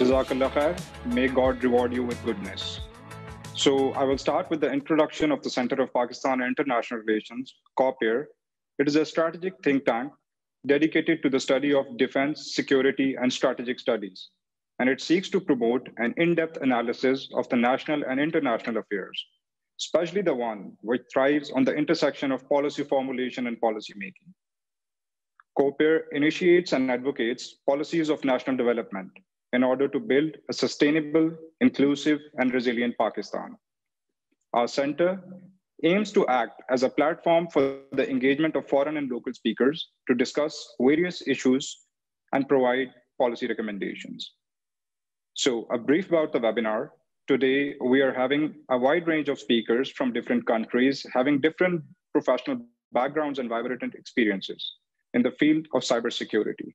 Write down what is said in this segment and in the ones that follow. Jazakallah khair. May God reward you with goodness. So I will start with the introduction of the Center of Pakistan International Relations, COPAIR. It is a strategic think tank dedicated to the study of defense, security, and strategic studies. And it seeks to promote an in-depth analysis of the national and international affairs, especially the one which thrives on the intersection of policy formulation and policy making. COPAIR initiates and advocates policies of national development in order to build a sustainable, inclusive, and resilient Pakistan. Our center aims to act as a platform for the engagement of foreign and local speakers to discuss various issues and provide policy recommendations. So a brief about the webinar. Today, we are having a wide range of speakers from different countries, having different professional backgrounds and vibrant experiences in the field of cybersecurity.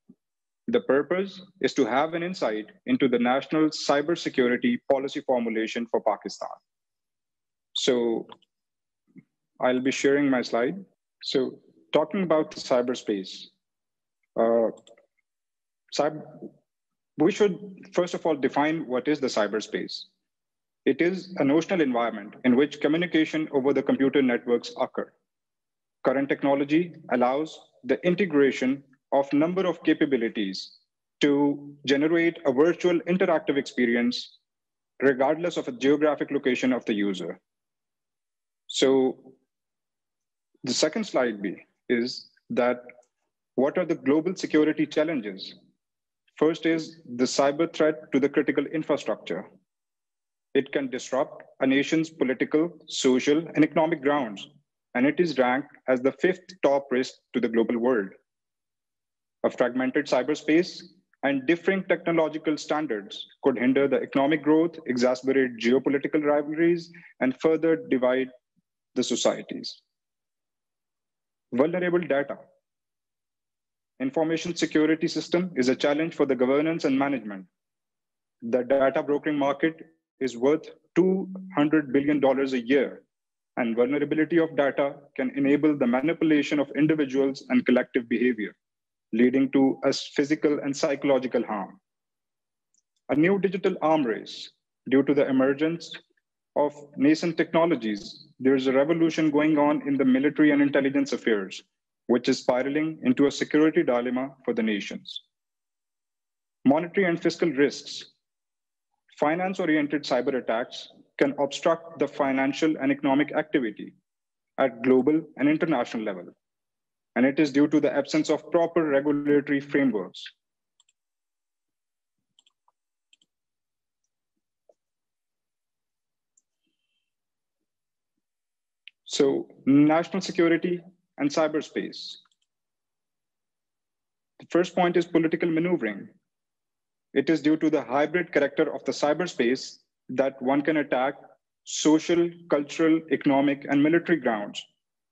The purpose is to have an insight into the national cybersecurity policy formulation for Pakistan. So I'll be sharing my slide. So talking about the cyberspace, we should first of all define what is the cyberspace. It is a notional environment in which communication over the computer networks occur. Current technology allows the integration of number of capabilities to generate a virtual interactive experience regardless of a geographic location of the user. So the second slide B is that what are the global security challenges? First is the cyber threat to the critical infrastructure. It can disrupt a nation's political, social, and economic grounds, and it is ranked as the 5th top risk to the global world. A fragmented cyberspace and differing technological standards could hinder the economic growth, exacerbate geopolitical rivalries, and further divide the societies. Vulnerable data. Information security system is a challenge for the governance and management. The data brokering market is worth $200 billion a year, and vulnerability of data can enable the manipulation of individuals and collective behavior, leading to physical and psychological harm. A new digital arm race. Due to the emergence of nascent technologies, there is a revolution going on in the military and intelligence affairs, which is spiraling into a security dilemma for the nations. Monetary and fiscal risks. Finance-oriented cyber attacks can obstruct the financial and economic activity at global and international level, and it is due to the absence of proper regulatory frameworks. So, national security and cyberspace. The first point is political maneuvering. It is due to the hybrid character of the cyberspace that one can attack social, cultural, economic, and military grounds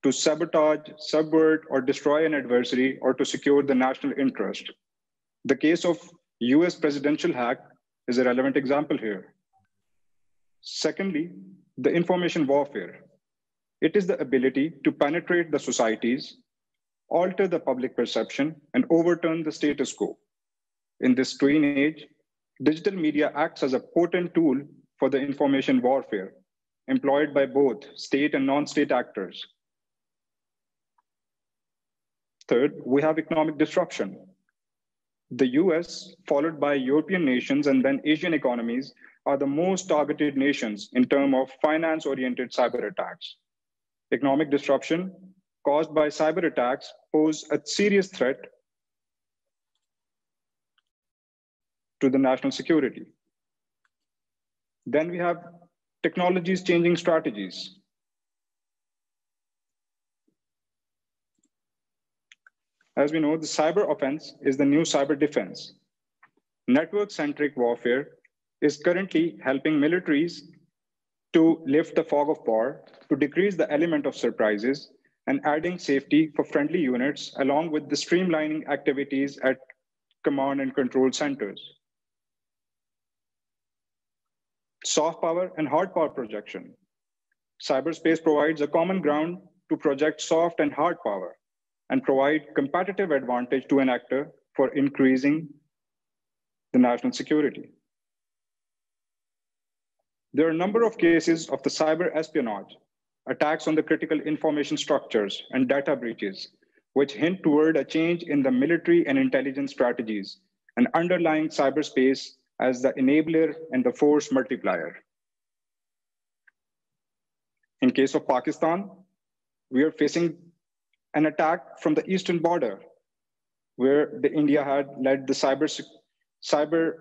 to sabotage, subvert, or destroy an adversary, or to secure the national interest. The case of US presidential hack is a relevant example here. Secondly, the information warfare. It is the ability to penetrate the societies, alter the public perception, and overturn the status quo. In this green age, digital media acts as a potent tool for the information warfare, employed by both state and non-state actors. Third, we have economic disruption. The US, followed by European nations and then Asian economies, are the most targeted nations in terms of finance-oriented cyber attacks. Economic disruption caused by cyber attacks pose a serious threat to the national security. Then we have technologies changing strategies. As we know, the cyber offense is the new cyber defense. Network-centric warfare is currently helping militaries to lift the fog of war, to decrease the element of surprises, and adding safety for friendly units, along with the streamlining activities at command and control centers. Soft power and hard power projection. Cyberspace provides a common ground to project soft and hard power, and provide competitive advantage to an actor for increasing the national security. There are a number of cases of the cyber espionage, attacks on the critical information structures and data breaches, which hint toward a change in the military and intelligence strategies and underlying cyberspace as the enabler and the force multiplier. In case of Pakistan, we are facing an attack from the eastern border, where India had led the cyber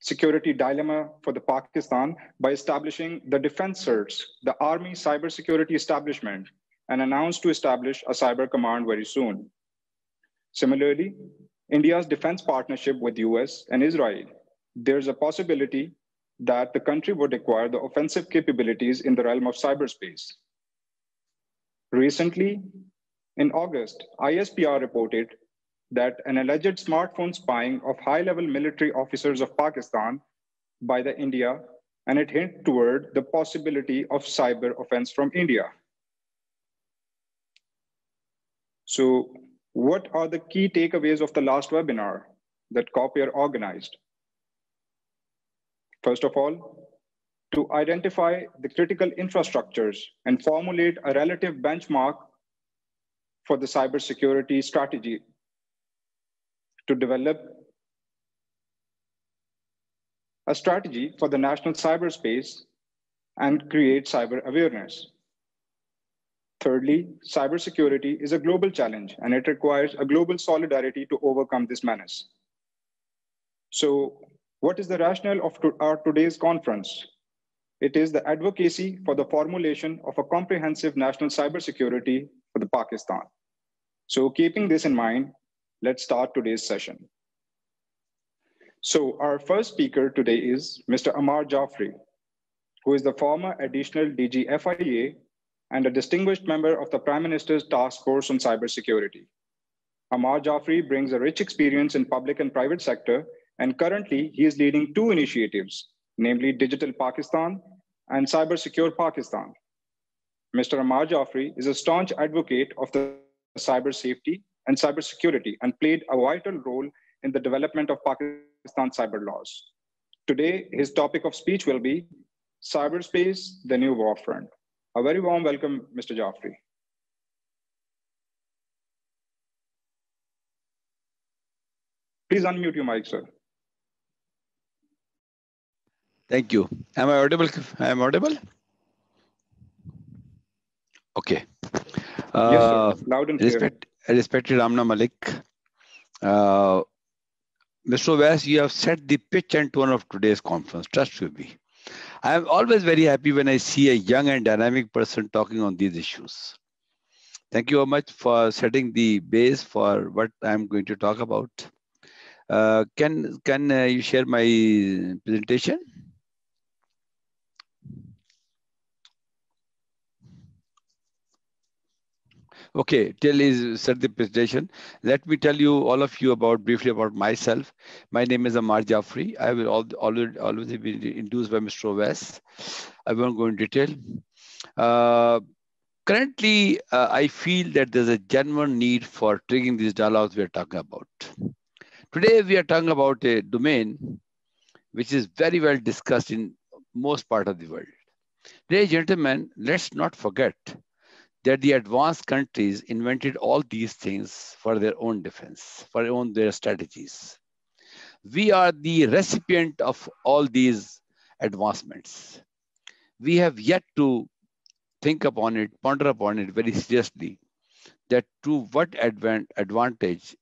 security dilemma for the Pakistan by establishing the Defense CERTS, the Army Cyber Security Establishment, and announced to establish a cyber command very soon. Similarly, India's defense partnership with US and Israel, there's a possibility that the country would acquire the offensive capabilities in the realm of cyberspace. Recently, in August, ISPR reported that an alleged smartphone spying of high-level military officers of Pakistan by India, and it hinted toward the possibility of cyber offense from India. So what are the key takeaways of the last webinar that COPAIR organized? First of all, to identify the critical infrastructures and formulate a relative benchmark for the cybersecurity strategy, to develop a strategy for the national cyberspace and create cyber awareness. Thirdly, cybersecurity is a global challenge, and it requires a global solidarity to overcome this menace. So what is the rationale of our today's conference? It is the advocacy for the formulation of a comprehensive national cybersecurity for the Pakistan. So keeping this in mind, let's start today's session. So our first speaker today is Mr. Ammar Jaffri, who is the former additional DG FIA and a distinguished member of the Prime Minister's Task Force on Cybersecurity. Ammar Jaffri brings a rich experience in public and private sector, and currently he is leading two initiatives, namely Digital Pakistan and Cyber Secure Pakistan. Mr. Ammar Jaffri is a staunch advocate of the cyber safety and cybersecurity, and played a vital role in the development of Pakistan's cyber laws. Today, his topic of speech will be Cyberspace, the New Warfront. A very warm welcome, Mr. Jaffri. Please unmute your mic, sir. Thank you. Am I audible? I am audible? Okay. Yes, sir. Loud and clear. Respected Amna Malik, Mr. Vass, you have set the pitch and tone of today's conference. Trust with me. I am always very happy when I see a young and dynamic person talking on these issues. Thank you very much for setting the base for what I'm going to talk about. Can you share my presentation? Okay, till is set the presentation. Let me tell you, all of you, briefly about myself. My name is Ammar Jaffri. I will always be introduced by Mr. Oves. I won't go in detail. Currently, I feel that there's a genuine need for triggering these dialogues we are talking about. Today, we are talking about a domain which is very well discussed in most part of the world. Today, gentlemen, let's not forget that the advanced countries invented all these things for their own defense, for their strategies. We are the recipient of all these advancements. We have yet to think upon it, ponder upon it very seriously, that to what advantage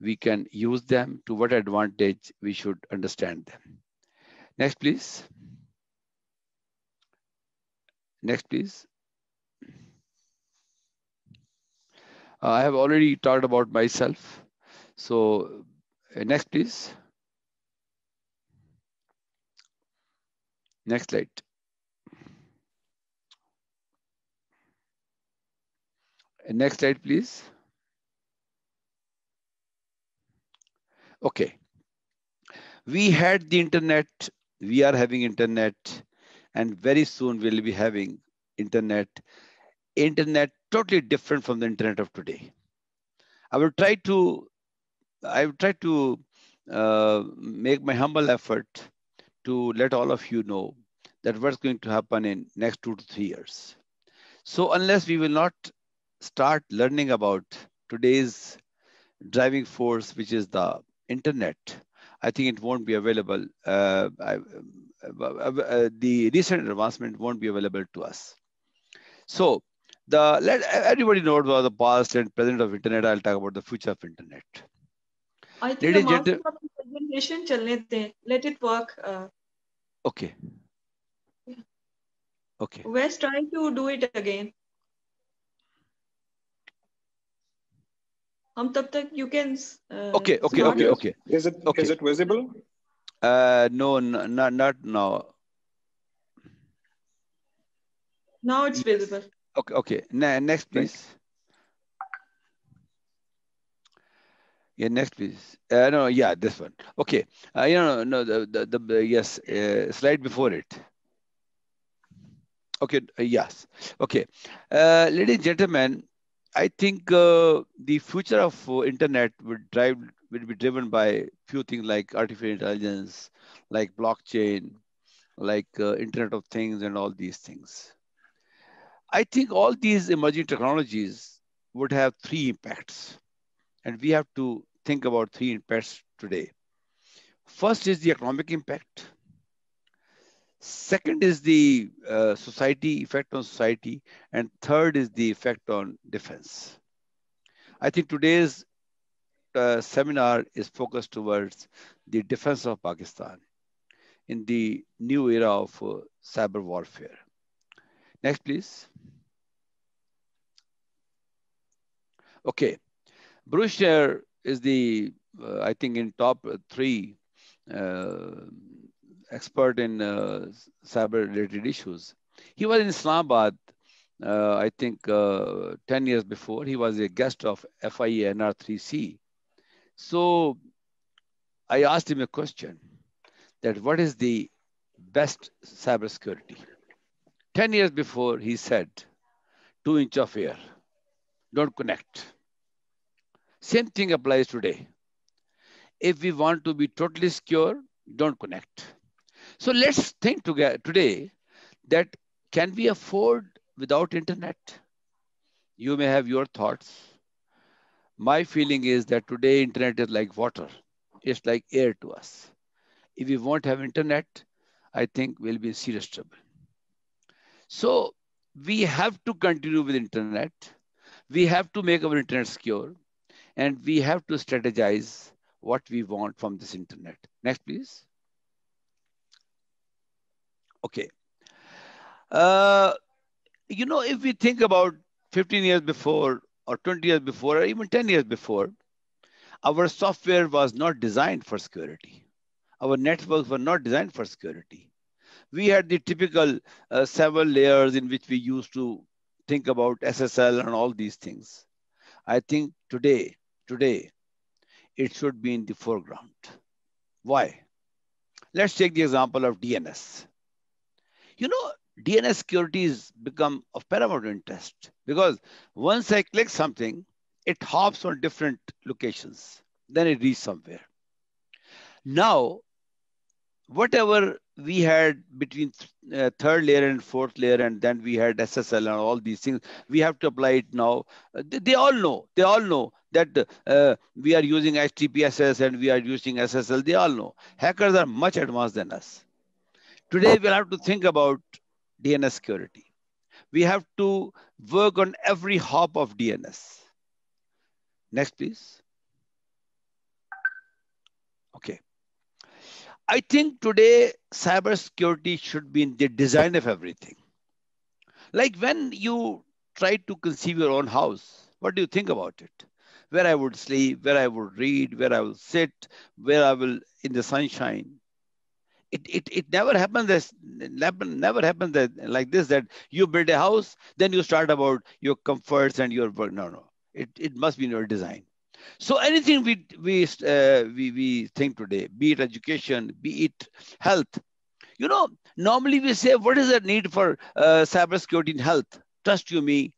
we can use them, to what advantage we should understand them. Next, please. Next, please. I have already talked about myself. So next, please. Next slide. Next slide, please. Okay. We had the internet, we are having internet, and very soon we'll be having internet. Internet totally different from the internet of today. I will try to make my humble effort to let all of you know that what's going to happen in next 2 to 3 years. So unless we will not start learning about today's driving force, which is the internet, I think it won't be available. The recent advancement won't be available to us. So let everybody know about the past and present of internet. I'll talk about the future of internet. I think let it work. Okay. Yeah. Okay. Where's trying to do it again? You can. Okay. Is it visible? No, not now. Now it's visible. Okay. Next, please. Yeah, next, please. No, yeah, this one. Okay. Slide before it. Okay. Yes. Okay. Ladies and gentlemen, I think the future of internet will be driven by few things like artificial intelligence, like blockchain, like Internet of Things, and all these things. I think all these emerging technologies would have three impacts, and we have to think about three impacts today. First is the economic impact. Second is the effect on society, and third is the effect on defense. I think today's seminar is focused towards the defense of Pakistan in the new era of cyber warfare. Next, please. Okay, Bruchner is the I think in top three. Expert in cyber-related issues. He was in Islamabad, I think 10 years before. He was a guest of FIA and R3C. So I asked him a question that what is the best cybersecurity? 10 years before, he said, 2 inches of air, don't connect. Same thing applies today. If we want to be totally secure, don't connect. So let's think together today that can we afford without internet? You may have your thoughts. My feeling is that today internet is like water. It's like air to us. If we won't have internet, I think we'll be in serious trouble. So we have to continue with internet. We have to make our internet secure. And we have to strategize what we want from this internet. Next, please. Okay. If we think about 15 years before or 20 years before or even 10 years before, our software was not designed for security. Our networks were not designed for security. We had the typical several layers in which we used to think about SSL and all these things. I think today, it should be in the foreground. Why? Let's take the example of DNS. DNS security has become of paramount interest because once I click something, it hops on different locations. Then it reaches somewhere. Now, whatever we had between third layer and fourth layer, and then we had SSL and all these things, we have to apply it now. They all know that we are using HTTPS and we are using SSL. They all know. Hackers are much advanced than us. Today, we'll have to think about DNS security. We have to work on every hop of DNS. Next, please. Okay. I think today, cybersecurity should be in the design of everything. Like when you try to conceive your own house, what do you think about it? Where I would sleep, where I would read, where I will sit, where I will in the sunshine. It never happens like this, that you build a house, then you start about your comforts and your work. No. It must be in your design. So anything we think today, be it education, be it health. Normally we say, what is the need for cybersecurity in health? Trust you me.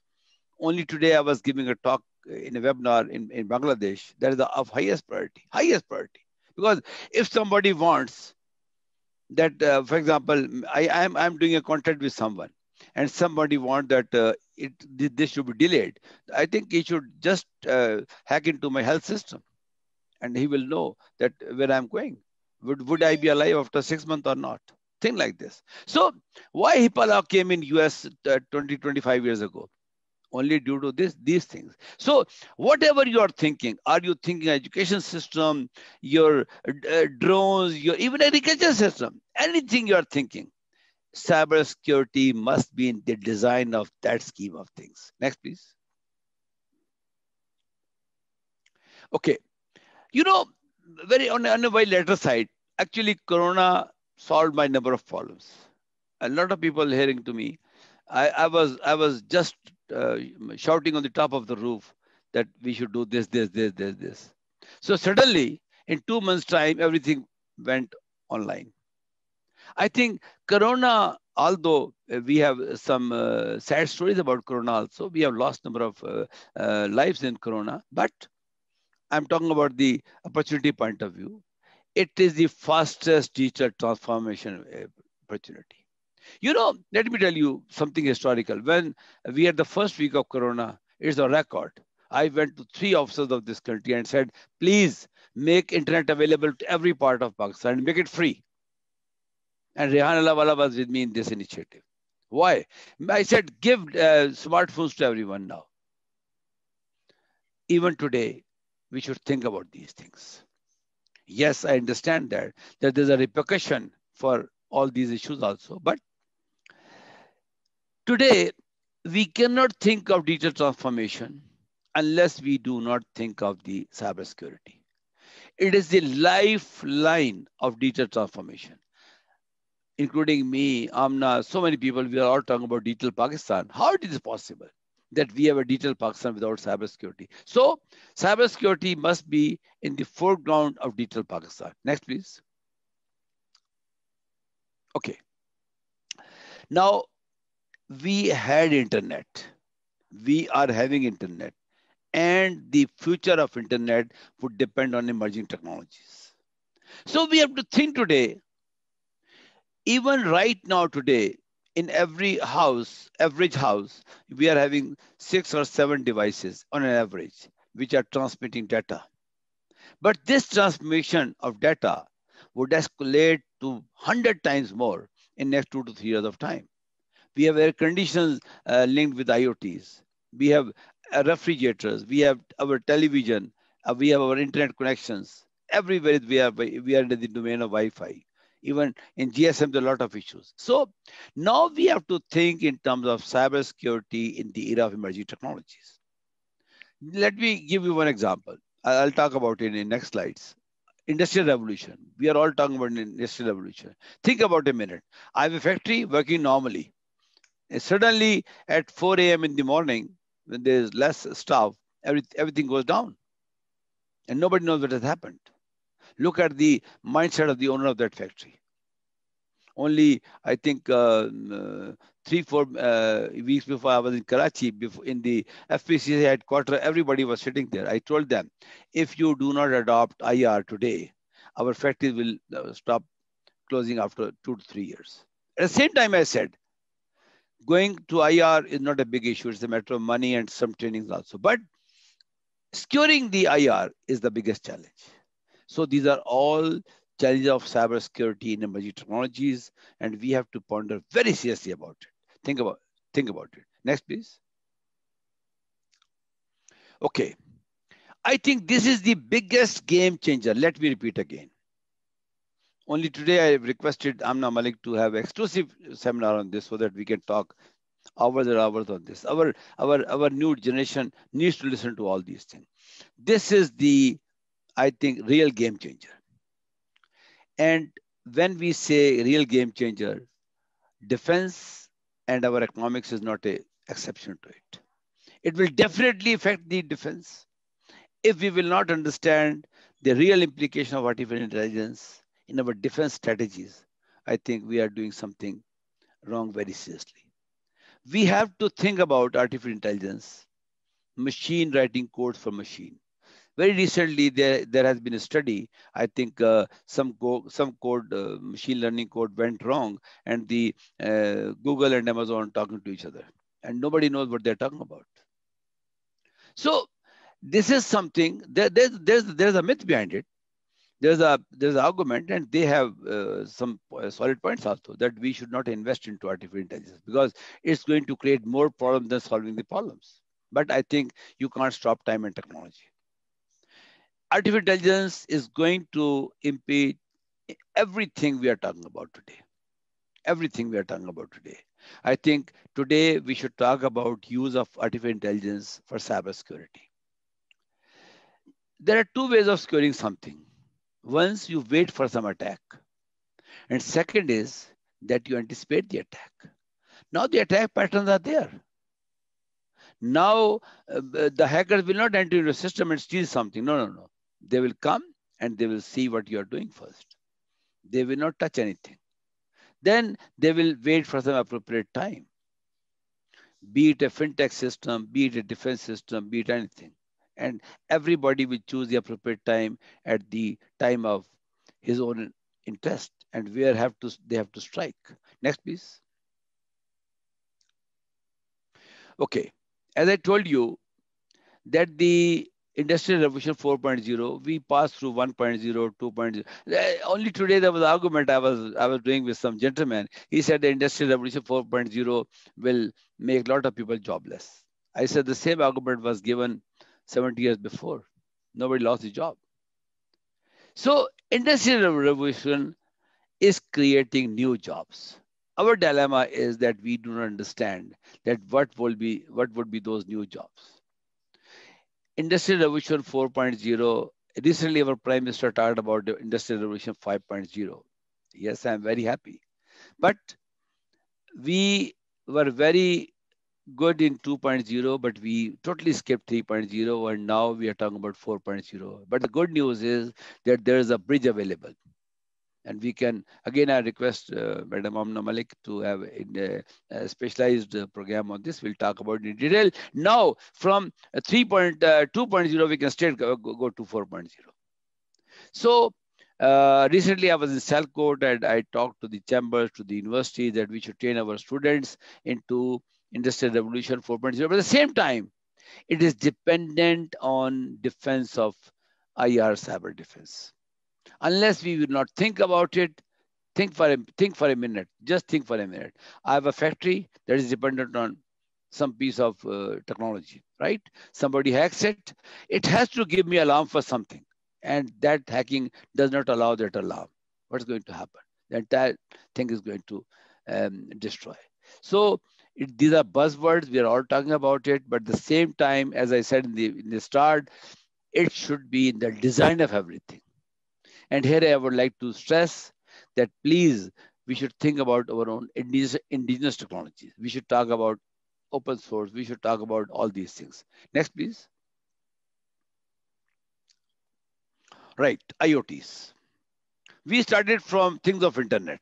Only today I was giving a talk in a webinar in Bangladesh. That is of highest priority. Because if somebody wants that, for example, I'm doing a contract with someone, and somebody wants that this should be delayed. I think he should just hack into my health system, and he will know that where I'm going. Would I be alive after 6 months or not? Thing like this. So why HIPAA law came in US 20-25 years ago? Only due to these things. So whatever you are you thinking education system, your drones, your even agriculture system, anything you are thinking, cybersecurity must be in the design of that scheme of things. Next, please. Okay. You know, on a very later side, actually Corona solved my number of problems. A lot of people hearing to me, I was just shouting on the top of the roof that we should do this. So suddenly, in 2 months' time, everything went online. I think Corona, although we have some sad stories about Corona also, we have lost number of lives in Corona, but I'm talking about the opportunity point of view. It is the fastest digital transformation opportunity. You know, let me tell you something historical. When we had the first week of Corona, it's a record. I went to 3 officers of this country and said, please make internet available to every part of Pakistan and make it free. And Rehan Alawala was with me in this initiative. Why? I said, give smartphones to everyone now. Even today, we should think about these things. Yes, I understand that there's a repercussion for all these issues also, but today, we cannot think of digital transformation unless we do not think of the cybersecurity. It is the lifeline of digital transformation. Including me, Amna, so many people, we are all talking about Digital Pakistan. How it is possible that we have a Digital Pakistan without cybersecurity? So, cybersecurity must be in the foreground of Digital Pakistan. Next, please. Okay. Now, we had internet, we are having internet, and the future of internet would depend on emerging technologies. So we have to think today, even right now today, in every house, average house, we are having 6 or 7 devices on an average, which are transmitting data. But this transmission of data would escalate to 100 times more in next 2 to 3 years of time. We have air conditioners linked with IoTs. We have refrigerators. We have our television. We have our internet connections. Everywhere we are in the domain of Wi-Fi. Even in GSM, there are a lot of issues. So now we have to think in terms of cybersecurity in the era of emerging technologies. Let me give you one example. I'll talk about it in the next slides. Industrial revolution. We are all talking about industrial revolution. Think about a minute. I have a factory working normally. And suddenly at 4 a.m. in the morning, when there is less staff, everything goes down. And nobody knows what has happened. Look at the mindset of the owner of that factory. Only, I think, 3-4 weeks before I was in Karachi, in the FPCC headquarters, everybody was sitting there. I told them, if you do not adopt IR today, our factories will stop closing after 2 to 3 years. At the same time, I said, going to IR is not a big issue. It's a matter of money and some trainings also. But securing the IR is the biggest challenge. So these are all challenges of cybersecurity in emerging technologies, and we have to ponder very seriously about it. Think about it. Next, please. Okay. I think this is the biggest game changer. Let me repeat again. Only today I requested Amna Malik to have an exclusive seminar on this so that we can talk hours and hours on this. Our new generation needs to listen to all these things. This is the, I think, real game changer. And when we say real game changer, defense and our economics is not an exception to it. It will definitely affect the defense if we will not understand the real implication of artificial intelligence in our defense strategies. I think we are doing something wrong very seriously. We have to think about artificial intelligence, machine writing code for machine. Very recently, there has been a study. I think some code, machine learning code, went wrong, and the Google and Amazon talking to each other, and nobody knows what they're talking about. So this is something. There's a myth behind it. There's an argument, and they have some solid points also, that we should not invest into artificial intelligence because it's going to create more problems than solving the problems. But I think you can't stop time and technology. Artificial intelligence is going to impede everything we are talking about today. Everything we are talking about today. I think today we should talk about use of artificial intelligence for cybersecurity. There are two ways of securing something. Once you wait for some attack, and second is that you anticipate the attack. Now the attack patterns are there. Now the hackers will not enter your system and steal something. No. They will come and they will see what you are doing first. They will not touch anything. Then they will wait for some appropriate time. Be it a fintech system, be it a defense system, be it anything. And everybody will choose the appropriate time at the time of his own interest and where they have to strike. Next, please. Okay, as I told you that the Industrial Revolution 4.0, we passed through 1.0, 2.0. Only today there was an argument I was doing with some gentleman. He said the Industrial Revolution 4.0 will make a lot of people jobless. I said the same argument was given 70 years before. Nobody lost his job. So Industrial Revolution is creating new jobs. Our dilemma is that we do not understand that what would be those new jobs. Industrial Revolution 4.0, recently our Prime Minister talked about the Industrial Revolution 5.0. Yes, I'm very happy. But we were very good in 2.0, but we totally skipped 3.0, and now we are talking about 4.0. But the good news is that there is a bridge available, and we can again. I request Madam Amna Malik to have a specialized program on this. We'll talk about it in detail. Now, from 2.0, we can still go to 4.0. So. Recently, I was in Salcourt, and I talked to the chambers, to the university, that we should train our students into Industrial Revolution 4.0. But at the same time, it is dependent on defense of IR, cyber defense. Unless we will not think about it, think for a minute, just think for a minute. I have a factory that is dependent on some piece of technology, right? Somebody hacks it. It has to give me alarm for something. And that hacking does not allow that alarm. What's going to happen? The entire thing is going to destroy. So these are buzzwords. We are all talking about it. But at the same time, as I said in the start, it should be in the design of everything. And here I would like to stress that please, we should think about our own indigenous technologies. We should talk about open source. We should talk about all these things. Next, please. Right, IoTs. We started from things of internet.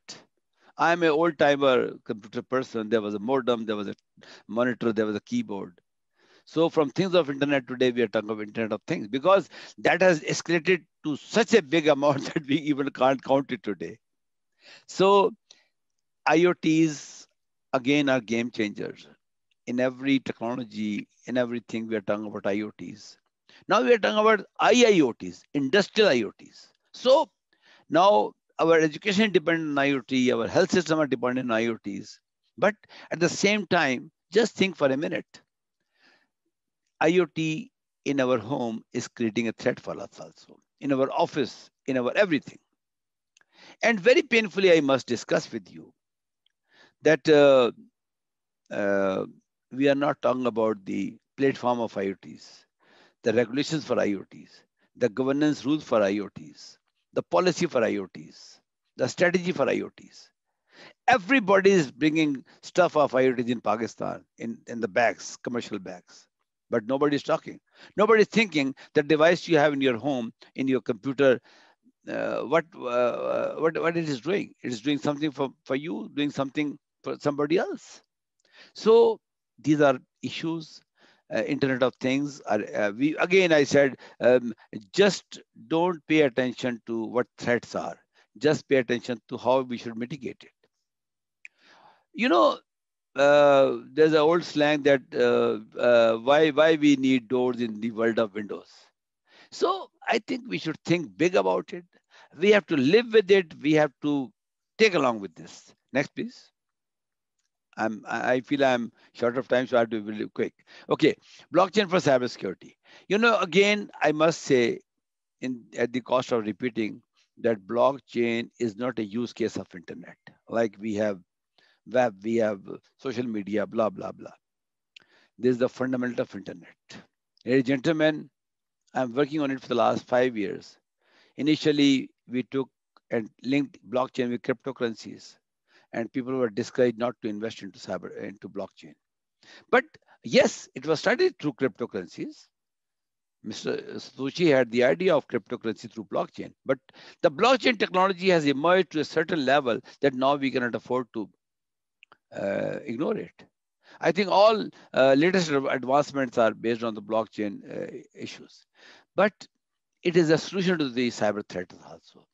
I'm an old-timer computer person. There was a modem, there was a monitor, there was a keyboard. So from things of internet today, we are talking of Internet of Things because that has escalated to such a big amount that we even can't count it today. So IoTs, again, are game changers. In every technology, in everything, we are talking about IoTs. Now we are talking about IIoTs, industrial IoTs. So now our education depends on IoT, our health system are dependent on IoTs. But at the same time, just think for a minute. IoT in our home is creating a threat for us also, in our office, in our everything. And very painfully, I must discuss with you that we are not talking about the platform of IoTs. The regulations for IoTs, the governance rules for IoTs, the policy for IoTs, the strategy for IoTs. Everybody is bringing stuff of IoTs in Pakistan in the bags, commercial bags, but nobody's talking. Nobody's thinking the device you have in your home, in your computer, what it is doing. It is doing something for you, doing something for somebody else. So these are issues. Internet of Things. Just don't pay attention to what threats are. Just pay attention to how we should mitigate it. You know, there's an old slang that why we need doors in the world of windows. So I think we should think big about it. We have to live with it. We have to take along with this. Next, please. I feel I'm short of time, so I have to be really quick. Okay, blockchain for cybersecurity. You know, again, I must say, at the cost of repeating, that blockchain is not a use case of internet. Like we have web, we have social media, blah, blah, blah. This is the fundamental of internet. Ladies and gentlemen, I'm working on it for the last 5 years. Initially, we took and linked blockchain with cryptocurrencies, and people were discouraged not to invest into blockchain. But yes, it was studied through cryptocurrencies. Mr. Satoshi had the idea of cryptocurrency through blockchain, but the blockchain technology has emerged to a certain level that now we cannot afford to ignore it. I think all latest advancements are based on the blockchain issues, but it is a solution to the cyber threats also.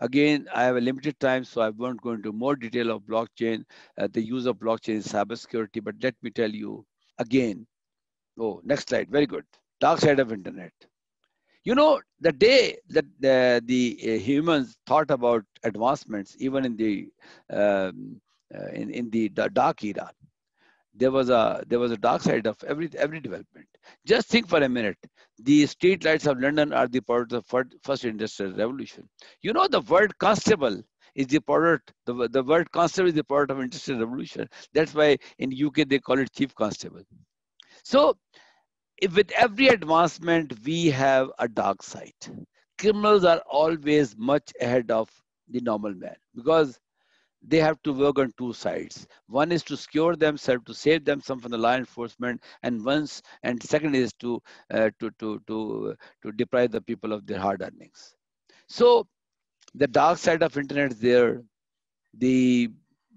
Again, I have a limited time, so I won't go into more detail of blockchain, the use of blockchain in cybersecurity, but let me tell you again. Oh, next slide, very good. Dark side of internet. You know, the day that the humans thought about advancements, even in the dark era, there was a dark side of every development. Just think for a minute. The street lights of London are the product of the first industrial revolution. You know, the word constable is the product. The word constable is the product of industrial revolution. That's why in UK they call it chief constable. So, with every advancement, we have a dark side. Criminals are always much ahead of the normal man because they have to work on two sides. One is to secure themselves, to save themselves from the law enforcement, and second is to deprive the people of their hard earnings. So the dark side of internet is there.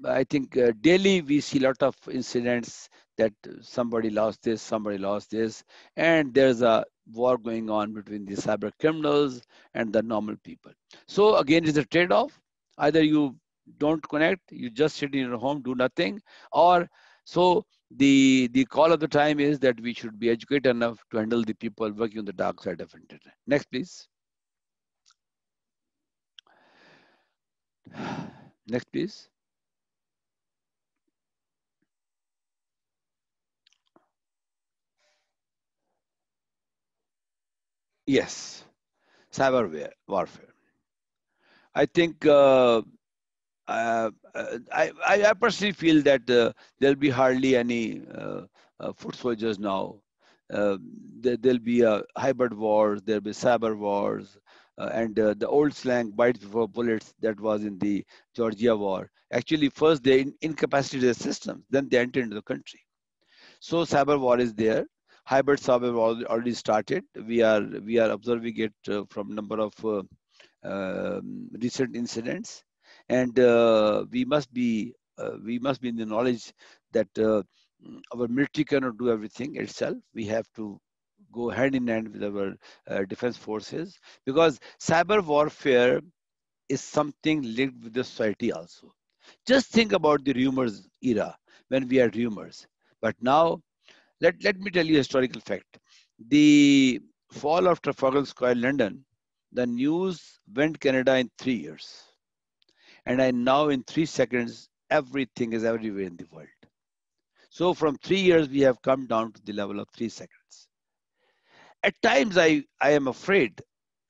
I think daily we see a lot of incidents that somebody lost this, and there's a war going on between the cyber criminals and the normal people. So again, it's a trade-off. Either you don't connect, you just sit in your home, do nothing, or so the call of the time is that we should be educated enough to handle the people working on the dark side of internet. Next, please. Next, please. Yes, cyber warfare. I think I personally feel that there'll be hardly any foot soldiers now. There'll be hybrid wars, there'll be cyber wars, and the old slang "bites before bullets" that was in the Georgia war. Actually, first they incapacitated the system, then they entered into the country. So cyber war is there. Hybrid cyber war already started. We are observing it from number of recent incidents, and we must be in the knowledge that our military cannot do everything itself. We have to go hand in hand with our defense forces, because cyber warfare is something linked with the society also. Just think about the rumors era when we had rumors, but now. Let me tell you a historical fact. The fall of Trafalgar Square, London, the news went Canada in 3 years. And now in 3 seconds, everything is everywhere in the world. So from 3 years, we have come down to the level of 3 seconds. At times, I am afraid,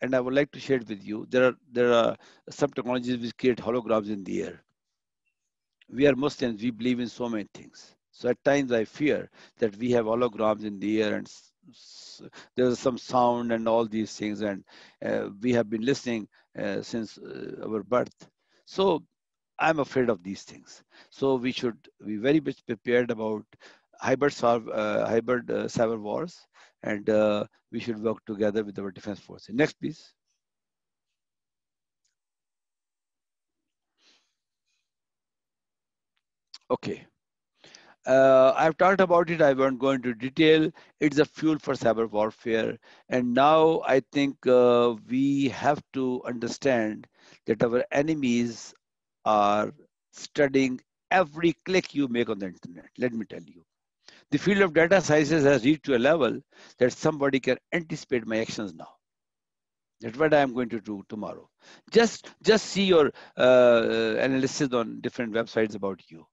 and I would like to share it with you, there are some technologies which create holograms in the air. We are Muslims, we believe in so many things. So at times I fear that we have holograms in the air, and there's some sound and all these things, and we have been listening since our birth. So I'm afraid of these things. So we should be very much prepared about hybrid cyber wars, and we should work together with our defense forces. Next, please. Okay. I've talked about it. I won't go into detail. It's a fuel for cyber warfare. And now I think we have to understand that our enemies are studying every click you make on the internet. Let me tell you. The field of data sciences has reached to a level that somebody can anticipate my actions now. That's what I'm going to do tomorrow. Just see your analysis on different websites about you.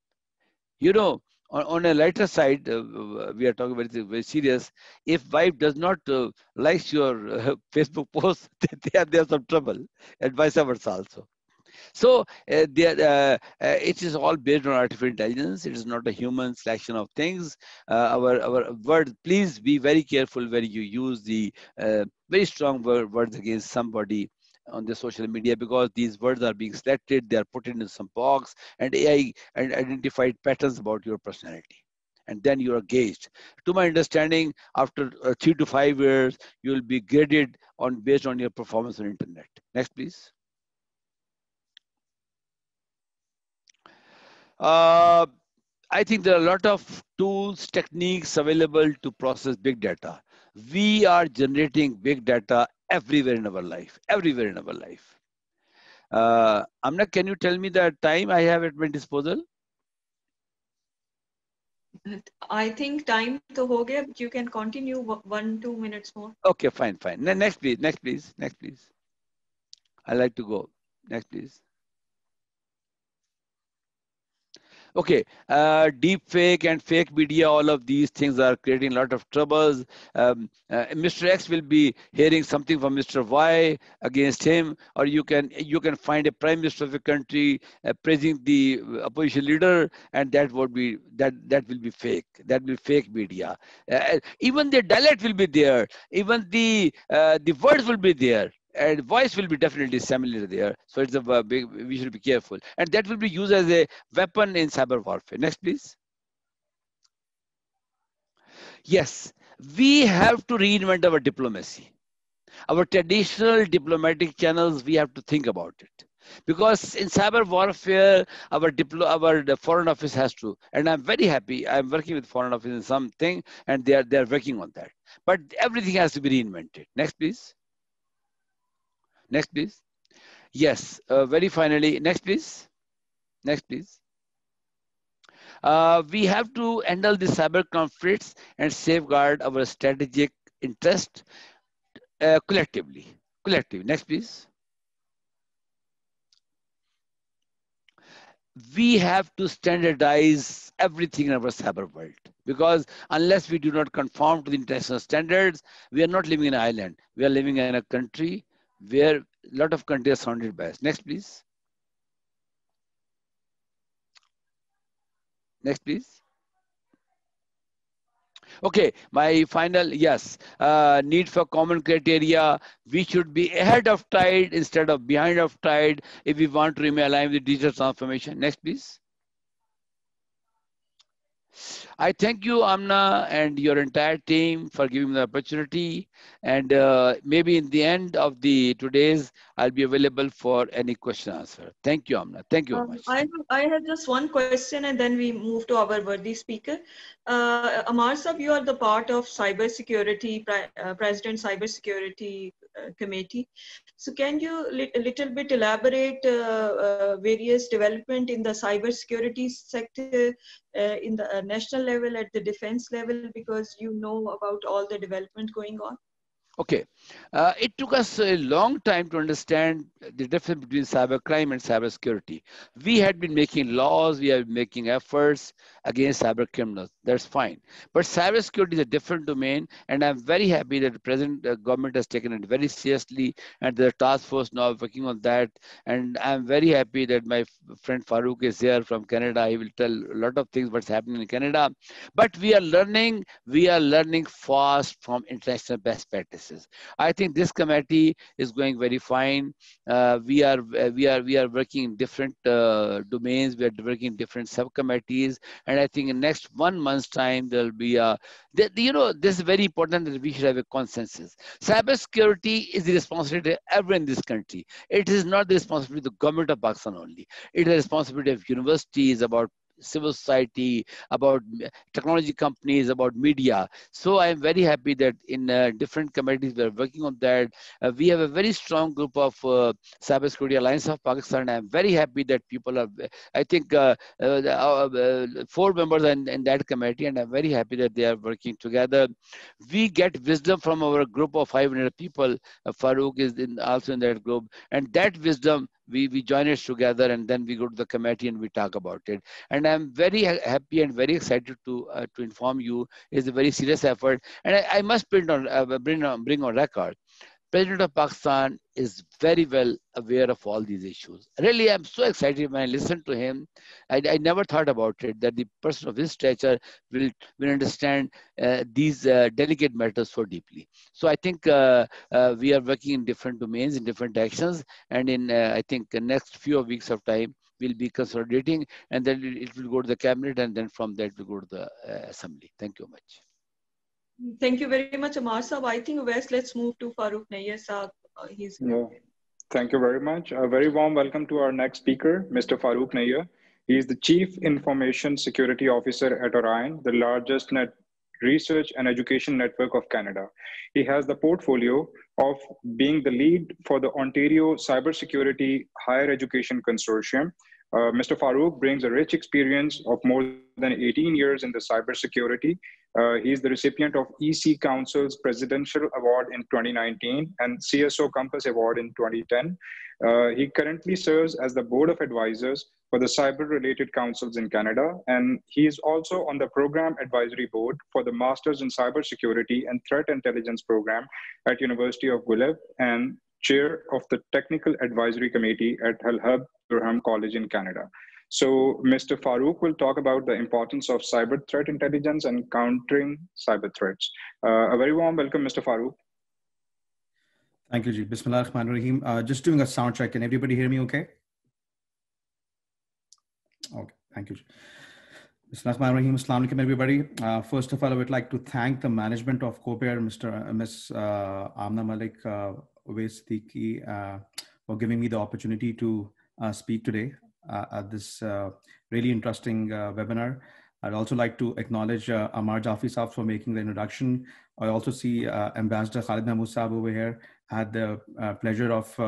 You know, on a lighter side, we are talking about very serious. If wife does not like your Facebook post, there's some trouble, and vice versa also. So it is all based on artificial intelligence. It is not a human selection of things. Our words, please be very careful where you use the very strong words against somebody on the social media, because these words are being selected, they are put into some box, and AI and identified patterns about your personality. And then you are gauged. To my understanding, after 3 to 5 years, you will be graded on based on your performance on internet. Next, please. I think there are a lot of tools, techniques available to process big data. We are generating big data everywhere in our life, everywhere in our life. Amna, can you tell me the time I have at my disposal? I think time to ho gaya, but you can continue 1-2 minutes more. Okay, fine, fine. Next, please. Next, please. Next, please. I like to go. Next, please. Okay, deep fake and fake media, all of these things are creating a lot of troubles. Mr. X will be hearing something from Mr. Y against him, or you can find a prime minister of a country praising the opposition leader, and that will be fake. That will be fake media. Even the dialect will be there. Even the words will be there. And voice will be definitely similar there. So it's a big, we should be careful. And that will be used as a weapon in cyber warfare. Next, please. Yes, we have to reinvent our diplomacy. Our traditional diplomatic channels, we have to think about it. Because in cyber warfare, the Foreign Office has to, and I'm very happy, I'm working with Foreign Office in something, and they are working on that. But everything has to be reinvented. Next, please. Next, please. Yes, very finally, next, please. Next, please. We have to handle the cyber conflicts and safeguard our strategic interest collectively. Collectively. Next, please. We have to standardize everything in our cyber world, because unless we do not conform to the international standards, we are not living in an island. We are living in a country where a lot of countries are surrounded by us. Next, please. Next, please. Okay, my final, yes. Need for common criteria. We should be ahead of tide instead of behind of tide if we want to remain aligned with digital transformation. Next, please. I thank you, Amna, and your entire team for giving me the opportunity. And maybe in the end of the today's, I'll be available for any question answer. Thank you, Amna. Thank you very much. I have just one question, and then we move to our worthy speaker. Ammar Sahib, you are the part of cybersecurity, President Cybersecurity Committee. So can you a little bit elaborate various development in the cybersecurity sector in the national level, at the defense level, because you know about all the development going on? Okay. It took us a long time to understand the difference between cybercrime and cybersecurity. We had been making laws, we have been making efforts against cyber criminals. That's fine. But cybersecurity is a different domain, and I'm very happy that the present government has taken it very seriously, and the task force now working on that. And I'm very happy that my friend Farooq is here from Canada. He will tell a lot of things what's happening in Canada. But we are learning fast from international best practices. I think this committee is going very fine. We are working in different domains. We are working in different subcommittees, and I think in next 1 month's time there will be a. You know, this is very important that we should have a consensus. Cybersecurity is the responsibility of everyone in this country. It is not the responsibility of the government of Pakistan only. It is the responsibility of universities, about civil society, about technology companies, about media. So I am very happy that in different committees we are working on that. We have a very strong group of Cybersecurity Alliance of Pakistan. I am very happy that people are, I think four members are in that committee, and I am very happy that they are working together. We get wisdom from our group of 500 people. Farooq is also in that group, and that wisdom we join it together, and then we go to the committee and we talk about it. And I'm very happy and very excited to inform you it's a very serious effort. And I must bring on record, President of Pakistan is very well aware of all these issues. Really, I'm so excited when I listen to him. I never thought about it, that the person of his stature will understand these delicate matters so deeply. So I think we are working in different domains, in different actions, and in I think the next few weeks of time, we'll be consolidating, and then it will go to the cabinet, and then from that we'll go to the assembly. Thank you much. Thank you very much, Ammar Sahab. I think, West, let's move to Farooq Nayyar Sahab. Thank you very much. A very warm welcome to our next speaker, Mr. Farooq Nayyar. He is the Chief Information Security Officer at Orion, the largest research and education network of Canada. He has the portfolio of being the lead for the Ontario Cybersecurity Higher Education Consortium. Mr. Farooq brings a rich experience of more than 18 years in the cybersecurity. He is the recipient of EC Council's Presidential Award in 2019 and CSO Compass Award in 2010. He currently serves as the Board of Advisors for the Cyber-Related Councils in Canada, and he is also on the Program Advisory Board for the Masters in Cybersecurity and Threat Intelligence Program at University of Guelph, and Chair of the Technical Advisory Committee at Al-Hub Durham College in Canada. So Mr. Farooq will talk about the importance of cyber threat intelligence and countering cyber threats. A very warm welcome, Mr. Farooq. Thank you, Ji. Bismillah ar-Rahman ar-Rahim. Just doing a sound check. Can everybody hear me okay? Okay, thank you, Ji. Bismillah ar-Rahman ar-Rahim. As-salamu alaykum, everybody. First of all, I would like to thank the management of COPAIR, Ms. Amna Malik, for giving me the opportunity to speak today at this really interesting webinar. I'd also like to acknowledge Ammar Jaffri Sahab for making the introduction. I also see Ambassador Khalid Mahmood Sahab over here. I had the pleasure of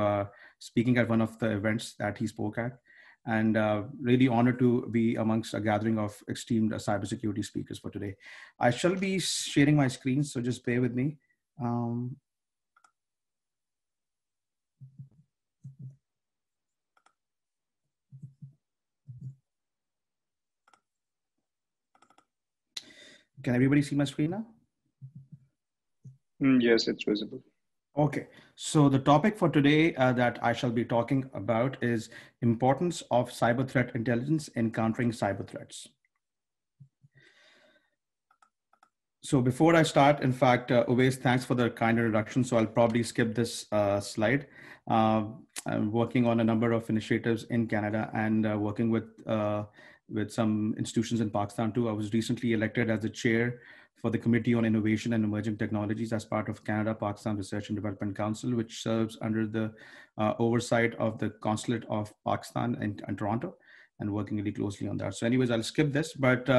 speaking at one of the events that he spoke at, and really honored to be amongst a gathering of esteemed cybersecurity speakers for today. I shall be sharing my screen, so just bear with me. Can everybody see my screen now? Yes, it's visible. Okay, so the topic for today that I shall be talking about is importance of cyber threat intelligence in countering cyber threats. So before I start, in fact, Uwais, thanks for the kind introduction. So I'll probably skip this slide. I'm working on a number of initiatives in Canada and working with some institutions in Pakistan too. I was recently elected as the chair for the Committee on Innovation and Emerging Technologies as part of Canada-Pakistan Research and Development Council, which serves under the oversight of the Consulate of Pakistan in Toronto, and working really closely on that. So anyways, I'll skip this, but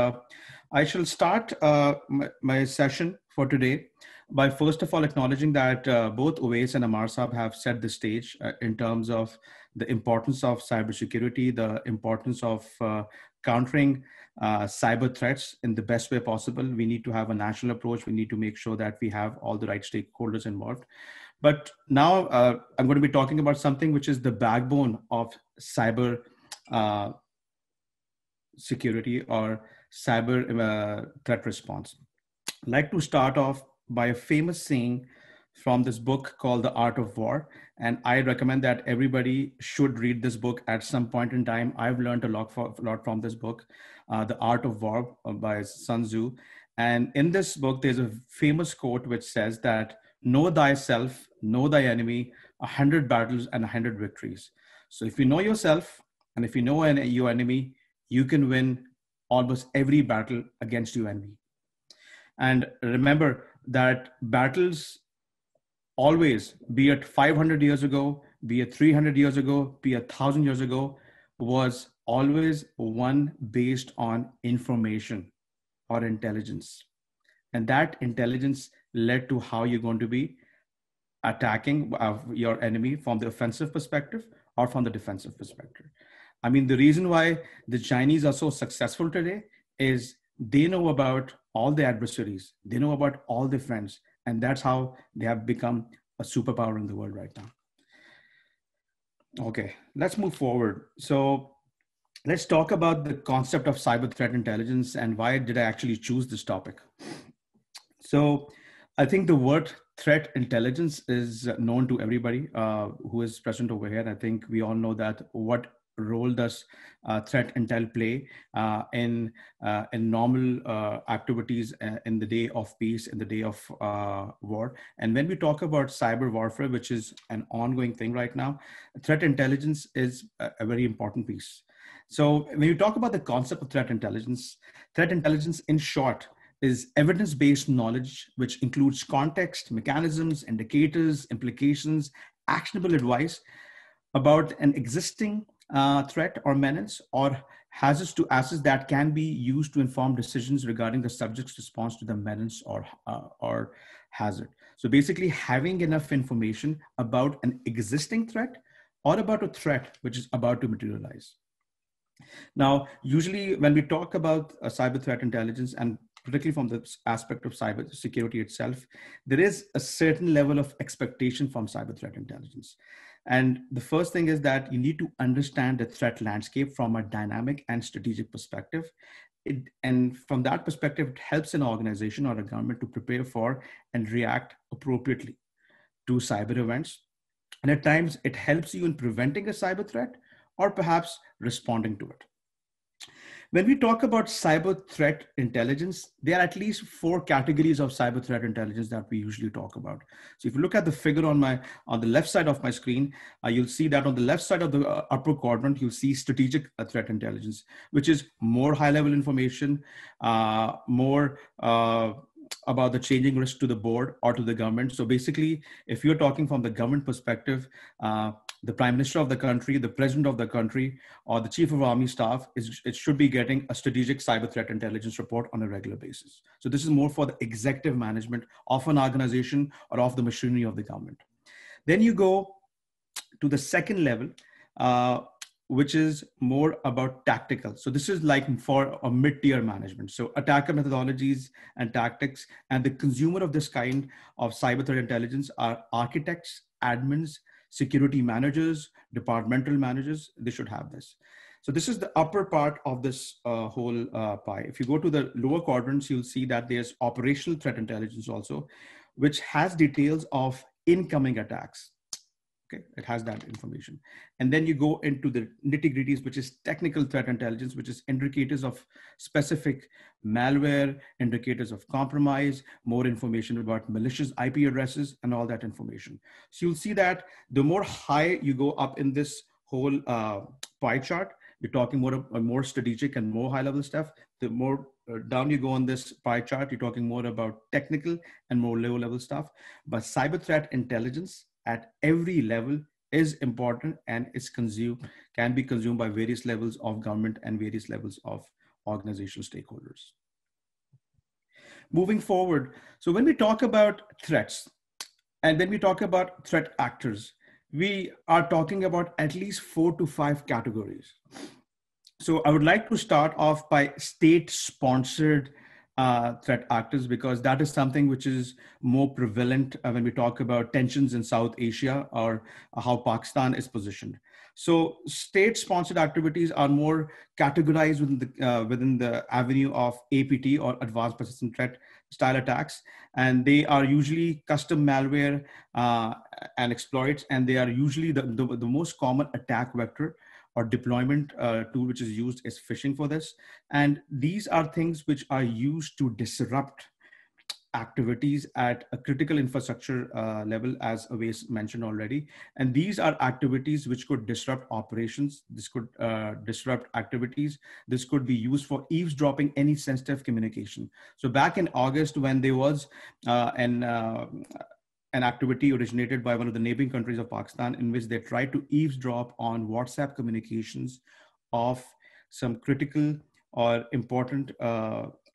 I shall start my session for today by first of all acknowledging that both Uwais and Ammar Sahab have set the stage in terms of the importance of cybersecurity, the importance of countering cyber threats in the best way possible. We need to have a national approach. We need to make sure that we have all the right stakeholders involved. But now I'm going to be talking about something which is the backbone of cyber security or cyber threat response. I'd like to start off by a famous saying from this book called The Art of War. And I recommend that everybody should read this book at some point in time. I've learned a lot from this book, The Art of War by Sun Tzu. And in this book, there's a famous quote which says that, "Know thyself, know thy enemy, 100 battles and 100 victories. So if you know yourself, and if you know your enemy, you can win almost every battle against your enemy. And remember that battles always, be it 500 years ago, be it 300 years ago, be it 1,000 years ago, was always one based on information or intelligence. And that intelligence led to how you're going to be attacking your enemy from the offensive perspective or from the defensive perspective. I mean, the reason why the Chinese are so successful today is they know about all the adversaries. They know about all the friends. And that's how they have become a superpower in the world right now. Okay, let's move forward. So let's talk about the concept of cyber threat intelligence and why did I actually choose this topic. So I think the word threat intelligence is known to everybody who is present over here. And I think we all know that what role does threat intel play in normal activities in the day of peace, in the day of war. And when we talk about cyber warfare, which is an ongoing thing right now, threat intelligence is a very important piece. So when you talk about the concept of threat intelligence in short is evidence-based knowledge, which includes context, mechanisms, indicators, implications, actionable advice about an existing threat or menace or hazards to assets that can be used to inform decisions regarding the subject's response to the menace or hazard. So basically having enough information about an existing threat or about a threat which is about to materialize. Now, usually when we talk about cyber threat intelligence, and particularly from the aspect of cyber security itself, there is a certain level of expectation from cyber threat intelligence. And the first thing is that you need to understand the threat landscape from a dynamic and strategic perspective. And from that perspective, it helps an organization or a government to prepare for and react appropriately to cyber events. And at times it helps you in preventing a cyber threat or perhaps responding to it. When we talk about cyber threat intelligence, there are at least four categories of cyber threat intelligence that we usually talk about. So if you look at the figure on the left side of my screen, you'll see that on the left side of the upper quadrant, you'll see strategic threat intelligence, which is more high level information, more about the changing risk to the board or to the government. So basically, if you're talking from the government perspective, the prime minister of the country, the president of the country, or the chief of army staff, it should be getting a strategic cyber threat intelligence report on a regular basis. So this is more for the executive management of an organization or of the machinery of the government. Then you go to the second level, which is more about tactical. So this is like for a mid-tier management. So attacker methodologies and tactics, and the consumer of this kind of cyber threat intelligence are architects, admins, security managers, departmental managers. They should have this. So this is the upper part of this whole pie. If you go to the lower quadrants, you'll see that there's operational threat intelligence also, which has details of incoming attacks. Okay, it has that information. And then you go into the nitty-gritties, which is technical threat intelligence, which is indicators of specific malware, indicators of compromise, more information about malicious IP addresses and all that information. So you'll see that the more high you go up in this whole pie chart, you're talking more strategic and more high-level stuff. The more down you go on this pie chart, you're talking more about technical and more low-level stuff. But cyber threat intelligence at every level is important and is can be consumed by various levels of government and various levels of organizational stakeholders. Moving forward, so when we talk about threats and when we talk about threat actors, we are talking about at least 4 to 5 categories. So I would like to start off by state-sponsored threat actors, because that is something which is more prevalent when we talk about tensions in South Asia or how Pakistan is positioned. So state-sponsored activities are more categorized within the avenue of APT or advanced persistent threat style attacks. And they are usually custom malware and exploits. And they are usually the most common attack vector or deployment tool which is used is phishing for this. And these are things which are used to disrupt activities at a critical infrastructure level, as Awais mentioned already. And these are activities which could disrupt operations. This could disrupt activities. This could be used for eavesdropping any sensitive communication. So back in August, when there was an activity originated by one of the neighboring countries of Pakistan in which they tried to eavesdrop on WhatsApp communications of some critical or important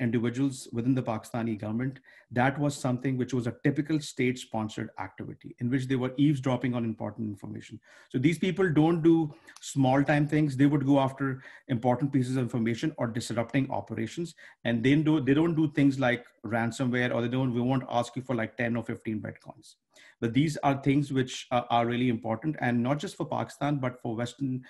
individuals within the Pakistani government. That was something which was a typical state-sponsored activity in which they were eavesdropping on important information. So these people don't do small-time things. They would go after important pieces of information or disrupting operations. And then they don't do things like ransomware, or we won't ask you for like 10 or 15 bitcoins. But these are things which are really important, and not just for Pakistan, but for Western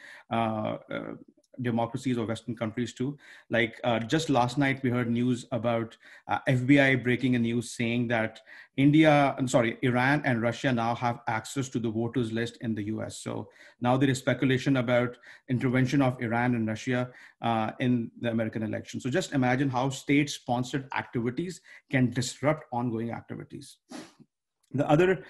democracies or Western countries too. Like just last night, we heard news about FBI breaking a news saying that Iran and Russia now have access to the voters list in the US. So now there is speculation about intervention of Iran and Russia in the American election. So just imagine how state-sponsored activities can disrupt ongoing activities. The other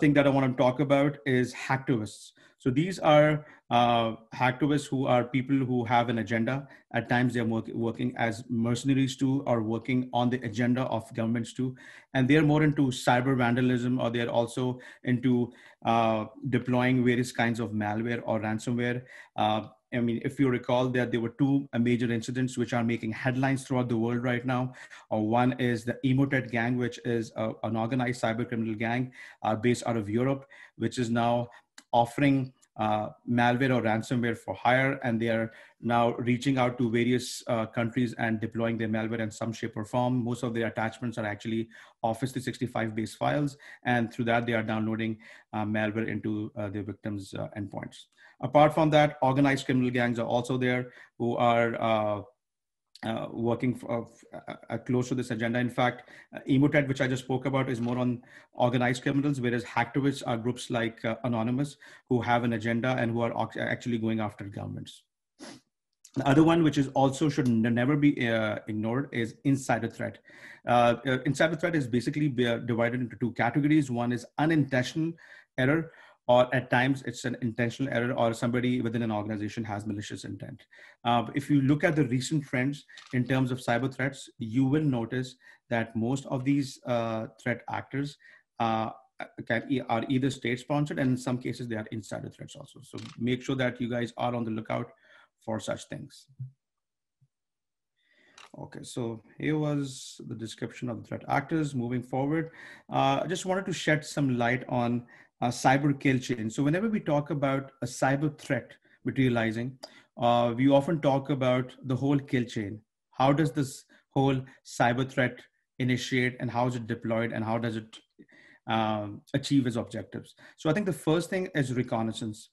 thing that I want to talk about is hacktivists. So these are hacktivists who are people who have an agenda. At times they're working as mercenaries too, or working on the agenda of governments too. And they're more into cyber vandalism, or they're also into deploying various kinds of malware or ransomware. I mean, if you recall that there were two major incidents which are making headlines throughout the world right now. One is the Emotet gang, which is an organized cyber criminal gang based out of Europe, which is now offering malware or ransomware for hire, and they are now reaching out to various countries and deploying their malware in some shape or form. Most of their attachments are actually Office 365 based files, and through that they are downloading malware into their victims' endpoints. Apart from that, organized criminal gangs are also there who are working close to this agenda. In fact, Emotet, which I just spoke about, is more on organized criminals, whereas hacktivists are groups like Anonymous, who have an agenda and who are actually going after governments. The other one, which is also should never be ignored, is insider threat. Insider threat is basically divided into two categories. One is unintentional error, or at times it's an intentional error, or somebody within an organization has malicious intent. If you look at the recent trends in terms of cyber threats, you will notice that most of these threat actors are either state-sponsored, and in some cases they are insider threats also. So make sure that you guys are on the lookout for such things. Okay, so here was the description of the threat actors. Moving forward, I just wanted to shed some light on a cyber kill chain. So whenever we talk about a cyber threat materializing, we often talk about the whole kill chain. How does this whole cyber threat initiate, and how is it deployed, and how does it achieve its objectives? So I think the first thing is reconnaissance.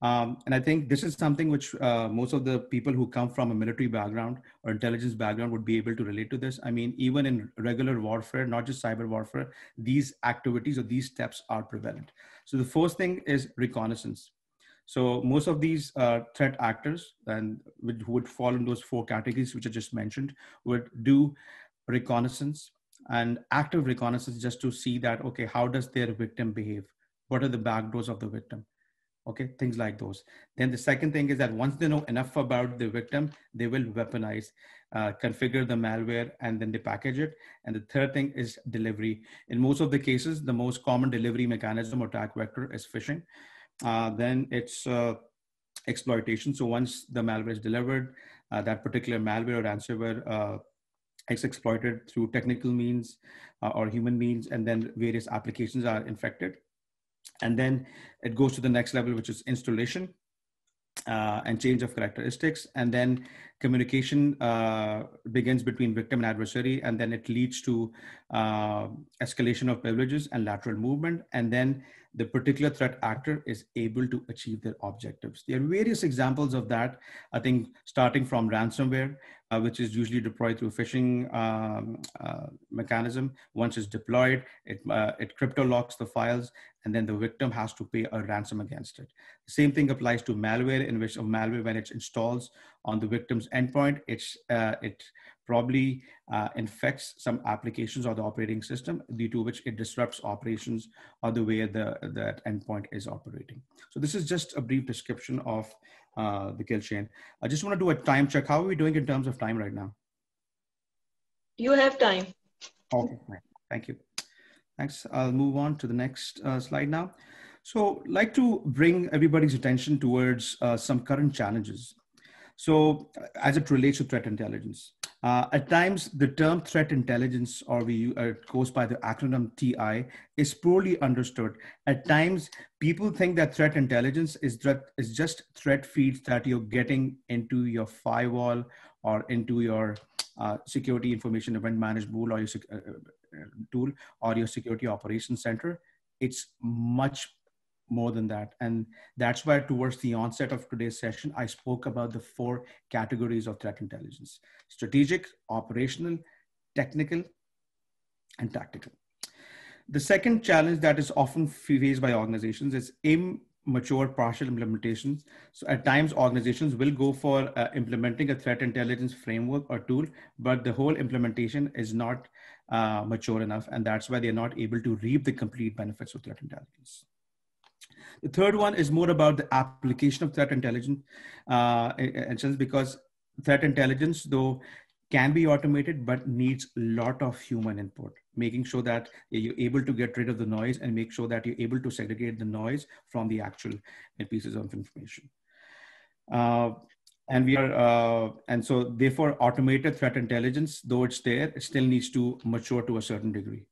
And I think this is something which most of the people who come from a military background or intelligence background would be able to relate to this. I mean, even in regular warfare, not just cyber warfare, these activities or these steps are prevalent. So the first thing is reconnaissance. So most of these threat actors who would fall in those four categories which I just mentioned would do reconnaissance and active reconnaissance, just to see that, okay, how does their victim behave? What are the backdoors of the victim? Okay, things like those. Then the second thing is that once they know enough about the victim, they will weaponize, configure the malware, and then they package it. And the third thing is delivery. In most of the cases, the most common delivery mechanism or attack vector is phishing. Then it's exploitation. So once the malware is delivered, that particular malware or ransomware is exploited through technical means or human means, and then various applications are infected. And then it goes to the next level, which is installation and change of characteristics. And then communication begins between victim and adversary. And then it leads to escalation of privileges and lateral movement. And then the particular threat actor is able to achieve their objectives. There are various examples of that. I think starting from ransomware, which is usually deployed through phishing mechanism. Once it's deployed, it crypto locks the files, and then the victim has to pay a ransom against it. The same thing applies to malware, in which malware, when it installs on the victim's endpoint, it probably infects some applications or the operating system, due to which it disrupts operations or the way that endpoint is operating. So this is just a brief description of the kill chain. I just want to do a time check. How are we doing in terms of time right now? You have time. Okay, thank you. Thanks. I'll move on to the next slide now. So I'd like to bring everybody's attention towards some current challenges. So as it relates to threat intelligence, at times the term threat intelligence, or we goes by the acronym TI, is poorly understood. At times people think that threat intelligence is just threat feeds that you're getting into your firewall or into your security information event management tool, or your security operations center. It's much more than that. And that's why towards the onset of today's session, I spoke about the four categories of threat intelligence: strategic, operational, technical, and tactical. The second challenge that is often faced by organizations is immature partial implementations. So at times organizations will go for implementing a threat intelligence framework or tool, but the whole implementation is not mature enough. And that's why they're not able to reap the complete benefits of threat intelligence. The third one is more about the application of threat intelligence, because threat intelligence, though, can be automated, but needs a lot of human input, making sure that you're able to get rid of the noise and make sure that you're able to segregate the noise from the actual pieces of information. And so therefore automated threat intelligence, though it's there, it still needs to mature to a certain degree.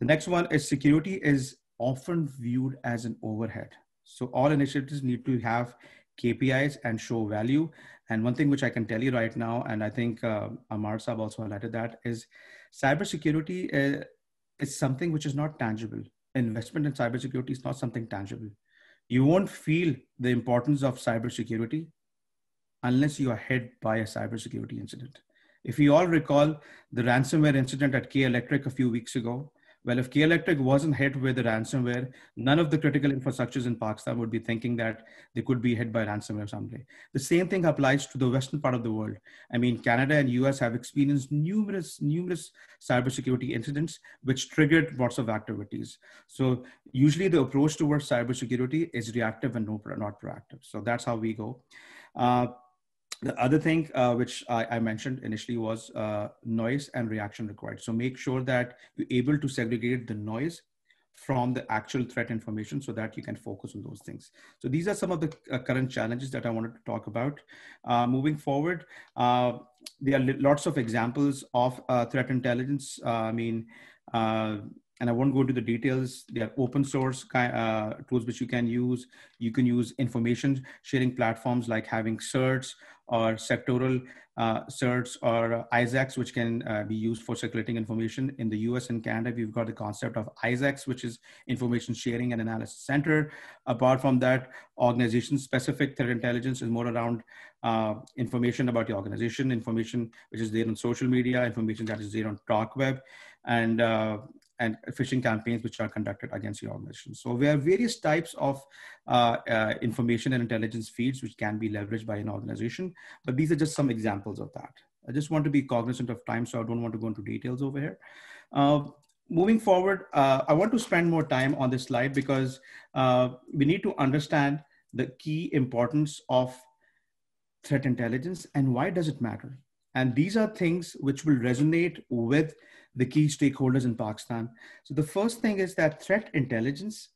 The next one is security is often viewed as an overhead. So all initiatives need to have KPIs and show value. And one thing which I can tell you right now, and I think Ammar Sahib also highlighted that, is cybersecurity is something which is not tangible. Investment in cybersecurity is not something tangible. You won't feel the importance of cybersecurity unless you are hit by a cybersecurity incident. If you all recall the ransomware incident at K Electric a few weeks ago, well, if K Electric wasn't hit with the ransomware, none of the critical infrastructures in Pakistan would be thinking that they could be hit by ransomware someday. The same thing applies to the Western part of the world. I mean, Canada and US have experienced numerous cybersecurity incidents, which triggered lots of activities. So usually the approach towards cybersecurity is reactive and not proactive. So that's how we go. The other thing which I mentioned initially was noise and reaction required. So make sure that you're able to segregate the noise from the actual threat information so that you can focus on those things. So these are some of the current challenges that I wanted to talk about. Moving forward, there are lots of examples of threat intelligence. And I won't go into the details. They are open source tools which you can use. You can use information sharing platforms like having certs or sectoral certs or ISACs, which can be used for circulating information. In the US and Canada, we've got the concept of ISACs, which is Information Sharing and Analysis Center. Apart from that, organization-specific threat intelligence is more around information about your organization, information which is there on social media, information that is there on dark web, and phishing campaigns which are conducted against your organization. So there are various types of information and intelligence feeds which can be leveraged by an organization, but these are just some examples of that. I just want to be cognizant of time, so I don't want to go into details over here. Moving forward, I want to spend more time on this slide because we need to understand the key importance of threat intelligence and why does it matter? And these are things which will resonate with the key stakeholders in Pakistan. So the first thing is that threat intelligence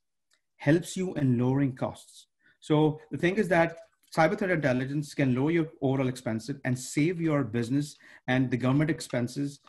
helps you in lowering costs. So the thing is that cyber threat intelligence can lower your overall expenses and save your business and the government expenses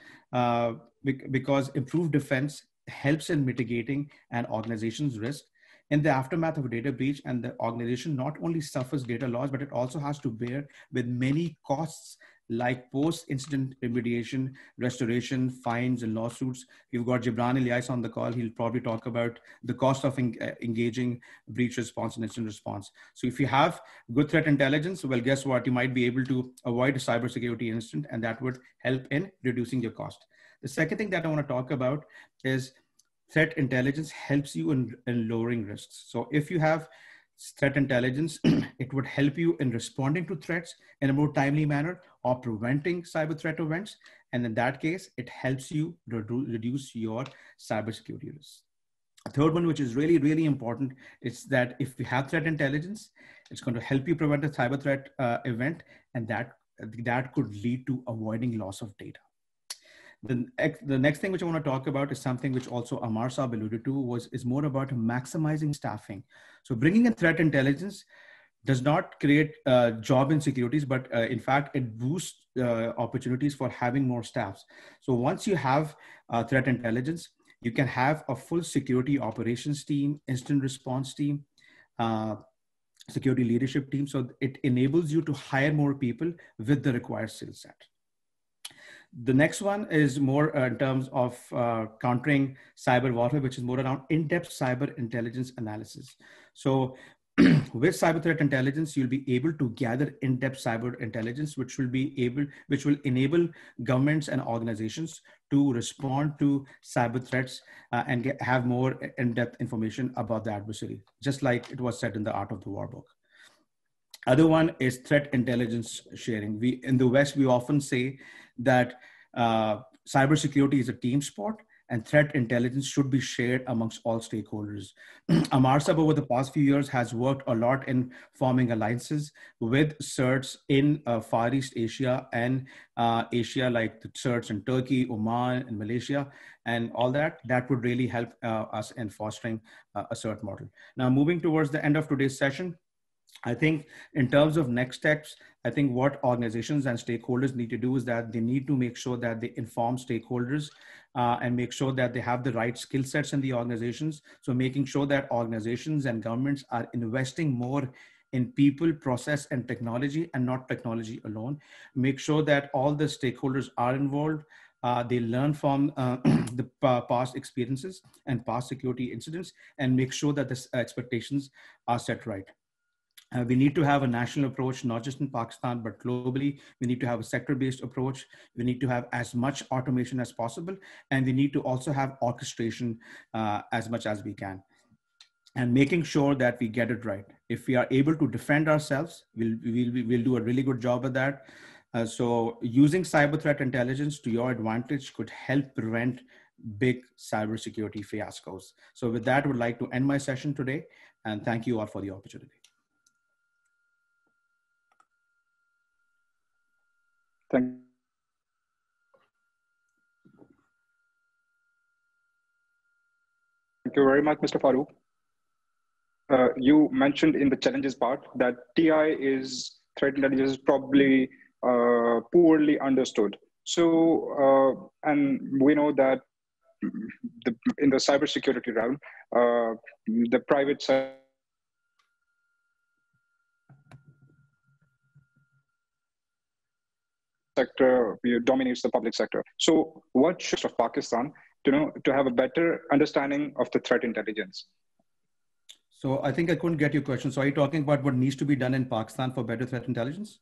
because improved defense helps in mitigating an organization's risk in the aftermath of a data breach, and the organization not only suffers data loss, but it also has to bear with many costs like post-incident remediation, restoration, fines, and lawsuits. You've got Jibran Ilyas on the call. He'll probably talk about the cost of engaging breach response and incident response. So if you have good threat intelligence, well, guess what? You might be able to avoid a cybersecurity incident, and that would help in reducing your cost. The second thing that I want to talk about is threat intelligence helps you in lowering risks. So if you have threat intelligence, it would help you in responding to threats in a more timely manner or preventing cyber threat events. And in that case, it helps you reduce your cybersecurity risk. A third one, which is really, really important, is that if you have threat intelligence, it's going to help you prevent a cyber threat event, and that could lead to avoiding loss of data. The next thing which I want to talk about is something which also Ammar Sahib alluded to, is more about maximizing staffing. So bringing in threat intelligence does not create job insecurities, but in fact, it boosts opportunities for having more staffs. So once you have threat intelligence, you can have a full security operations team, instant response team, security leadership team. So it enables you to hire more people with the required skill set. The next one is more in terms of countering cyber warfare, which is more around in-depth cyber intelligence analysis. So with cyber threat intelligence, you'll be able to gather in-depth cyber intelligence, which will enable governments and organizations to respond to cyber threats and have more in-depth information about the adversary, just like it was said in the Art of the War book. Other one is threat intelligence sharing. We in the West, we often say that cybersecurity is a team sport, and threat intelligence should be shared amongst all stakeholders. Ammar Sahab over the past few years has worked a lot in forming alliances with certs in Far East Asia and Asia, like the certs in Turkey, Oman, and Malaysia, and all that. That would really help us in fostering a cert model. Now, moving towards the end of today's session, I think in terms of next steps, I think what organizations and stakeholders need to do is that they need to make sure that they inform stakeholders and make sure that they have the right skill sets in the organizations. So making sure that organizations and governments are investing more in people, process, and technology, and not technology alone. Make sure that all the stakeholders are involved. They learn from the past experiences and past security incidents, and make sure that the expectations are set right. We need to have a national approach, not just in Pakistan, but globally. We need to have a sector-based approach. We need to have as much automation as possible. And we need to also have orchestration as much as we can. And making sure that we get it right. If we are able to defend ourselves, we'll do a really good job at that. So using cyber threat intelligence to your advantage could help prevent big cybersecurity fiascos. So with that, I would like to end my session today. And thank you all for the opportunity. Thank you very much, Mr. Farooq. You mentioned in the challenges part that TI is threat intelligence is probably poorly understood. So, and we know that in the cybersecurity realm, the private sector dominates the public sector. So what should of Pakistan to have a better understanding of the threat intelligence? So I think I couldn't get your question. So are you talking about what needs to be done in Pakistan for better threat intelligence?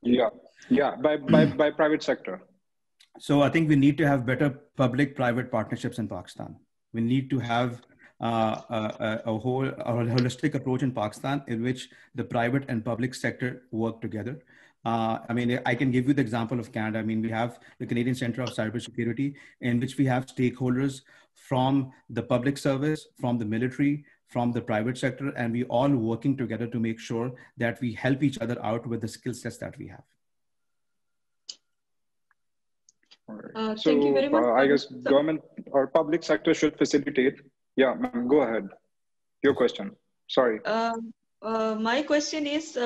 Yeah, yeah, by private sector. So I think we need to have better public-private partnerships in Pakistan. We need to have a holistic approach in Pakistan in which the private and public sector work together. I mean, I can give you the example of Canada. I mean, we have the Canadian Centre of Cybersecurity, in which we have stakeholders from the public service, from the military, from the private sector, and we all working together to make sure that we help each other out with the skill sets that we have. So, thank you very much. I guess government or public sector should facilitate. Yeah, ma'am, go ahead. Your question. Sorry. My question is,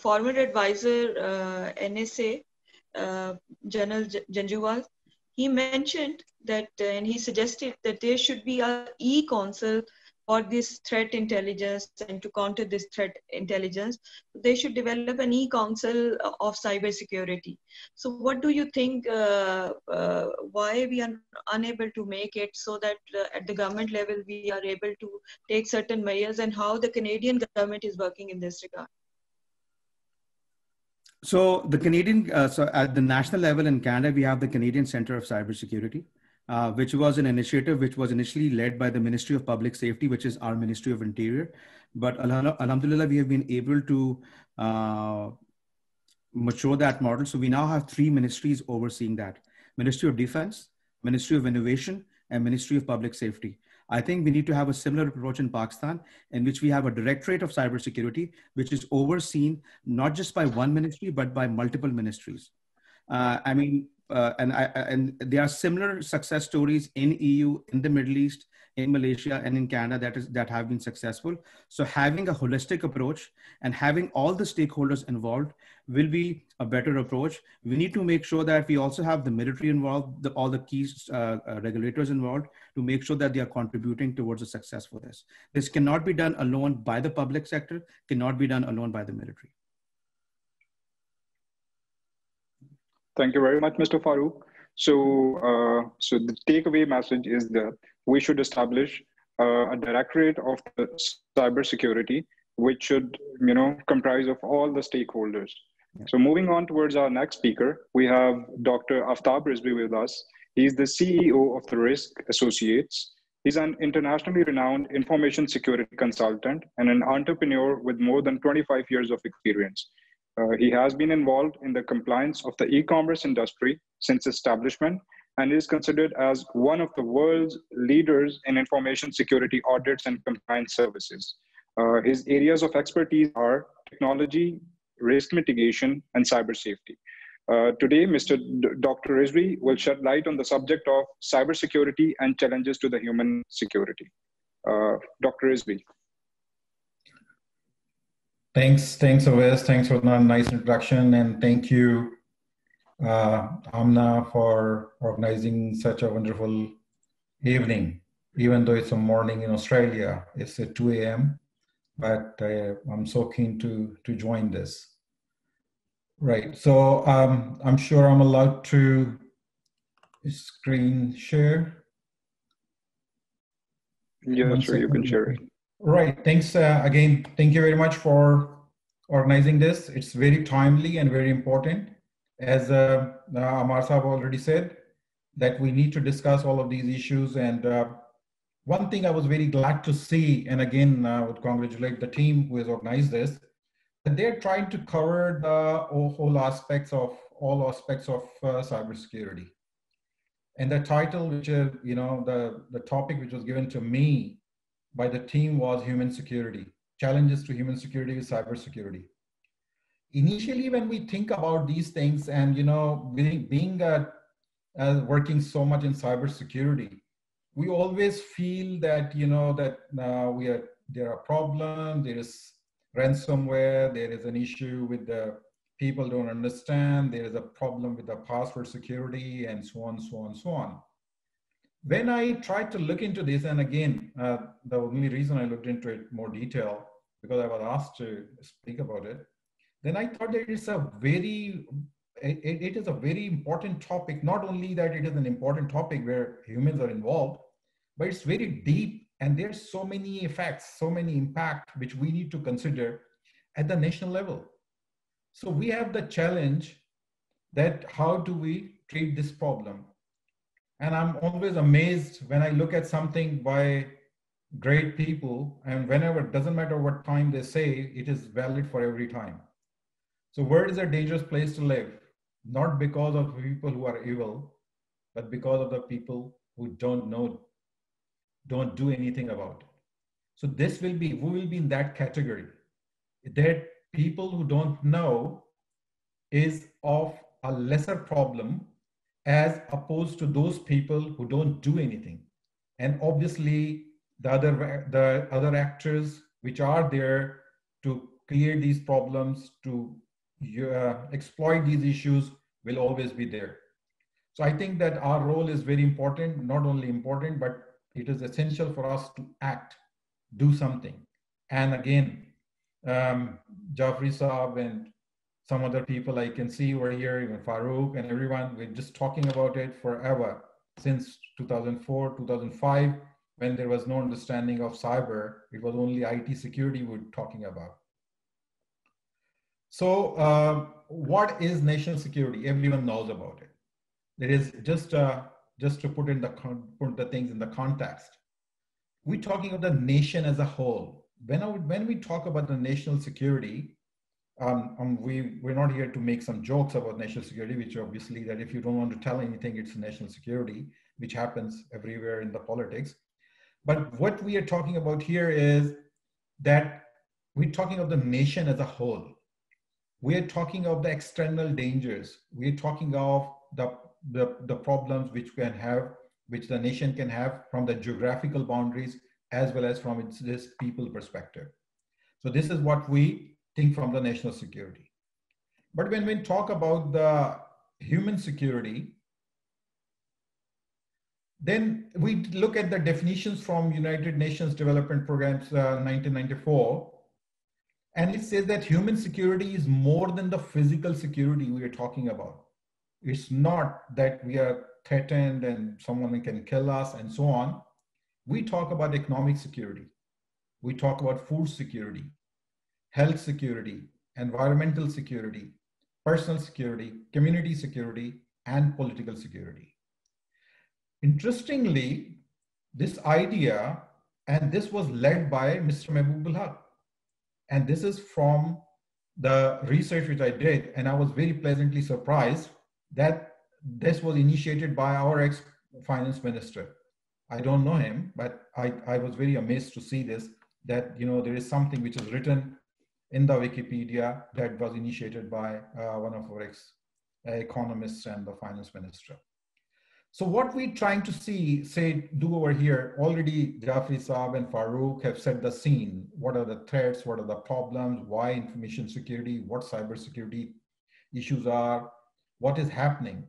former advisor NSA, General Janjewal, he mentioned that and he suggested that there should be an e-council for this threat intelligence and to counter this threat intelligence. They should develop an e-council of cybersecurity. So what do you think, why we are unable to make it so that at the government level we are able to take certain measures, and how the Canadian government is working in this regard? So the Canadian, so at the national level in Canada, we have the Canadian Centre of Cybersecurity, which was an initiative which was initially led by the Ministry of Public Safety, which is our Ministry of Interior. But alhamdulillah, we have been able to mature that model. So we now have three ministries overseeing that: Ministry of Defence, Ministry of Innovation, and Ministry of Public Safety. I think we need to have a similar approach in Pakistan, in which we have a directorate of cybersecurity, which is overseen not just by one ministry, but by multiple ministries. I mean, and there are similar success stories in EU, in the Middle East, in Malaysia and in Canada that have been successful. So having a holistic approach and having all the stakeholders involved will be a better approach. We need to make sure that we also have the military involved, all the key regulators involved, to make sure that they are contributing towards the success for this. This cannot be done alone by the public sector, cannot be done alone by the military. Thank you very much, Mr. Farooq. So, so the takeaway message is that we should establish a directorate of cybersecurity, which should, you know, comprise of all the stakeholders. So moving on towards our next speaker, we have Dr. Aftab Rizvi with us. He's the CEO of the Risk Associates. He's an internationally renowned information security consultant and an entrepreneur with more than 25 years of experience. He has been involved in the compliance of the e-commerce industry since establishment and is considered as one of the world's leaders in information security audits and compliance services. His areas of expertise are technology, risk mitigation, and cyber safety. Today, Dr. Rizvi will shed light on the subject of cybersecurity and challenges to the human security. Dr. Rizvi. Thanks, Awais. Thanks for that nice introduction, and thank you, Amna, for organizing such a wonderful evening. Even though it's a morning in Australia, it's at 2 a.m., but I'm so keen to join this. Right, so I'm sure I'm allowed to screen share. Yeah, sure, you can share it. Right, thanks again. Thank you very much for organizing this. It's very timely and very important. As Ammar Sahab already said, that we need to discuss all of these issues. And one thing I was very glad to see, and again, I would congratulate the team who has organized this, that they're trying to cover the whole aspects of, all aspects of cybersecurity. And the title, which is, you know, the topic which was given to me by the team was human security, challenges to human security with cybersecurity. Initially, when we think about these things and, you know, being working so much in cybersecurity, we always feel that, you know, that there are problems, there is ransomware, there is an issue with the people don't understand, there is a problem with the password security and so on, so on, so on. When I tried to look into this, and again, the only reason I looked into it more detail, because I was asked to speak about it, then I thought that it's a very, it is a very important topic. Not only that it is an important topic where humans are involved, but it's very deep and there's so many effects, so many impact, which we need to consider at the national level. So we have the challenge that how do we treat this problem? And I'm always amazed when I look at something by great people, and whenever, it doesn't matter what time they say, it is valid for every time. So world is a dangerous place to live, not because of people who are evil, but because of the people who don't know, don't do anything about it. So this will be, we will be in that category. That people who don't know is of a lesser problem as opposed to those people who don't do anything. And obviously the other actors which are there to create these problems, to exploit these issues will always be there. So I think that our role is very important, not only important, but it is essential for us to act, do something. And again, Jaffri Saab and some other people I can see over here, even Farooq and everyone, we're just talking about it forever since 2004, 2005, when there was no understanding of cyber. It was only IT security we were talking about. So what is national security? Everyone knows about it. There is just to put the things in the context. We're talking of the nation as a whole. When we talk about the national security, we're not here to make some jokes about national security, which obviously that if you don't want to tell anything, it's national security, which happens everywhere in the politics. But what we are talking about here is that we're talking of the nation as a whole. We're talking of the external dangers. We're talking of the problems which can have which the nation can have from the geographical boundaries as well as from its people perspective. So this is what we think from the national security. But when we talk about the human security, then we look at the definitions from United Nations Development Programs 1994, and it says that human security is more than the physical security we are talking about. It's not that we are threatened and someone can kill us and so on. We talk about economic security. We talk about food security, health security, environmental security, personal security, community security, and political security. Interestingly, this idea, and this was led by Mr. Mehboob ul Haq, and this is from the research which I did, and I was very pleasantly surprised that this was initiated by our ex-finance minister. I don't know him, but I was very amazed to see this, that there is something which is written in the Wikipedia that was initiated by one of our ex-economists and the finance minister. So what we're trying to do over here, already Jaffri Saab and Farooq have set the scene. What are the threats? What are the problems? Why information security? What cybersecurity issues are? What is happening?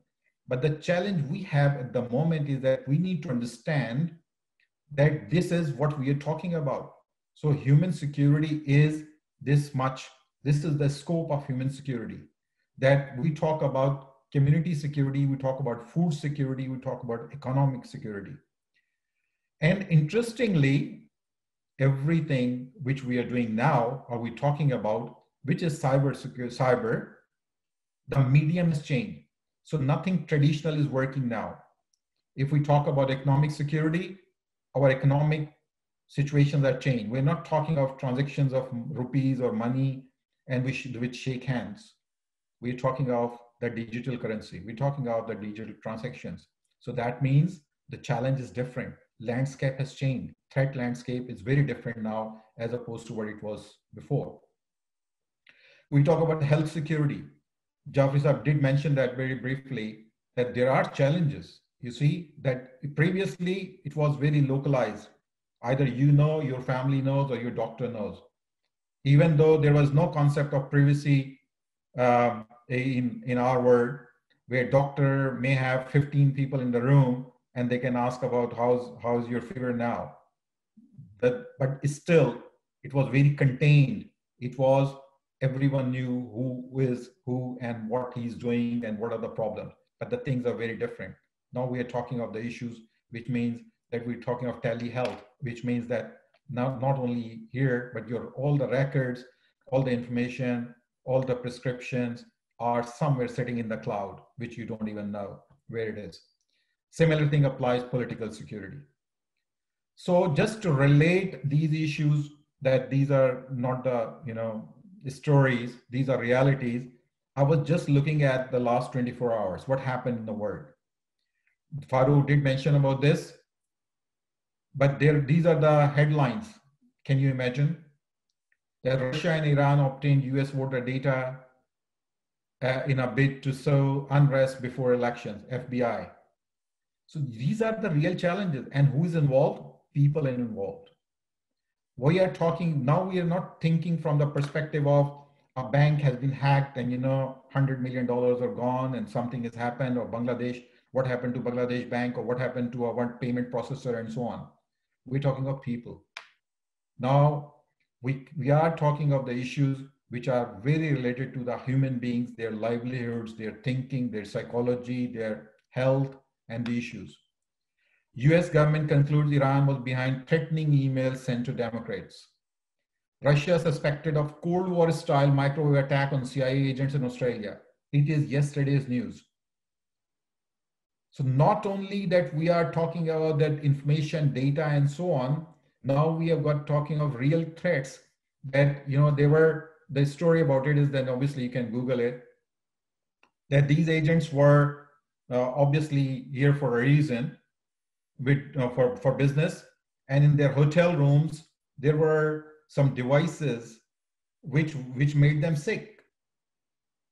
But the challenge we have at the moment is that we need to understand that this is what we are talking about. So human security is this much. This is the scope of human security, that we talk about community security, we talk about food security, we talk about economic security. And interestingly, everything which we are doing now, or we're talking about, which is cyber secure, the medium has changed. So nothing traditional is working now. If we talk about economic security, our economic situations are changed. We're not talking of transactions of rupees or money and which shake hands. We're talking of the digital currency. We're talking about the digital transactions. So that means the challenge is different. Landscape has changed. Threat landscape is very different now as opposed to what it was before. We talk about health security. Jaffri Saab did mention that very briefly, that there are challenges. You see that previously it was very localized. Either your family knows, or your doctor knows. Even though there was no concept of privacy, in our world, where doctor may have 15 people in the room and they can ask about how's your fever now. But still, it was very contained. It was everyone knew who is who and what he's doing and what are the problems. But the things are very different. Now we are talking of the issues, which means that we're talking of telehealth, which means that now not only here, but all the records, all the information, all the prescriptions are somewhere sitting in the cloud, which you don't even know where it is. Similar thing applies political security. So just to relate these issues, that these are not the stories, these are realities. I was just looking at the last 24 hours, what happened in the world. Farooq did mention about this, but these are the headlines. Can you imagine? That Russia and Iran obtained US voter data in a bid to sow unrest before elections, FBI. So these are the real challenges. And who is involved? People are involved. We are talking, now we are not thinking from the perspective of a bank has been hacked and $100 million are gone and something has happened, or Bangladesh, what happened to Bangladesh Bank, or what happened to our payment processor and so on. We're talking of people. Now, we are talking of the issues which are very related to the human beings, their livelihoods, their thinking, their psychology, their health, and the issues. US government concludes Iran was behind threatening emails sent to Democrats. Russia suspected of Cold War style microwave attack on CIA agents in Australia. It is yesterday's news. So not only that we are talking about that information, data, and so on, now we have got talking of real threats that, the story about it is that obviously you can Google it, that these agents were obviously here for a reason for business. And in their hotel rooms, there were some devices which made them sick.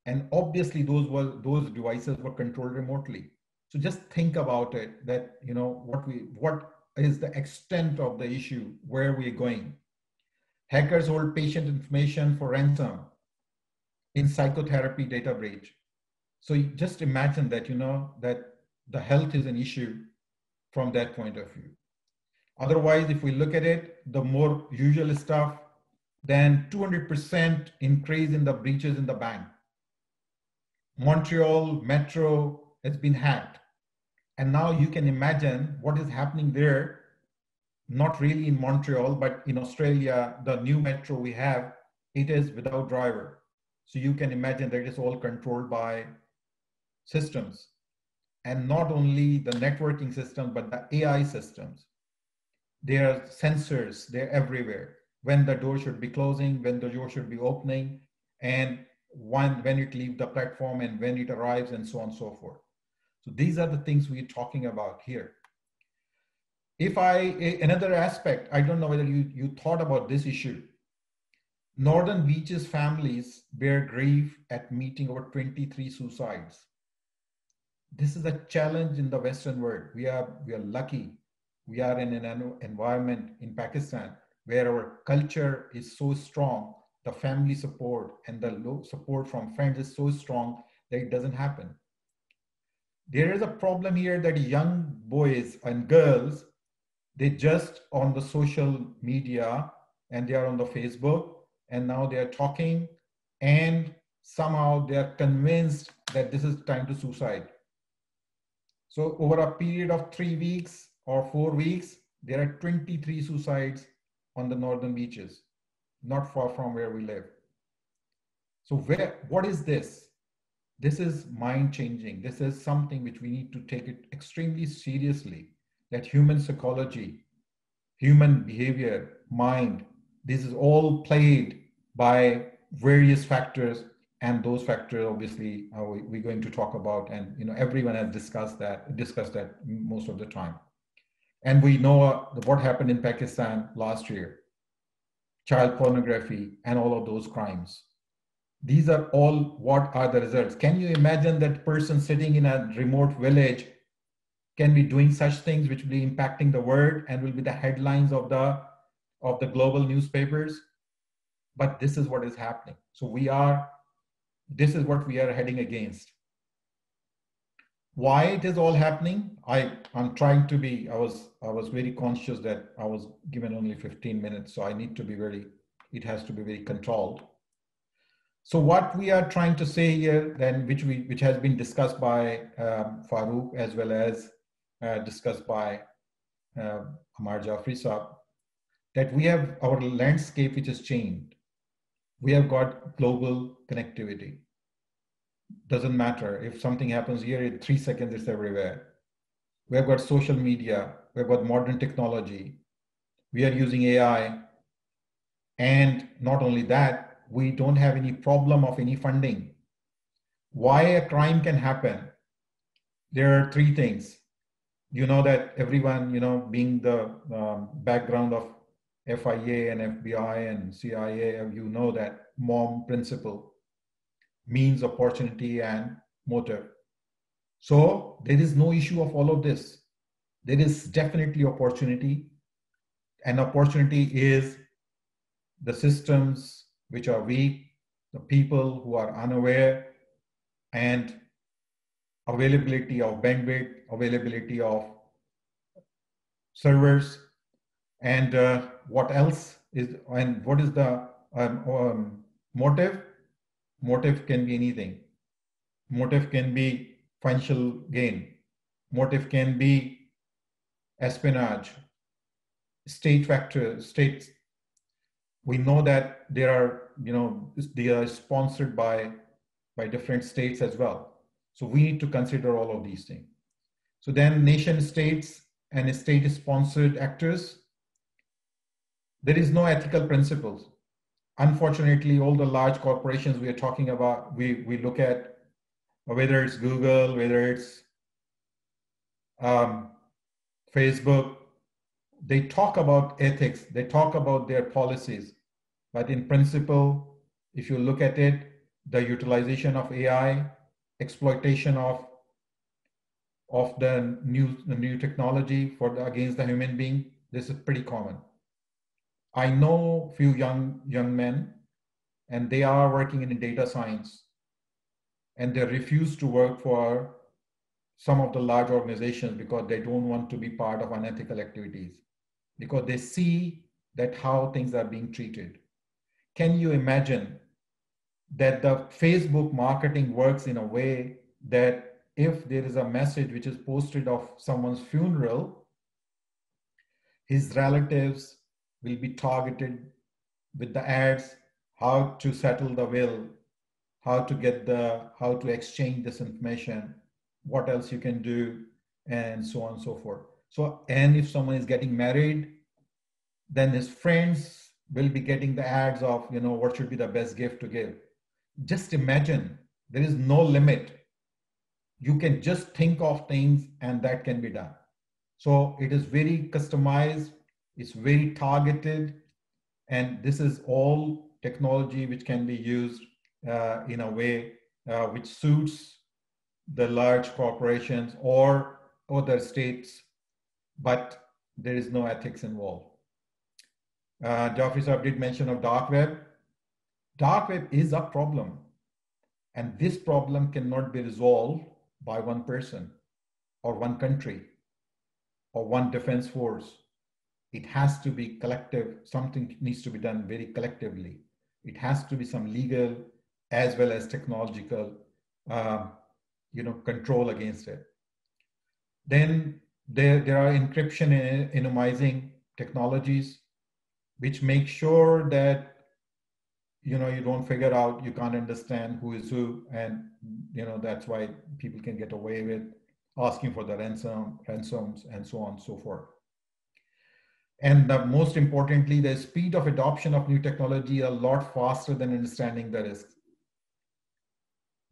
And obviously those devices were controlled remotely. So just think about it, that, you know, what is the extent of the issue, where we're going. Hackers hold patient information for ransom in psychotherapy data breach. So you just imagine that, you know, that the health is an issue from that point of view. Otherwise, if we look at it, the more usual stuff, then 200% increase in the breaches in the bank. Montreal Metro has been hacked. And now you can imagine what is happening there, not really in Montreal, but in Australia, the new metro we have, it is without driver. So you can imagine that it is all controlled by systems. And not only the networking system, but the AI systems. There are sensors, they're everywhere. When the door should be closing, when the door should be opening, and when it leaves the platform and when it arrives, and so on and so forth. So these are the things we're talking about here. Another aspect, I don't know whether you thought about this issue. Northern Beaches families bear grief at meeting over 23 suicides. This is a challenge in the Western world. We are lucky. We are in an environment in Pakistan where our culture is so strong, the family support and the support from friends is so strong that it doesn't happen. There is a problem here that young boys and girls, they just on the social media and they are on the Facebook, and now they are talking and somehow they are convinced that this is time to suicide. So over a period of 3 weeks or 4 weeks, there are 23 suicides on the Northern Beaches, not far from where we live. So what is this? This is mind changing. This is something which we need to take it extremely seriously, that human psychology, human behavior, mind, this is all played by various factors, and those factors obviously we're going to talk about, and you know everyone has discussed that most of the time. And we know what happened in Pakistan last year, child pornography and all of those crimes. These are all what are the results. Can you imagine that person sitting in a remote village can be doing such things which will be impacting the world and will be the headlines of the global newspapers? But this is what is happening. So this is what we are heading against. Why it is all happening? I'm trying to be, I was very conscious that I was given only 15 minutes, so I need to be it has to be very controlled. So what we are trying to say here then, which has been discussed by Farooq as well as discussed by Ammar Jaffri Saab, that we have our landscape which has changed. We have got global connectivity. Doesn't matter if something happens here in 3 seconds, it's everywhere. We have got social media, we've got modern technology, we are using AI, and not only that, we don't have any problem of any funding. Why a crime can happen? There are three things. You know that everyone, you know, being the background of FIA and FBI and CIA, you know that MOM principle. Means, opportunity, and motive. So there is no issue of all of this. There is definitely opportunity, and opportunity is the systems which are weak, the people who are unaware, and availability of bandwidth, availability of servers, and what else is, and what is the motive? Motive can be anything. Motive can be financial gain. Motive can be espionage, state factor, states. We know that there are, you know, they are sponsored by different states as well. So we need to consider all of these things. So then nation states and state-sponsored actors, there is no ethical principles. Unfortunately, all the large corporations we are talking about, we look at, whether it's Google, whether it's Facebook, they talk about ethics, they talk about their policies. But in principle, if you look at it, the utilization of AI, exploitation of of the new technology for the, against the human being. This is pretty common. I know few young men, and they are working in data science, and they refuse to work for some of the large organizations because they don't want to be part of unethical activities, because they see that how things are being treated. Can you imagine that the Facebook marketing works in a way that if there is a message which is posted of someone's funeral, his relatives will be targeted with the ads, how to settle the will, how to exchange this information, what else you can do, and so on and so forth. So, and if someone is getting married, then his friends will be getting the ads of, you know, what should be the best gift to give. Just imagine, there is no limit. You can just think of things and that can be done. So it is very customized, it's very targeted, and this is all technology which can be used in a way which suits the large corporations or other states, but there is no ethics involved. Jaffri sir did mention of dark web. Dark web is a problem, and this problem cannot be resolved by one person or one country or one defense force. It has to be collective. Something needs to be done very collectively. It has to be some legal as well as technological control against it. Then there are encryption and anonymizing technologies which make sure that, you know, you don't figure out, you can't understand who is who, and, you know, that's why people can get away with asking for the ransoms and so on and so forth. And most importantly, the speed of adoption of new technology a lot faster than understanding the risks.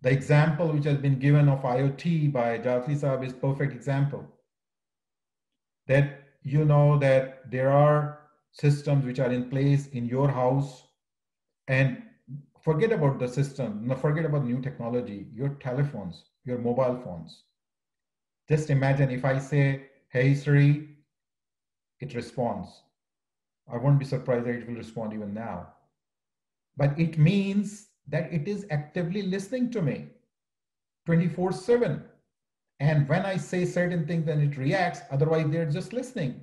The example which has been given of IoT by Jaffri Saab is perfect example. That you know that there are systems which are in place in your house, and forget about the system, forget about new technology, your telephones, your mobile phones. Just imagine if I say, hey Siri, it responds. I won't be surprised that it will respond even now. But it means that it is actively listening to me 24/7. And when I say certain things, then it reacts, otherwise they're just listening.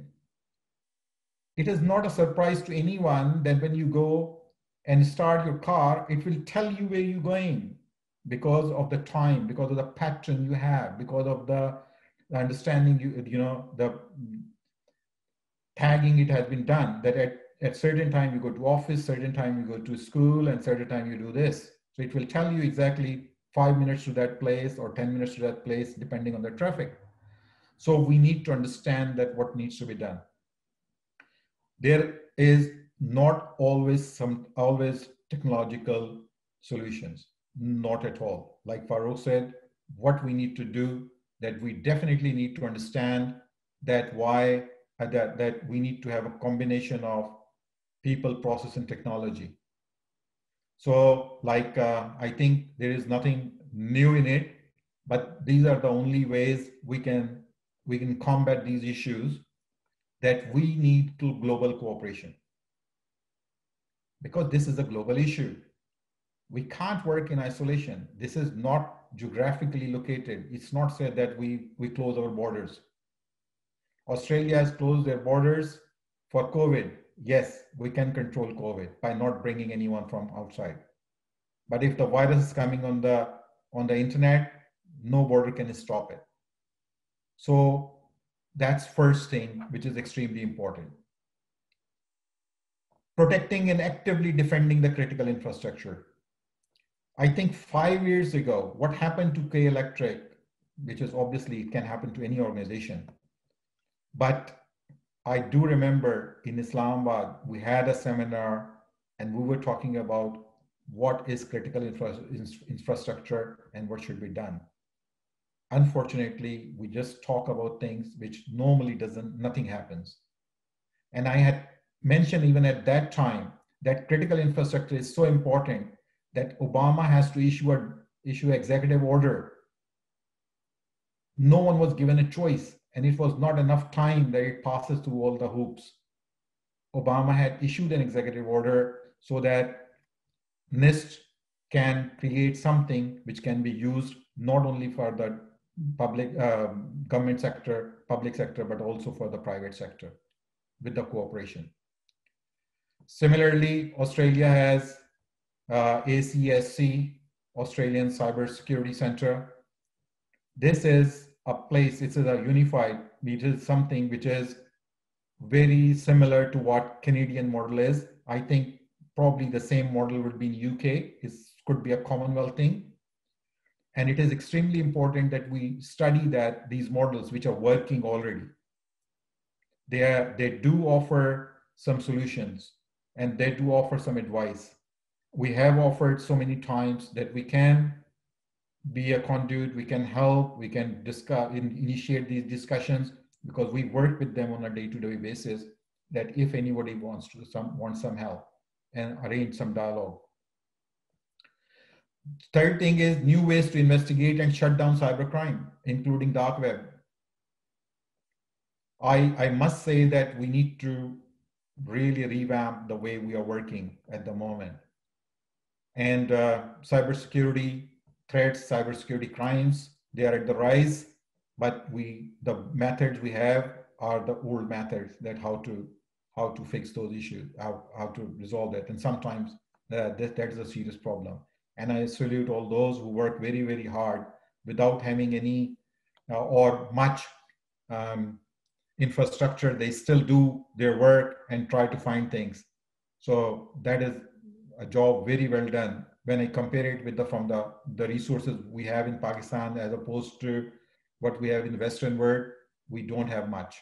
It is not a surprise to anyone that when you go and start your car, it will tell you where you're going because of the time, because of the pattern you have, because of the understanding, the tagging it has been done, that at certain time you go to office, certain time you go to school, and certain time you do this. So it will tell you exactly 5 minutes to that place or 10 minutes to that place, depending on the traffic. So we need to understand that what needs to be done. There is not always technological solutions, not at all. Like Farooq said, what we need to do, that we definitely need to understand that why that we need to have a combination of people, process, and technology. So like, I think there is nothing new in it, but these are the only ways we can combat these issues, that we need to global cooperation. Because this is a global issue. We can't work in isolation. This is not geographically located. It's not said that we close our borders. Australia has closed their borders for COVID. Yes, we can control COVID by not bringing anyone from outside. But if the virus is coming on the internet, no border can stop it. So that's first thing, which is extremely important. Protecting and actively defending the critical infrastructure. I think 5 years ago, what happened to K Electric, which is obviously it can happen to any organization, but I do remember in Islamabad, we had a seminar and we were talking about what is critical infrastructure and what should be done. Unfortunately, we just talk about things which normally nothing happens. And I had mentioned even at that time that critical infrastructure is so important that Obama has to issue an executive order no one was given a choice, and it was not enough time that it passes through all the hoops. Obama had issued an executive order so that NIST can create something which can be used not only for the public government sector, public sector, but also for the private sector with the cooperation. Similarly, Australia has ACSC, Australian Cyber Security Center. This is a place, this is a unified, it is something which is very similar to what Canadian model is. I think probably the same model would be in UK. It could be a Commonwealth thing. And it is extremely important that we study that these models which are working already. They do offer some solutions and they do offer some advice. We have offered so many times that we can be a conduit, we can help, we can discuss, initiate these discussions, because we work with them on a day-to-day basis, that if anybody wants to wants some help and arrange some dialogue. Third thing is new ways to investigate and shut down cybercrime, including dark web. I must say that we need to really revamp the way we are working at the moment. And cybersecurity threats, cybersecurity crimes, they are at the rise, but the methods we have are the old methods that how to fix those issues, how to resolve that. And sometimes that is a serious problem. And I salute all those who work very, very hard without having any or much infrastructure. They still do their work and try to find things. So that is a job very well done. When I compare it with the resources we have in Pakistan as opposed to what we have in the Western world, we don't have much.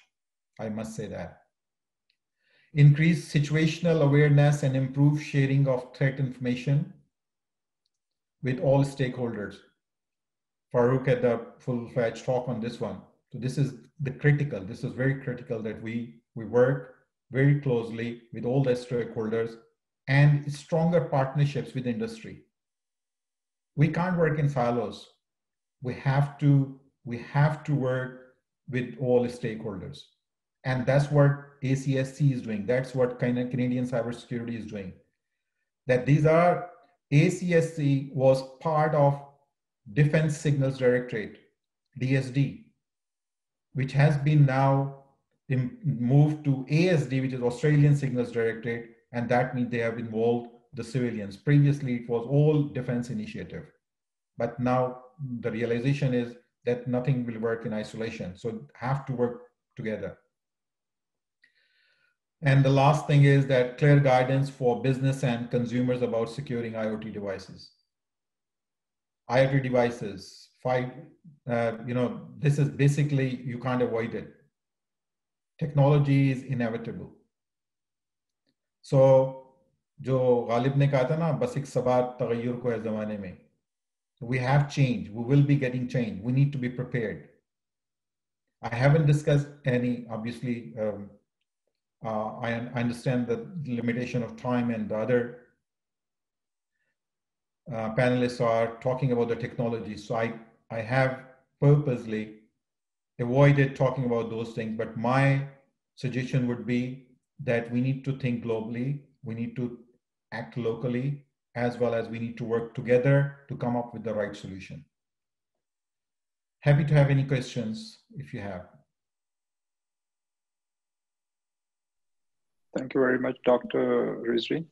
I must say that. Increase situational awareness and improve sharing of threat information with all stakeholders. Farooq had a full-fledged talk on this one. So this is the critical, this is very critical that we work very closely with all the stakeholders and stronger partnerships with industry. We can't work in silos. We have to work with all the stakeholders. And that's what ACSC is doing. That's what Canadian cybersecurity is doing. That these are, ACSC was part of Defense Signals Directorate, DSD, which has been now moved to ASD, which is Australian Signals Directorate, and that means they have involved the civilians. Previously, it was all defense initiative, but now the realization is that nothing will work in isolation, so have to work together. And the last thing is that clear guidance for business and consumers about securing IoT devices. IoT devices, this is basically, you can't avoid it. Technology is inevitable. So, jo Ghalib ne kaha tha na, bas ek sabar taghayyur ko hai zamane mein. We have change, we will be getting change. We need to be prepared. I haven't discussed any, obviously, I understand the limitation of time, and the other panelists are talking about the technology. So I have purposely avoided talking about those things, but my suggestion would be that we need to think globally, we need to act locally, as well as we need to work together to come up with the right solution. Happy to have any questions if you have. Thank you very much, Dr. Rizvi.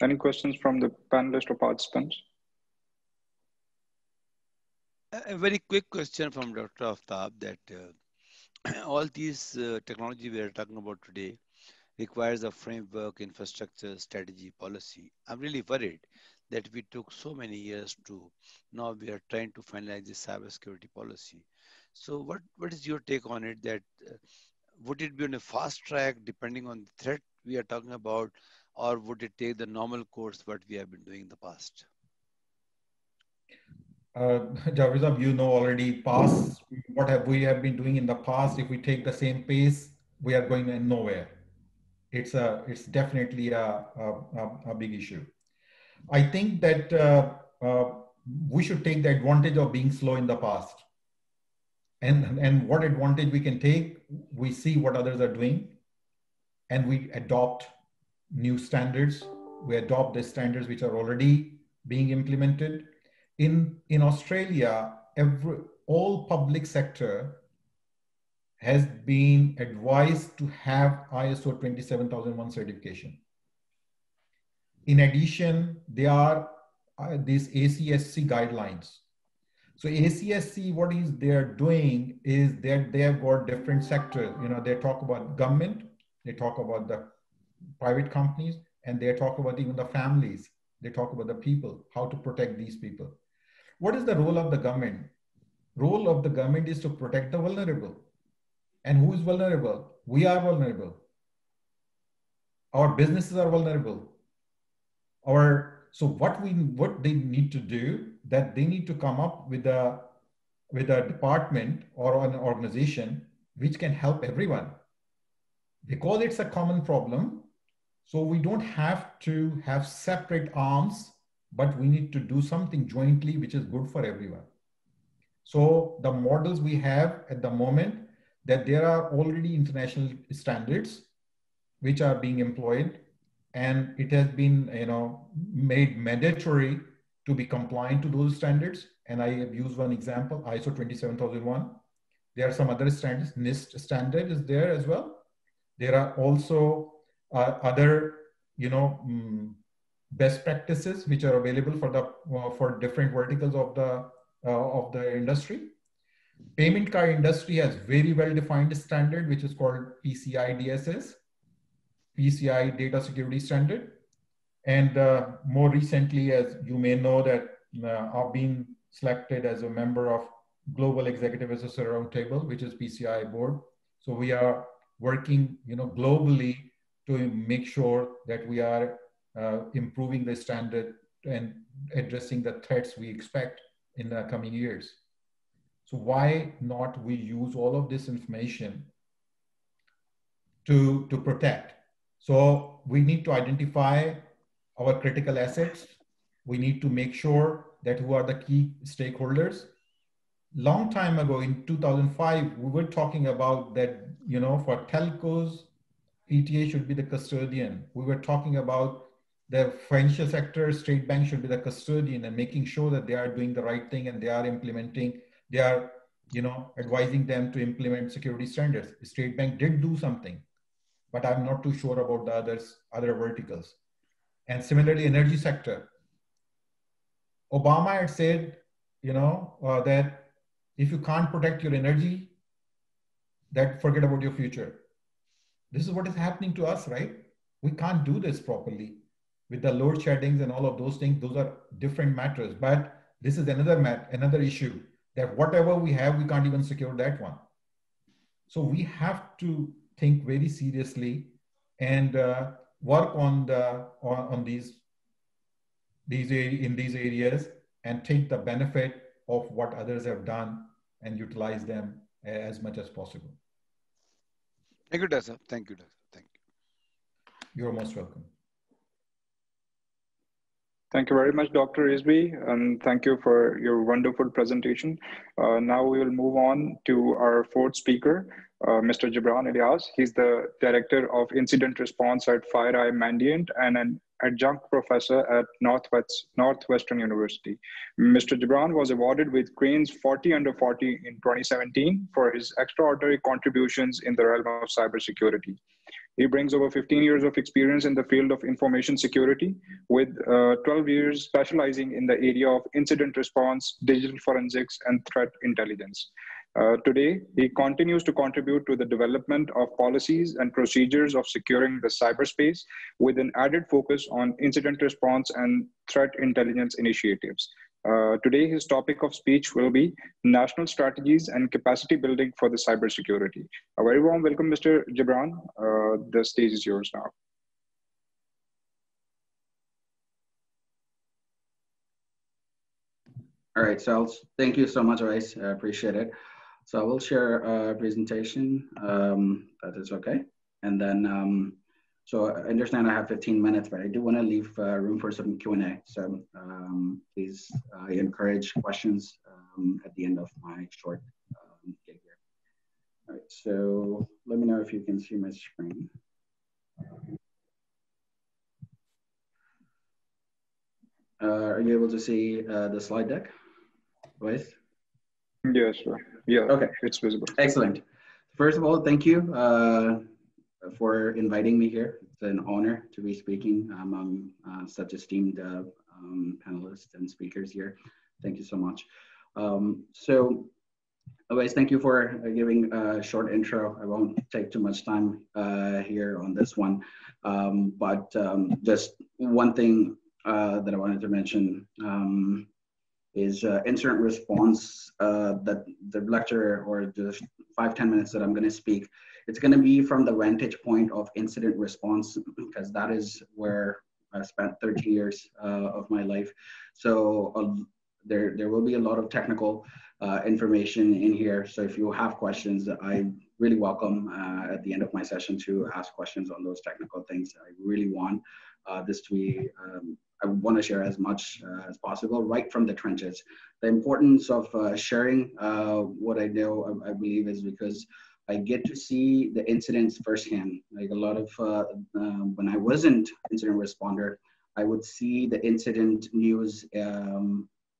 Any questions from the panelists or participants? A very quick question from Dr. Aftab, that all these technology we are talking about today requires a framework, infrastructure, strategy, policy. I'm really worried that we took so many years to, now we are trying to finalize the cybersecurity policy. So what is your take on it, that would it be on a fast track depending on the threat we are talking about, or would it take the normal course what we have been doing in the past? Javizab, you know already past, what have we have been doing in the past, if we take the same pace, we are going nowhere. It's definitely a big issue. I think that we should take the advantage of being slow in the past. And what advantage we can take, we see what others are doing and we adopt new standards. We adopt the standards which are already being implemented. In Australia, all public sector has been advised to have ISO 27001 certification. In addition, there are these ACSC guidelines. So ACSC, what is they're doing is that they have got different sectors. You know, they talk about government, they talk about the private companies, and they talk about even the families. They talk about the people, how to protect these people. What is the role of the government? Role of the government is to protect the vulnerable. And who is vulnerable? We are vulnerable. Our businesses are vulnerable. So what they need to do, that they need to come up with a department or an organization which can help everyone. Because it's a common problem, so we don't have to have separate arms, but we need to do something jointly which is good for everyone. So the models we have at the moment, that there are already international standards which are being employed, and it has been, you know, made mandatory to be compliant to those standards. And I have used one example, ISO 27001. There are some other standards, NIST standard is there as well. There are also other, you know, best practices which are available for the for different verticals of the industry. Payment card industry has very well defined standard which is called PCI DSS. PCI data security standard. And more recently, as you may know, that I've been selected as a member of Global Executive Assessor Roundtable, which is PCI board. So we are working, you know, globally to make sure that we are improving the standard and addressing the threats we expect in the coming years. So why not we use all of this information to protect? So we need to identify our critical assets. We need to make sure that who are the key stakeholders. Long time ago in 2005, we were talking about that, you know, for telcos, ETA should be the custodian. We were talking about the financial sector, State Bank should be the custodian and making sure that they are doing the right thing and they are implementing, they are, you know, advising them to implement security standards. State Bank did do something, but I'm not too sure about the other verticals. And similarly, energy sector. Obama had said, you know, that if you can't protect your energy, that forget about your future. This is what is happening to us, right? We can't do this properly with the load sheddings and all of those things. Those are different matters, but this is another issue that whatever we have, we can't even secure that one. So we have to think very seriously and work on these areas and take the benefit of what others have done and utilize them as much as possible. Thank you, Dasar. Thank you, Dasar. Thank you. You're most welcome. Thank you very much, Dr. Rizvi, and thank you for your wonderful presentation. Now we will move on to our fourth speaker, Mr. Jibran Ilyas. He's the Director of Incident Response at FireEye Mandiant and an Adjunct Professor at Northwestern University. Mr. Jibran was awarded with Crane's 40 Under 40 in 2017 for his extraordinary contributions in the realm of cybersecurity. He brings over 15 years of experience in the field of information security, with 12 years specializing in the area of incident response, digital forensics, and threat intelligence. Today, he continues to contribute to the development of policies and procedures of securing the cyberspace with an added focus on incident response and threat intelligence initiatives. Today, his topic of speech will be National Strategies and Capacity Building for the Cybersecurity. A very warm welcome, Mr. Jibran. The stage is yours now. All right, so thank you so much, Rais. I appreciate it. So I will share a presentation, that is okay. And then So I understand I have 15 minutes, but I do want to leave room for some Q&A. So please encourage questions at the end of my short gig here. All right, so let me know if you can see my screen. Are you able to see the slide deck, Wes? Yes, sir. Yeah, okay. It's visible. Excellent. First of all, thank you for inviting me here. It's an honor to be speaking among such esteemed panelists and speakers here. Thank you so much. So, Wes, thank you for giving a short intro. I won't take too much time here on this one, but just one thing that I wanted to mention is incident response. That the lecture or the 5-10 minutes that I'm going to speak, it's going to be from the vantage point of incident response, because that is where I spent 13 years of my life. So there will be a lot of technical information in here. So if you have questions, I really welcome at the end of my session to ask questions on those technical things. I really want this to be, I want to share as much as possible right from the trenches. The importance of sharing what I know, I believe, is because I get to see the incidents firsthand. Like a lot of, when I wasn't incident responder, I would see the incident news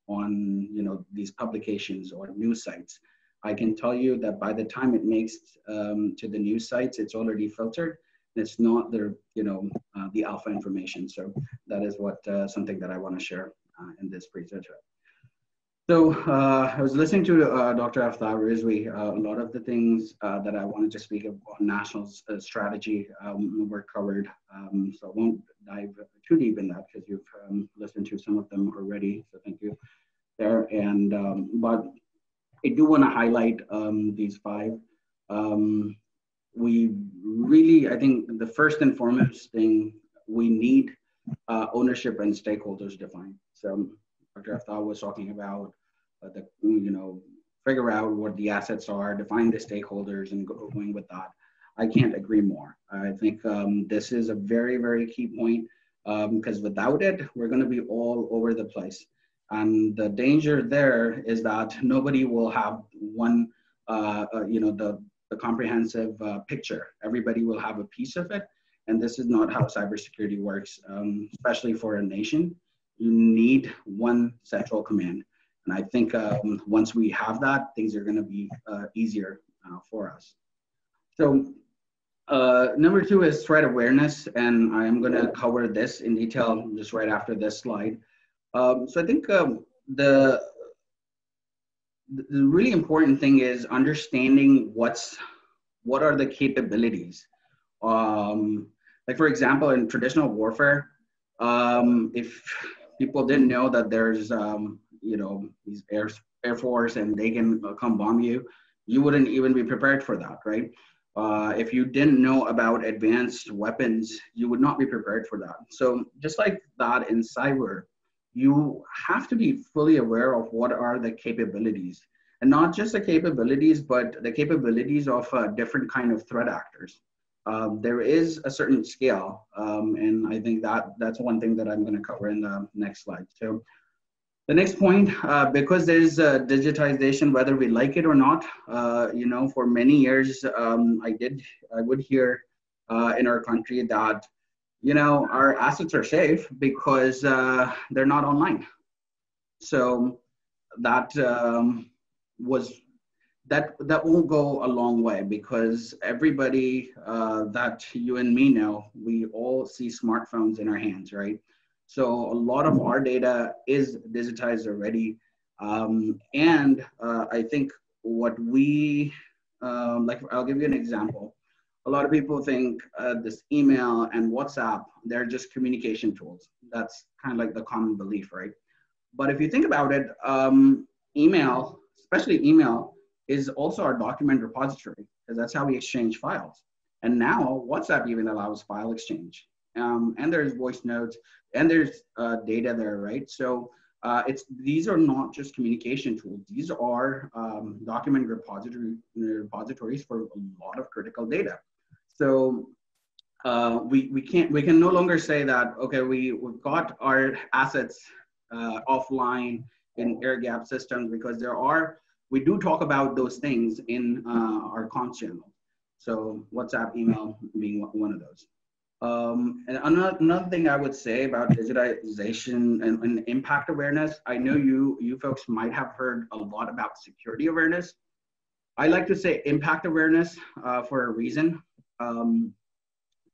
on these publications or news sites. I can tell you that by the time it makes to the news sites, it's already filtered. It's not the the alpha information. So that is what something that I want to share in this presentation. So I was listening to Dr. Aftab Rizvi. A lot of the things that I wanted to speak about national strategy were covered. So I won't dive too deep in that because you've listened to some of them already. So thank you there. And but I do want to highlight these five. We really, I think the first and foremost thing, we need ownership and stakeholders defined. So Dr. Aftab was talking about figure out what the assets are, define the stakeholders and going with that. I can't agree more. I think this is a very, very key point because without it, we're gonna be all over the place. And the danger there is that nobody will have one, the comprehensive picture. Everybody will have a piece of it. And this is not how cybersecurity works, especially for a nation. You need one central command. And I think once we have that, things are gonna be easier for us. So number two is threat awareness. And I'm gonna cover this in detail just right after this slide. So I think the really important thing is understanding what are the capabilities. Like for example, in traditional warfare, if people didn't know that there's these air force and they can come bomb you, you wouldn't even be prepared for that, right? If you didn't know about advanced weapons, you would not be prepared for that. So just like that in cyber, you have to be fully aware of what are the capabilities, and not just the capabilities, but the capabilities of different kind of threat actors. There is a certain scale, and I think that's one thing that I'm going to cover in the next slide. So the next point, because there's digitization, whether we like it or not, for many years, I would hear in our country that our assets are safe because they're not online. So that that won't go a long way, because everybody that you and me know, we all see smartphones in our hands, right? So a lot of our data is digitized already. And I think what we, I'll give you an example. A lot of people think this email and WhatsApp, they're just communication tools. That's kind of like the common belief, right? But if you think about it, email, especially email, is also our document repository, because that's how we exchange files. And now WhatsApp even allows file exchange. And there's voice notes, and there's data there, right? So these are not just communication tools. These are document repositories for a lot of critical data. So we can no longer say that, okay, we've got our assets offline in air gap systems, because we do talk about those things in our comms channel. So WhatsApp, email being one of those. And another thing I would say about digitization and impact awareness, I know you folks might have heard a lot about security awareness. I like to say impact awareness for a reason.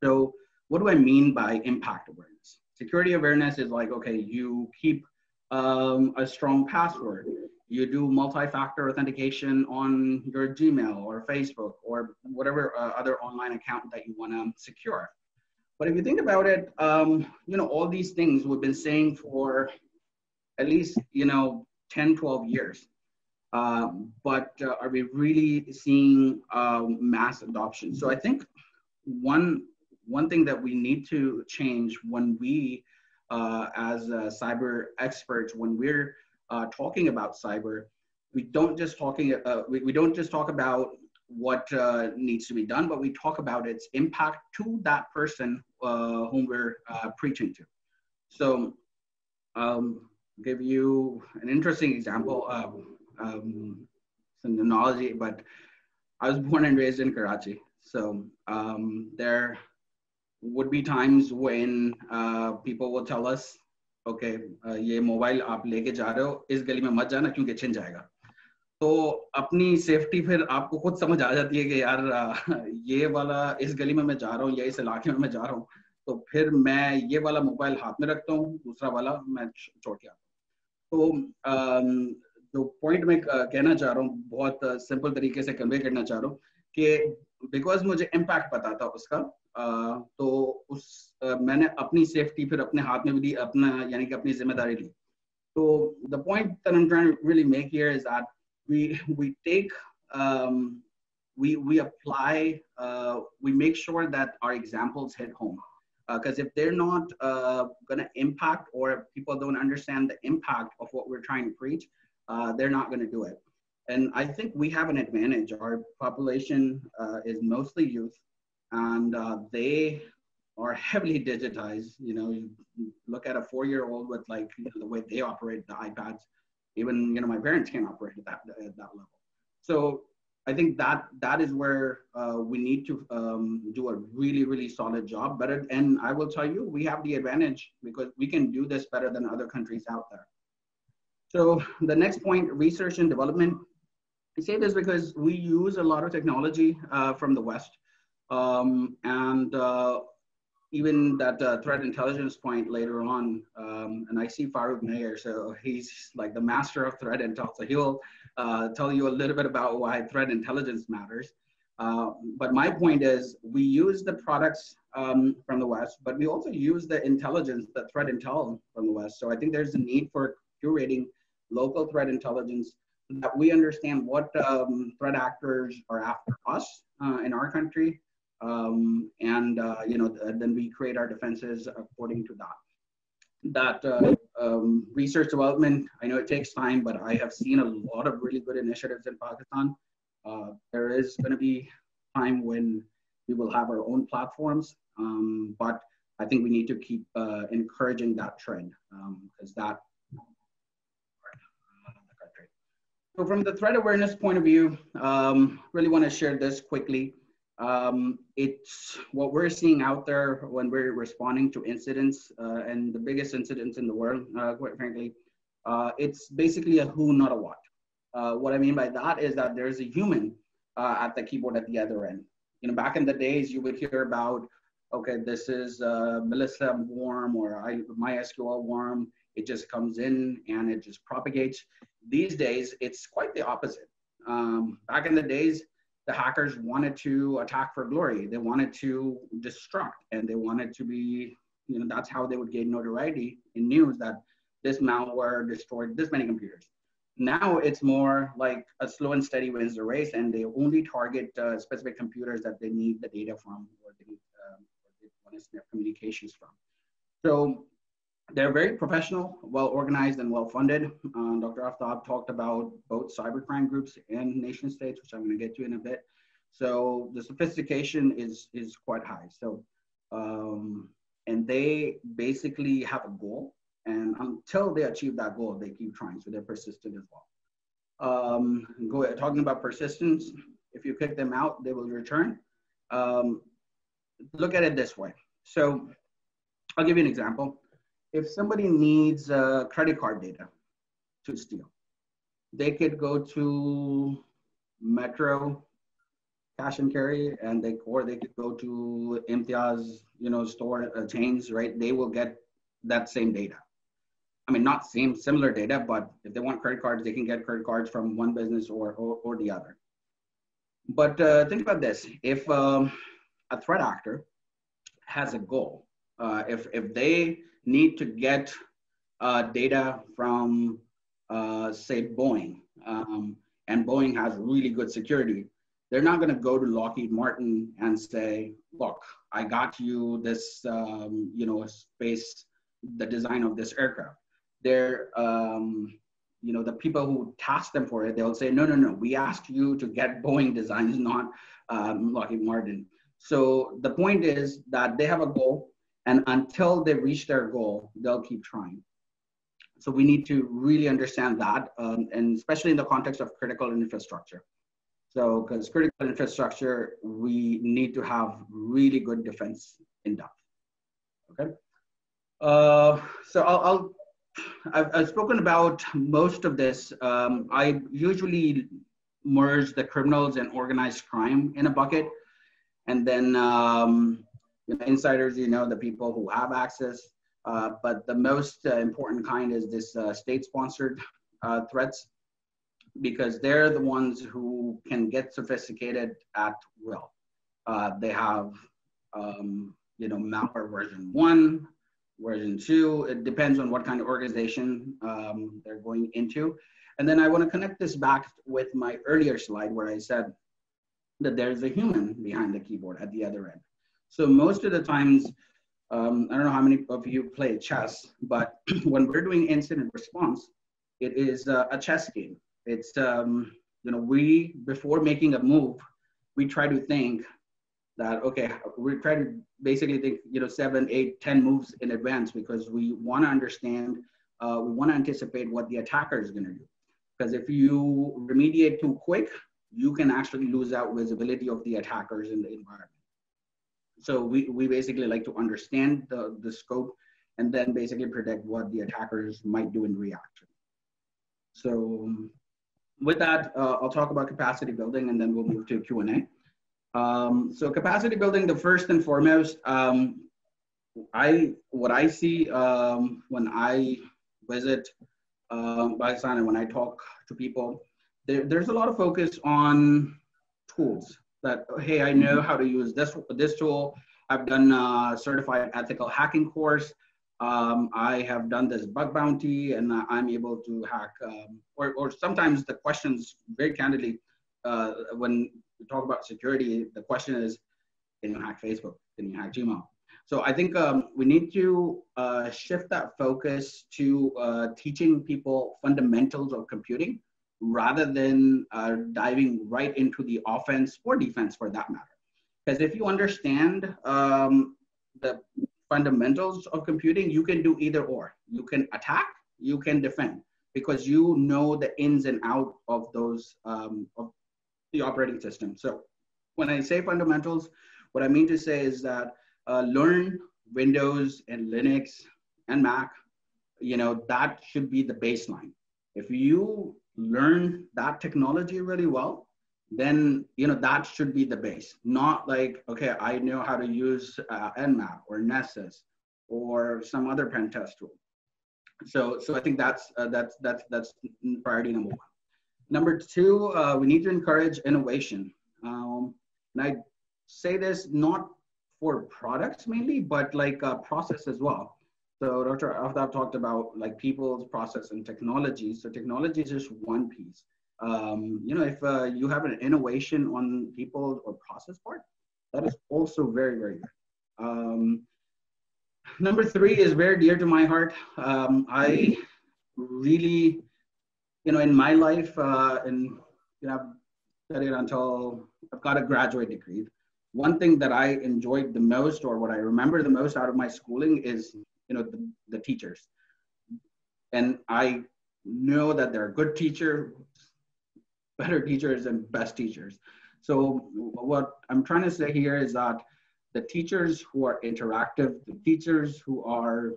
So what do I mean by impact awareness? Security awareness is like, okay, you keep a strong password. You do multi-factor authentication on your Gmail or Facebook or whatever other online account that you want to secure. But if you think about it, you know, all these things we've been saying for at least, you know, 10, 12 years. But are we really seeing mass adoption? So I think one thing that we need to change when we, as cyber experts, when we're talking about cyber, we don't just talk about what needs to be done, but we talk about its impact to that person whom we're preaching to. So, give you an interesting example. It's an analogy, but I was born and raised in Karachi. So there would be times when people will tell us, okay, ye mobile aap leke ja rahe ho, is gali mein mat jana kyunki chin jayega. तो अपनी safety फिर आपको खुद समझ आ जाती है कि यार ये वाला इस गली में मैं जा रहा हूँ या इस इलाके में मैं जा रहा हूँ, तो फिर मैं ये वाला मोबाइल हाथ में रखता हूँ, दूसरा वाला मैं छोड़ के आता हूँ। तो जो पॉइंट मैं कहना चाह रहा हूँ, बहुत सिंपल तरीके से कन्वे करना चाह रहा हूँ कि बिकॉज मुझे इम्पैक्ट पता था उसका, तो मैंने अपनी सेफ्टी फिर अपने हाथ में भी दी, यानी कि अपनी जिम्मेदारी ली। तो the point that I am trying to really make here is that we make sure that our examples hit home, because if they're not going to impact, or if people don't understand the impact of what we're trying to preach, they're not going to do it. And I think we have an advantage. Our population is mostly youth, and they are heavily digitized. You know, you look at a 4-year-old with, like, you know, the way they operate the iPads. Even, you know, my parents can't operate at that level. So I think that is where we need to do a really, really solid job. And I will tell you, we have the advantage because we can do this better than other countries out there. So the next point, research and development. I say this because we use a lot of technology from the West. Even that threat intelligence point later on, and I see Farooq Nayyar, so he's like the master of threat intel. So he'll tell you a little bit about why threat intelligence matters. But my point is, we use the products from the West, but we also use the intelligence, the threat intel from the West. So I think there's a need for curating local threat intelligence, that we understand what threat actors are after us in our country. You know, then we create our defenses according to that. Research development, I know it takes time, but I have seen a lot of really good initiatives in Pakistan. There is going to be time when we will have our own platforms, but I think we need to keep encouraging that trend, because that. So from the threat awareness point of view, really want to share this quickly. It's what we're seeing out there when we're responding to incidents, and the biggest incidents in the world, quite frankly. It's basically a who, not a what. What I mean by that is that there's a human at the keyboard at the other end. You know, back in the days, you would hear about, okay, this is Melissa worm or MySQL worm. It just comes in and it just propagates. These days, it's quite the opposite. Back in the days, the hackers wanted to attack for glory. They wanted to destruct, and they wanted to be, you know, that's how they would gain notoriety in news, that this malware destroyed this many computers. Now it's more like a slow and steady wins the race, and they only target specific computers that they need the data from, or they want to snip communications from. So they're very professional, well-organized, and well-funded. Dr. Aftab talked about both cybercrime groups and nation states, which I'm going to get to in a bit. So the sophistication is quite high. So And they basically have a goal, and until they achieve that goal, they keep trying. So they're persistent as well. Go ahead. Talking about persistence, if you kick them out, they will return. Look at it this way. So I'll give you an example. If somebody needs credit card data to steal, they could go to Metro Cash and Carry, and or they could go to Imtiaz, store chains, right? They will get that same data. I mean, not same, similar data, but if they want credit cards, they can get credit cards from one business or the other. But think about this: if a threat actor has a goal, if they need to get data from say Boeing, and Boeing has really good security, they're not going to go to Lockheed Martin and say, "Look, I got you this, the design of this aircraft." They're, the people who task them for it, they'll say, "No, no, no, we asked you to get Boeing designs, not Lockheed Martin." So the point is that they have a goal, and until they reach their goal, they'll keep trying. So we need to really understand that, and especially in the context of critical infrastructure. So, because critical infrastructure, we need to have really good defense in depth. Okay. So I've spoken about most of this. I usually merge the criminals and organized crime in a bucket, and then insiders, the people who have access. But the most important kind is this state-sponsored threats, because they're the ones who can get sophisticated at will. They have, malware version 1, version 2, it depends on what kind of organization they're going into. And then I want to connect this back with my earlier slide where I said that there's a human behind the keyboard at the other end. So most of the times, I don't know how many of you play chess, but when we're doing incident response, it is a chess game. It's, before making a move, we try to think that, okay, we try to basically think, 7, 8, 10 moves in advance, because we want to understand, we want to anticipate what the attacker is going to do. Because if you remediate too quick, you can actually lose out visibility of the attackers in the environment. So we basically like to understand the scope and then basically predict what the attackers might do in reaction. So with that, I'll talk about capacity building, and then we'll move to Q&A. So capacity building, the first and foremost, what I see when I visit Pakistan and when I talk to people, there's a lot of focus on tools. That, hey, I know how to use this tool. I've done a certified ethical hacking course. I have done this bug bounty, and I'm able to hack. Or sometimes the questions, very candidly, when we talk about security, the question is, can you hack Facebook? Can you hack Gmail? So I think we need to shift that focus to teaching people fundamentals of computing, rather than diving right into the offense or defense for that matter. Because if you understand the fundamentals of computing, you can do either or. You can attack, you can defend, because you know the ins and out of those, of the operating system. So when I say fundamentals, what I mean to say is that learn Windows and Linux and Mac, that should be the baseline. If you learn that technology really well, then that should be the base. Not like, okay, I know how to use Nmap or Nessus or some other pen test tool. So I think that's priority number 1. Number 2, we need to encourage innovation, and I say this not for products mainly, but like process as well. So Dr. Aftab talked about like people's process and technology. So technology is just one piece. If you have an innovation on people or process part, that is also very, very good. Number 3 is very dear to my heart. I really, in my life, I've studied until I've got a graduate degree. one thing that I enjoyed the most, or what I remember the most out of my schooling, is, the teachers. And I know that there are good teachers, better teachers, and best teachers. So what I'm trying to say here is that the teachers who are interactive, the teachers who are,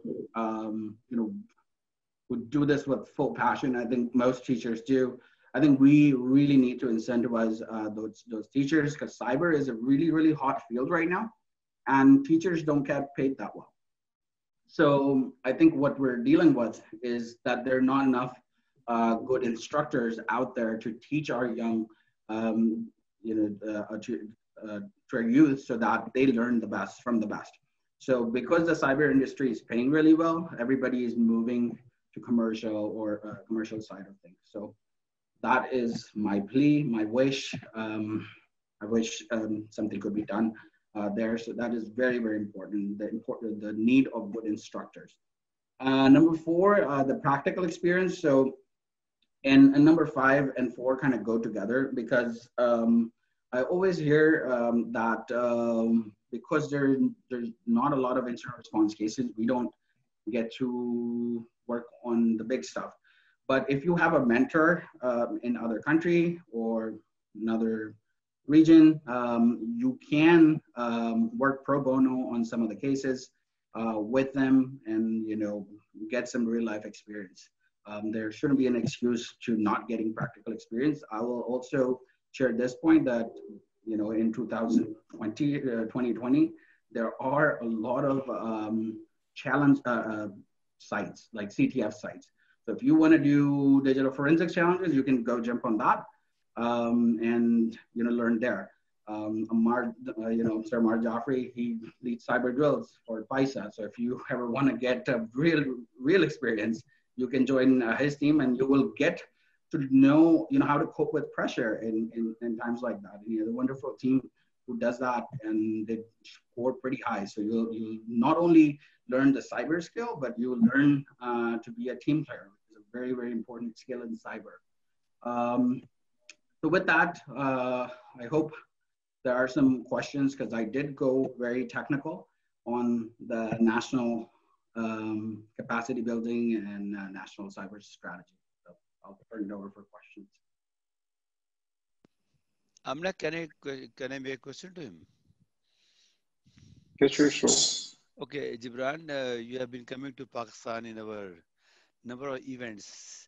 who do this with full passion, I think most teachers do. I think we really need to incentivize those teachers, because cyber is a really, really hot field right now, and teachers don't get paid that well. So I think what we're dealing with is that there are not enough good instructors out there to teach our young, to our youth, so that they learn the best from the best. So because the cyber industry is paying really well, everybody is moving to commercial or commercial side of things. So that is my plea, my wish. I wish something could be done there. So that is very, very important. The need of good instructors. Number four, the practical experience. So, and number 5 and 4 kind of go together, because I always hear that because there's not a lot of incident response cases, we don't get to work on the big stuff. But if you have a mentor in another country or another region, you can work pro bono on some of the cases with them, and get some real life experience. There shouldn't be an excuse to not getting practical experience. I will also share this point that in 2020 there are a lot of challenge sites, like CTF sites. So if you want to do digital forensics challenges, you can go jump on that and learn there. Ammar, Sir Ammar Jaffri, he leads cyber drills for PISA. So if you ever want to get a real experience, you can join his team, and you will get to know how to cope with pressure in times like that. And he has a wonderful team who does that, and they score pretty high. So you'll not only learn the cyber skill, but you'll learn to be a team player, which is a very, very important skill in cyber. So with that, I hope there are some questions, because I did go very technical on the national capacity building and national cyber strategy. So I'll turn it over for questions. Amna, can I make a question to him? Yes, sure, sure. Okay, Jibran, you have been coming to Pakistan in our number of events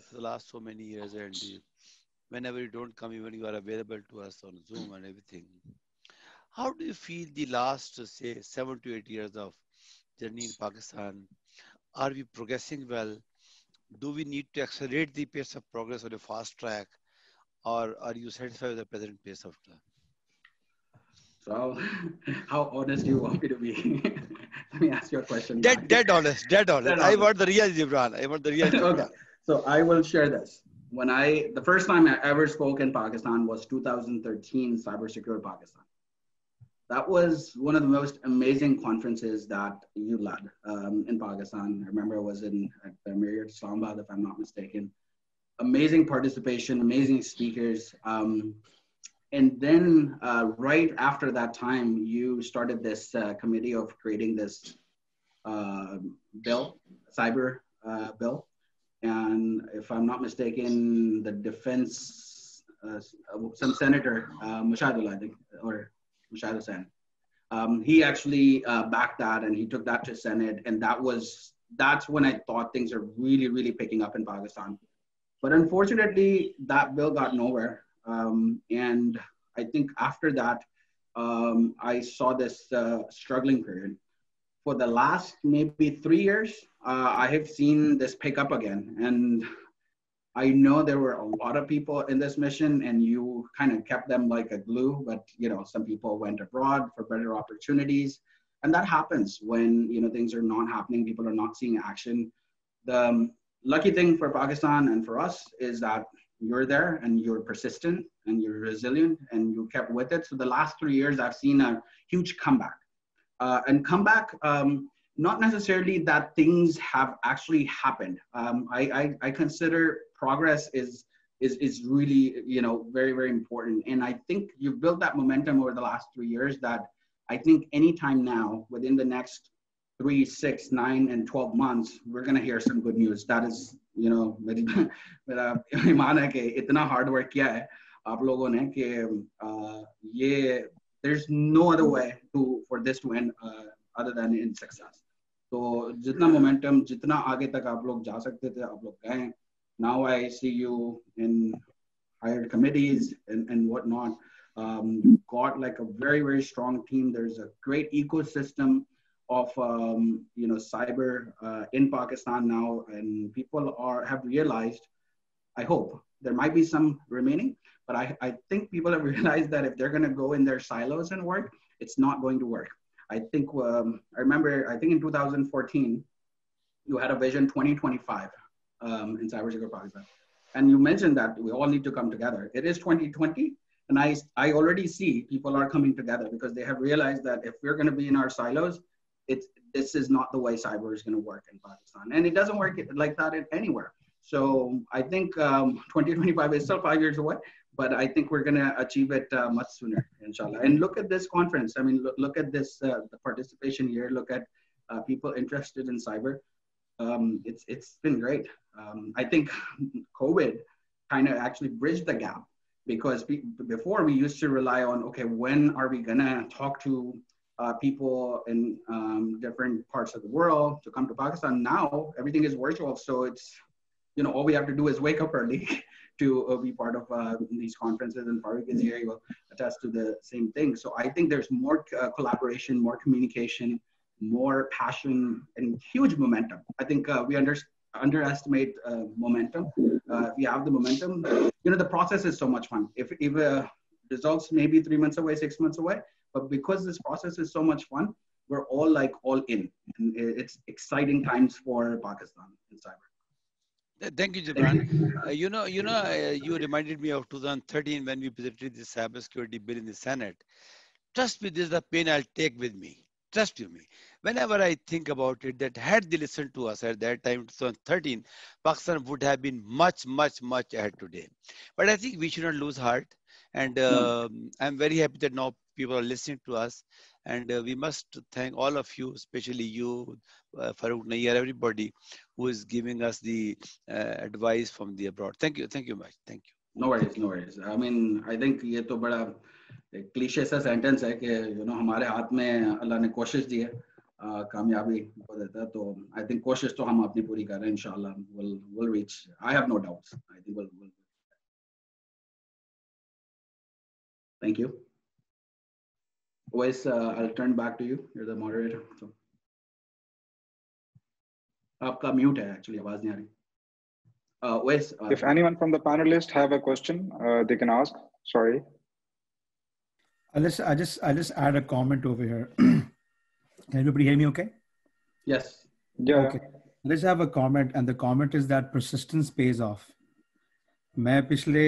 for the last so many years, and whenever you don't come, even you are available to us on Zoom and everything. How do you feel the last, say, 7 to 8 years of journey in Pakistan? Are we progressing well? Do we need to accelerate the pace of progress on a fast track, or are you satisfied with the present pace of track? So, how honest do you want me to be? Let me ask you a question. Dead honest. I want the real Jibran. Okay. So I will share this. When the first time I ever spoke in Pakistan was 2013, Cyber Secure Pakistan. That was one of the most amazing conferences that you led in Pakistan. I remember I was at the Marriott Islamabad, if I'm not mistaken. Amazing participation, amazing speakers. And then right after that time, you started this committee of creating this bill, cyber bill. And if I'm not mistaken, the defense, some senator, Mushadullah, I think, or Mushad Hussain, he actually backed that, and he took that to Senate. And that's when I thought things are really, really picking up in Pakistan. But unfortunately, that bill got nowhere. And I think after that, I saw this struggling period. For the last maybe 3 years, I have seen this pick up again. And I know there were a lot of people in this mission, and you kind of kept them like a glue, but some people went abroad for better opportunities. And that happens when things are not happening, people are not seeing action. The lucky thing for Pakistan and for us is that you're there, and you're persistent, and you're resilient, and you kept with it. So the last 3 years, I've seen a huge comeback. And comeback, not necessarily that things have actually happened. I consider progress is is really, you know, very, very important. And I think you've built that momentum over the last 3 years that I think anytime now, within the next 3, 6, 9, and 12 months, we're going to hear some good news. That is, you know, itna hard work kiya hai aap logon ne ki there's no other way for this to end other than in success. So, jitna momentum, jitna aage tak aap log ja sakte the, aap log gaye. Now I see you in higher committees and whatnot. You've got like a very, very strong team. There's a great ecosystem of, you know, cyber in Pakistan now, and people have realized, I hope, there might be some remaining, but I think people have realized that if they're going to go in their silos and work, it's not going to work. I think, I remember, I think in 2014, you had a vision 2025 in Cyber Secure Pakistan. And you mentioned that we all need to come together. It is 2020. And I already see people are coming together because they have realized that if we're going to be in our silos, this is not the way cyber is going to work in Pakistan. And it doesn't work like that anywhere. So I think 2025 is still 5 years away, but I think we're going to achieve it much sooner, inshallah. And look at this conference. I mean, look at this, the participation here. Look at people interested in cyber. It's been great. I think COVID kind of actually bridged the gap, because before we used to rely on, okay, when are we gonna talk to people in different parts of the world to come to Pakistan? Now everything is virtual, so it's, you know, all we have to do is wake up early to be part of these conferences, and Farooq is here, he will attest to the same thing. So I think there's more collaboration, more communication, more passion, and huge momentum. I think we underestimate momentum. If you have the momentum, you know, the process is so much fun. If results may be 3 months away, 6 months away, but because this process is so much fun, we're all like all in. And it's exciting times for Pakistan in cyber. Thank you, Jibran. You reminded me of 2013 when we presented the cybersecurity bill in the Senate. Trust me, this is the pain I'll take with me. Trust you me. Whenever I think about it, that had they listened to us at that time, 2013, Pakistan would have been much, much, much ahead today. But I think we should not lose heart. And I'm very happy that now people are listening to us. And we must thank all of you, especially you, Farooq Nayyar, everybody who is giving us the advice from the abroad. Thank you. Thank you much. Thank you. No worries. No worries. I mean, I think this is a big... एक cliche सा sentence है कि you know हमारे हाथ में अल्लाह ने कोशिश दी है कामयाबी को देता है तो आई थिंक कोशिश तो हम अपनी पूरी कर रहे हैं इंशाल्लाह will reach I have no doubts I think will thank you OS I will turn back to you you are the moderator so आपका म्यूट है एक्चुअली आवाज नहीं आ रही OS if anyone from the panelist have a question they can ask sorry I'll just add a comment over here. Can everybody hear me okay? Yes. Yeah. Okay. Let's have a comment, and the comment is that persistence pays off. मैं पिछले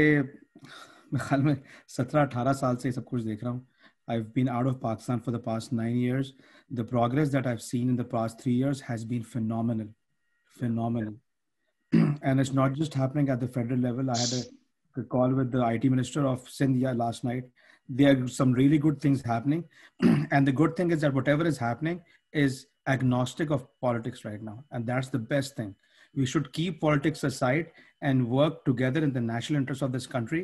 ख्याल में 17-18 साल से सब कुछ देख रहा हूँ. I've been out of Pakistan for the past 9 years. The progress that I've seen in the past 3 years has been phenomenal, phenomenal. And it's not just happening at the federal level. I had a call with the IT minister of Sindh last night. There are some really good things happening. And the good thing is that whatever is happening is agnostic of politics right now. And that's the best thing. We should keep politics aside and work together in the national interest of this country.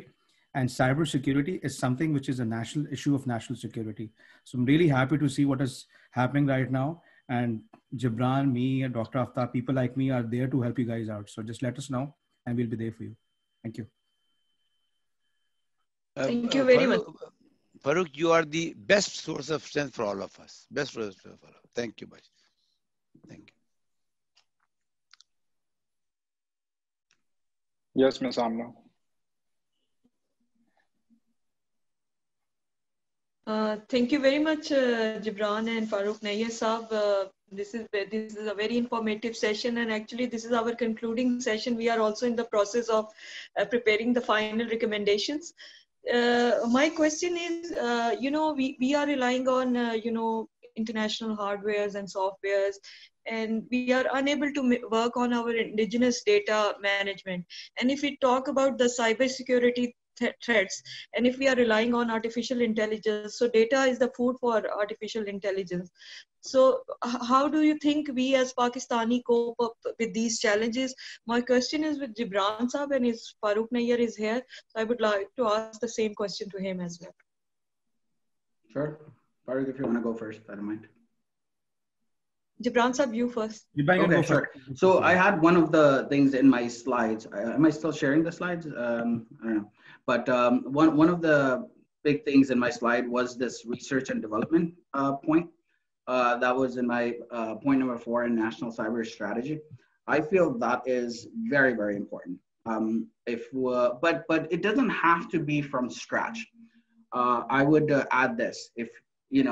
And cybersecurity is something which is a national issue of national security. So I'm really happy to see what is happening right now. And Jibran, me, and Dr. Aftab, people like me are there to help you guys out. So just let us know and we'll be there for you. Thank you. Thank you very much. Farooq, you are the best source of strength for all of us. Best source for all of us. Thank you much. Thank you. Yes, Ms. Amna. Thank you very much, Jibran and Farooq Nayyar Saab. This is a very informative session, and actually this is our concluding session. We are also in the process of preparing the final recommendations. My question is, we are relying on, international hardwares and softwares and we are unable to work on our indigenous data management. And if we talk about the cybersecurity threats, and if we are relying on artificial intelligence, so data is the food for artificial intelligence. So how do you think we as Pakistani cope up with these challenges? My question is with Jibran Saab, and his Farooq Nayyar is here. So I would like to ask the same question to him as well. Sure. Farooq, if you want to go first, I don't mind. Jibran Saab, you first. Okay, sure. So I had one of the things in my slides. Am I still sharing the slides? I don't know. But one of the big things in my slide was this research and development point. That was in my point number 4 in National Cyber Strategy. I feel that is very, very important. But it doesn't have to be from scratch. I would add this. If you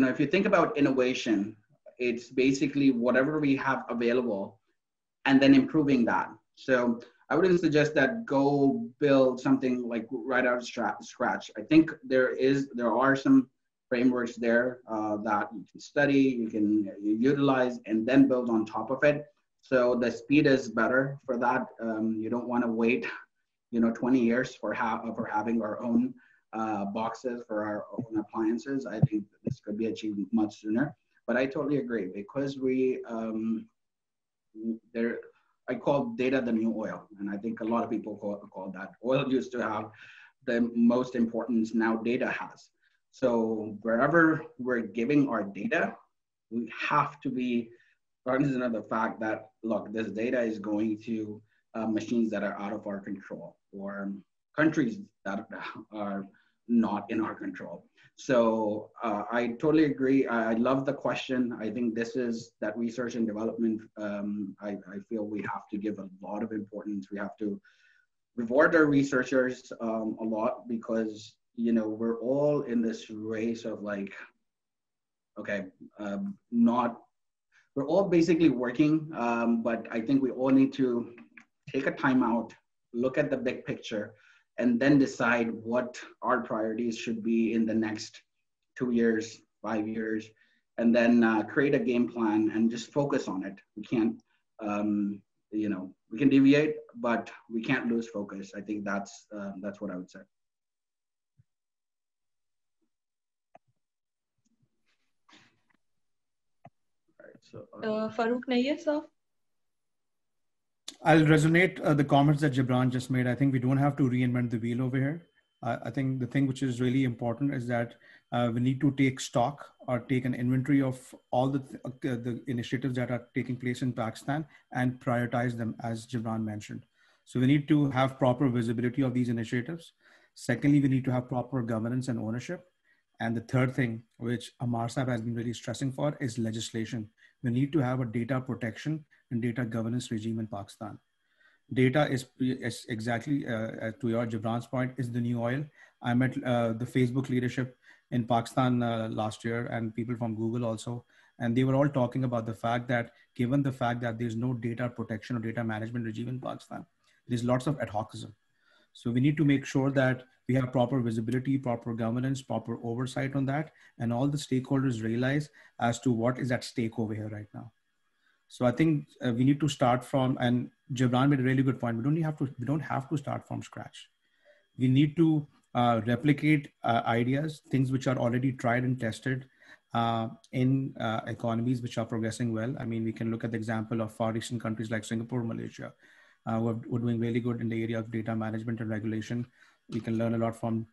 know, if you think about innovation, it's basically whatever we have available and then improving that. So I wouldn't suggest that go build something like right out of scratch. I think there are some frameworks there that you can study, you can utilize, and then build on top of it. So the speed is better for that. You don't want to wait, 20 years for having our own boxes for our own appliances. I think this could be achieved much sooner. But I totally agree, because we I call data the new oil, and I think a lot of people call that. Oil used to have the most importance, now data has. So wherever we're giving our data, we have to be cognizant of the fact that, look, this data is going to machines that are out of our control, or countries that are not in our control. So I totally agree. I love the question. I think this is that research and development. I feel we have to give a lot of importance. We have to reward our researchers a lot, because we're all in this race of like, okay, we're all basically working, but I think we all need to take a time out, look at the big picture, and then decide what our priorities should be in the next 2 years, 5 years, and then create a game plan and just focus on it. We can't, we can deviate, but we can't lose focus. I think that's what I would say. All right, so Farooq Nayyar, sir. I'll resonate the comments that Jibran just made. I think we don't have to reinvent the wheel over here. I think the thing which is really important is that we need to take stock or take an inventory of all the initiatives that are taking place in Pakistan and prioritize them, as Jibran mentioned. So we need to have proper visibility of these initiatives. Secondly, we need to have proper governance and ownership. And the third thing, which Ammar Saab has been really stressing for, is legislation. We need to have a data protection and data governance regime in Pakistan. Data is exactly, to your Jibran's point, is the new oil. I met the Facebook leadership in Pakistan last year, and people from Google also. And they were all talking about the fact that, given the fact that there's no data protection or data management regime in Pakistan, there's lots of ad hocism. So we need to make sure that we have proper visibility, proper governance, proper oversight on that, and all the stakeholders realize as to what is at stake over here right now. So I think we need to start from, and Jibran made a really good point, we don't have to start from scratch. We need to replicate ideas, things which are already tried and tested in economies which are progressing well. I mean, we can look at the example of Far Eastern countries like Singapore, Malaysia, who are doing really good in the area of data management and regulation. We can learn a lot from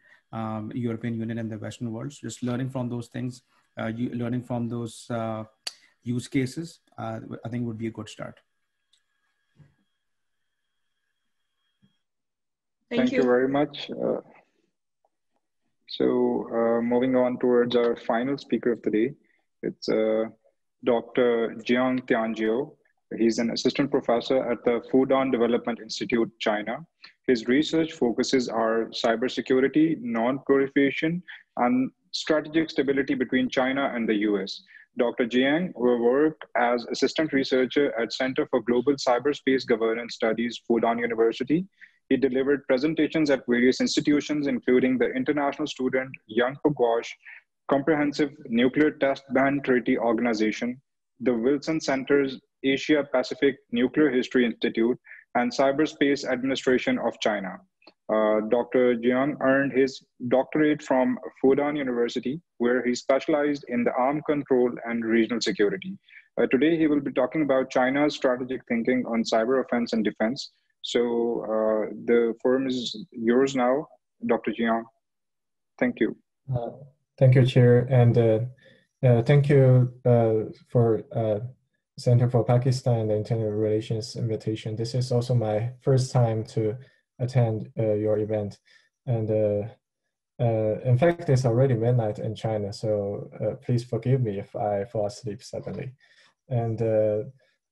European Union and the Western world. So just learning from those things, learning from those use cases, I think would be a good start. Thank you very much. So moving on towards our final speaker of the day, it's Dr. Jiang Tianjiao. He's an assistant professor at the Fudan Development Institute, China. His research focuses on cybersecurity, non-proliferation, and strategic stability between China and the US. Dr. Jiang will work as assistant researcher at Center for Global Cyberspace Governance Studies, Fudan University. He delivered presentations at various institutions, including the International Student Young Pagosh Comprehensive Nuclear Test Ban Treaty Organization, the Wilson Center's Asia-Pacific Nuclear History Institute, and Cyberspace Administration of China. Dr. Jiang earned his doctorate from Fudan University, where he specialized in the armed control and regional security. Today, he will be talking about China's strategic thinking on cyber offense and defense. So the forum is yours now, Dr. Jiang. Thank you. Thank you, Chair, and thank you for Center for Pakistan and Internal Relations invitation. This is also my first time to attend your event, and in fact, it's already midnight in China, so please forgive me if I fall asleep suddenly. And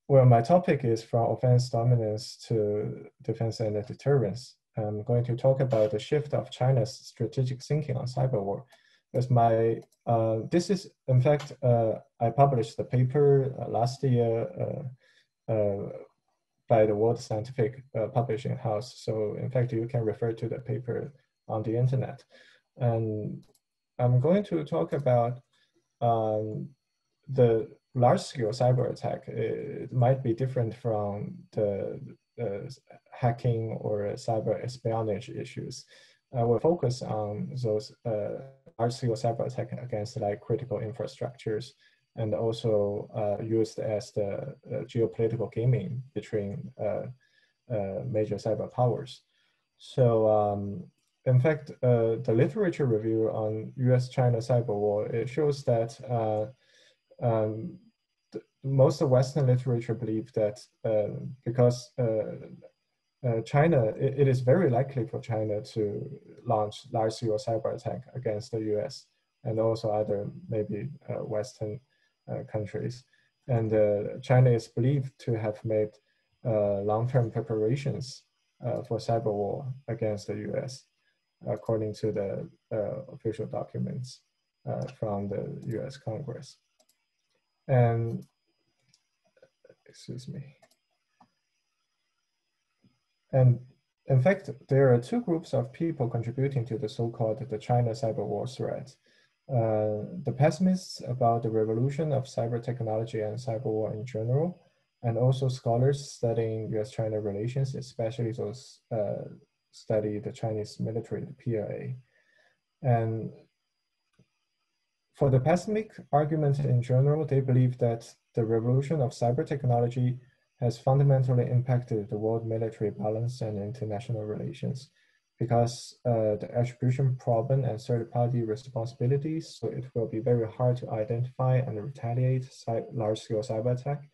well, my topic is from offense dominance to defense and deterrence. I'm going to talk about the shift of China's strategic thinking on cyber war. As my, this is, in fact, I published the paper last year by the World Scientific Publishing House. So, in fact, you can refer to the paper on the internet. And I'm going to talk about the large-scale cyber attack. It might be different from the hacking or cyber espionage issues. I will focus on those large-scale cyber attack against like critical infrastructures, and also used as the geopolitical gaming between major cyber powers. So in fact, the literature review on US-China cyber war, it shows that most of Western literature believe that because China, it is very likely for China to launch large-scale cyber attack against the US and also other maybe Western countries. And China is believed to have made long-term preparations for cyber war against the US, according to the official documents from the US Congress. And, excuse me. And in fact, there are two groups of people contributing to the so-called the China cyber war threat. The pessimists about the revolution of cyber technology and cyber war in general, and also scholars studying US-China relations, especially those study the Chinese military, the PLA. And for the pessimistic argument in general, they believe that the revolution of cyber technology has fundamentally impacted the world military balance and international relations, because the attribution problem and third-party responsibilities, so it will be very hard to identify and retaliate large-scale cyber attack.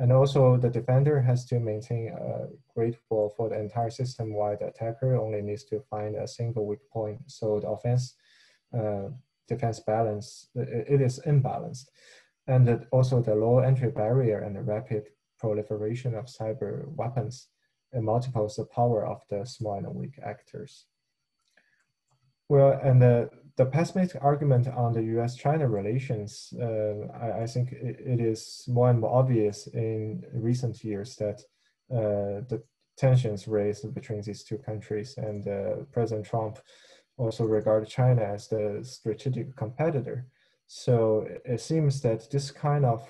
And also the defender has to maintain a great wall for the entire system, while the attacker only needs to find a single weak point. So the offense, defense balance, it is imbalanced. And that also the low entry barrier and the rapid proliferation of cyber weapons and multiples the power of the small and weak actors. Well, and the pessimistic argument on the US-China relations, I think it is more and more obvious in recent years that the tensions raised between these two countries, and President Trump also regarded China as the strategic competitor. So it seems that this kind of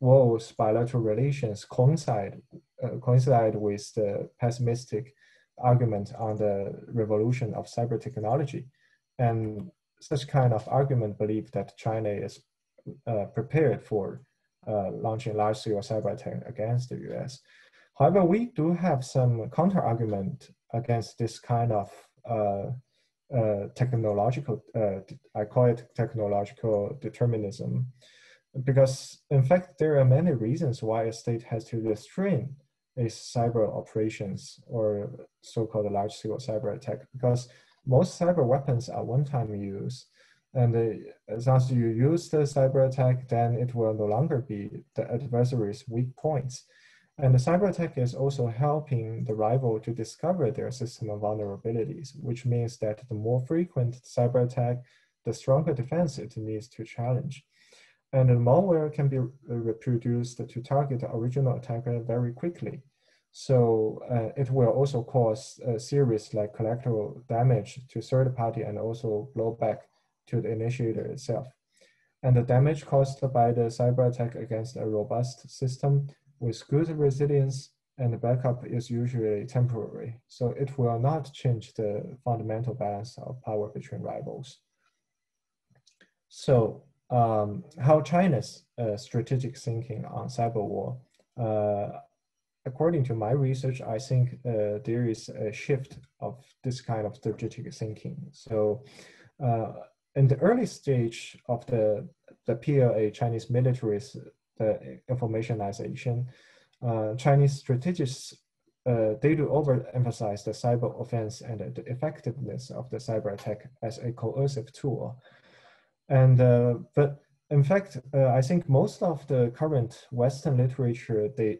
wars, bilateral relations coincide with the pessimistic argument on the revolution of cyber technology. And such kind of argument believe that China is prepared for launching large-scale cyber attack against the US. However, we do have some counter-argument against this kind of technological, I call it technological determinism. Because, in fact, there are many reasons why a state has to restrain its cyber operations or so-called large-scale cyber attack, because most cyber weapons are one-time use. And once you use the cyber attack, then it will no longer be the adversary's weak points. And the cyber attack is also helping the rival to discover their system of vulnerabilities, which means that the more frequent cyber attack, the stronger defense it needs to challenge. And the malware can be reproduced to target the original attacker very quickly. So it will also cause serious like collateral damage to third party and also blowback to the initiator itself. And the damage caused by the cyber attack against a robust system with good resilience and backup is usually temporary. So it will not change the fundamental balance of power between rivals. So how China's strategic thinking on cyber war, according to my research, I think there is a shift of this kind of strategic thinking. So in the early stage of the PLA, Chinese military's informationization, Chinese strategists, they do overemphasize the cyber offense and the effectiveness of the cyber attack as a coercive tool. And but in fact, I think most of the current Western literature, they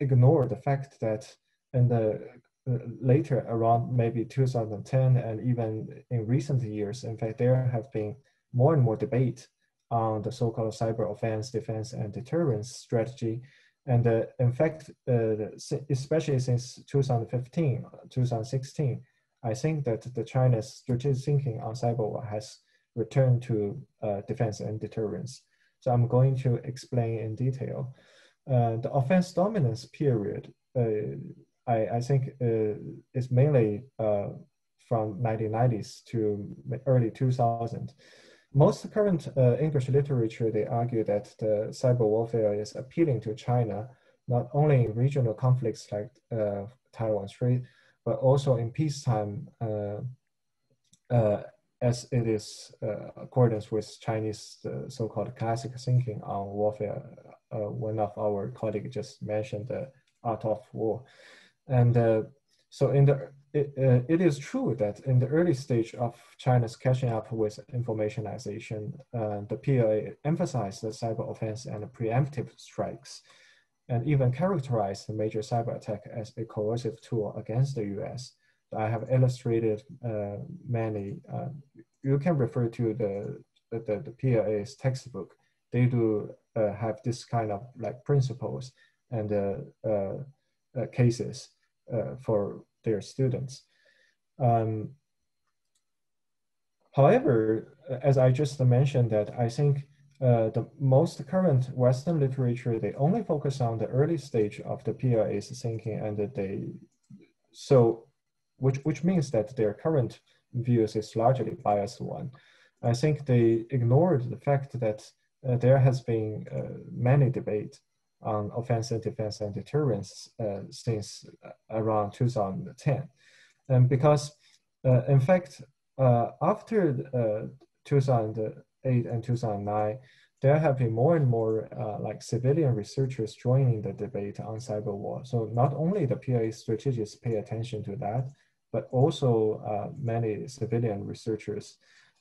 ignore the fact that in the later around maybe 2010 and even in recent years, in fact, there have been more and more debate on the so-called cyber offense, defense and deterrence strategy. And in fact, especially since 2015, 2016, I think that the China's strategic thinking on cyber war has returned to defense and deterrence. So I'm going to explain in detail. The offense dominance period, I think is mainly from 1990s to early 2000s. Most current English literature, they argue that the cyber warfare is appealing to China, not only in regional conflicts like Taiwan Strait, but also in peacetime as it is accordance with Chinese so-called classic thinking on warfare. One of our colleagues just mentioned the art of war. And so in the it is true that in the early stage of China's catching up with informationization, the PLA emphasized the cyber offense and preemptive strikes, and even characterized the major cyber attack as a coercive tool against the US. I have illustrated many. You can refer to the PLA's textbook. They do have this kind of like principles and cases for their students. However, as I just mentioned, that I think the most current Western literature, they only focus on the early stage of the PLA's thinking, and that they which means that their current views is largely biased one. I think they ignored the fact that there has been many debate on offense and defense and deterrence since around 2010. And because in fact, after 2008 and 2009, there have been more and more like civilian researchers joining the debate on cyber war. So not only the PLA strategists pay attention to that, but also many civilian researchers.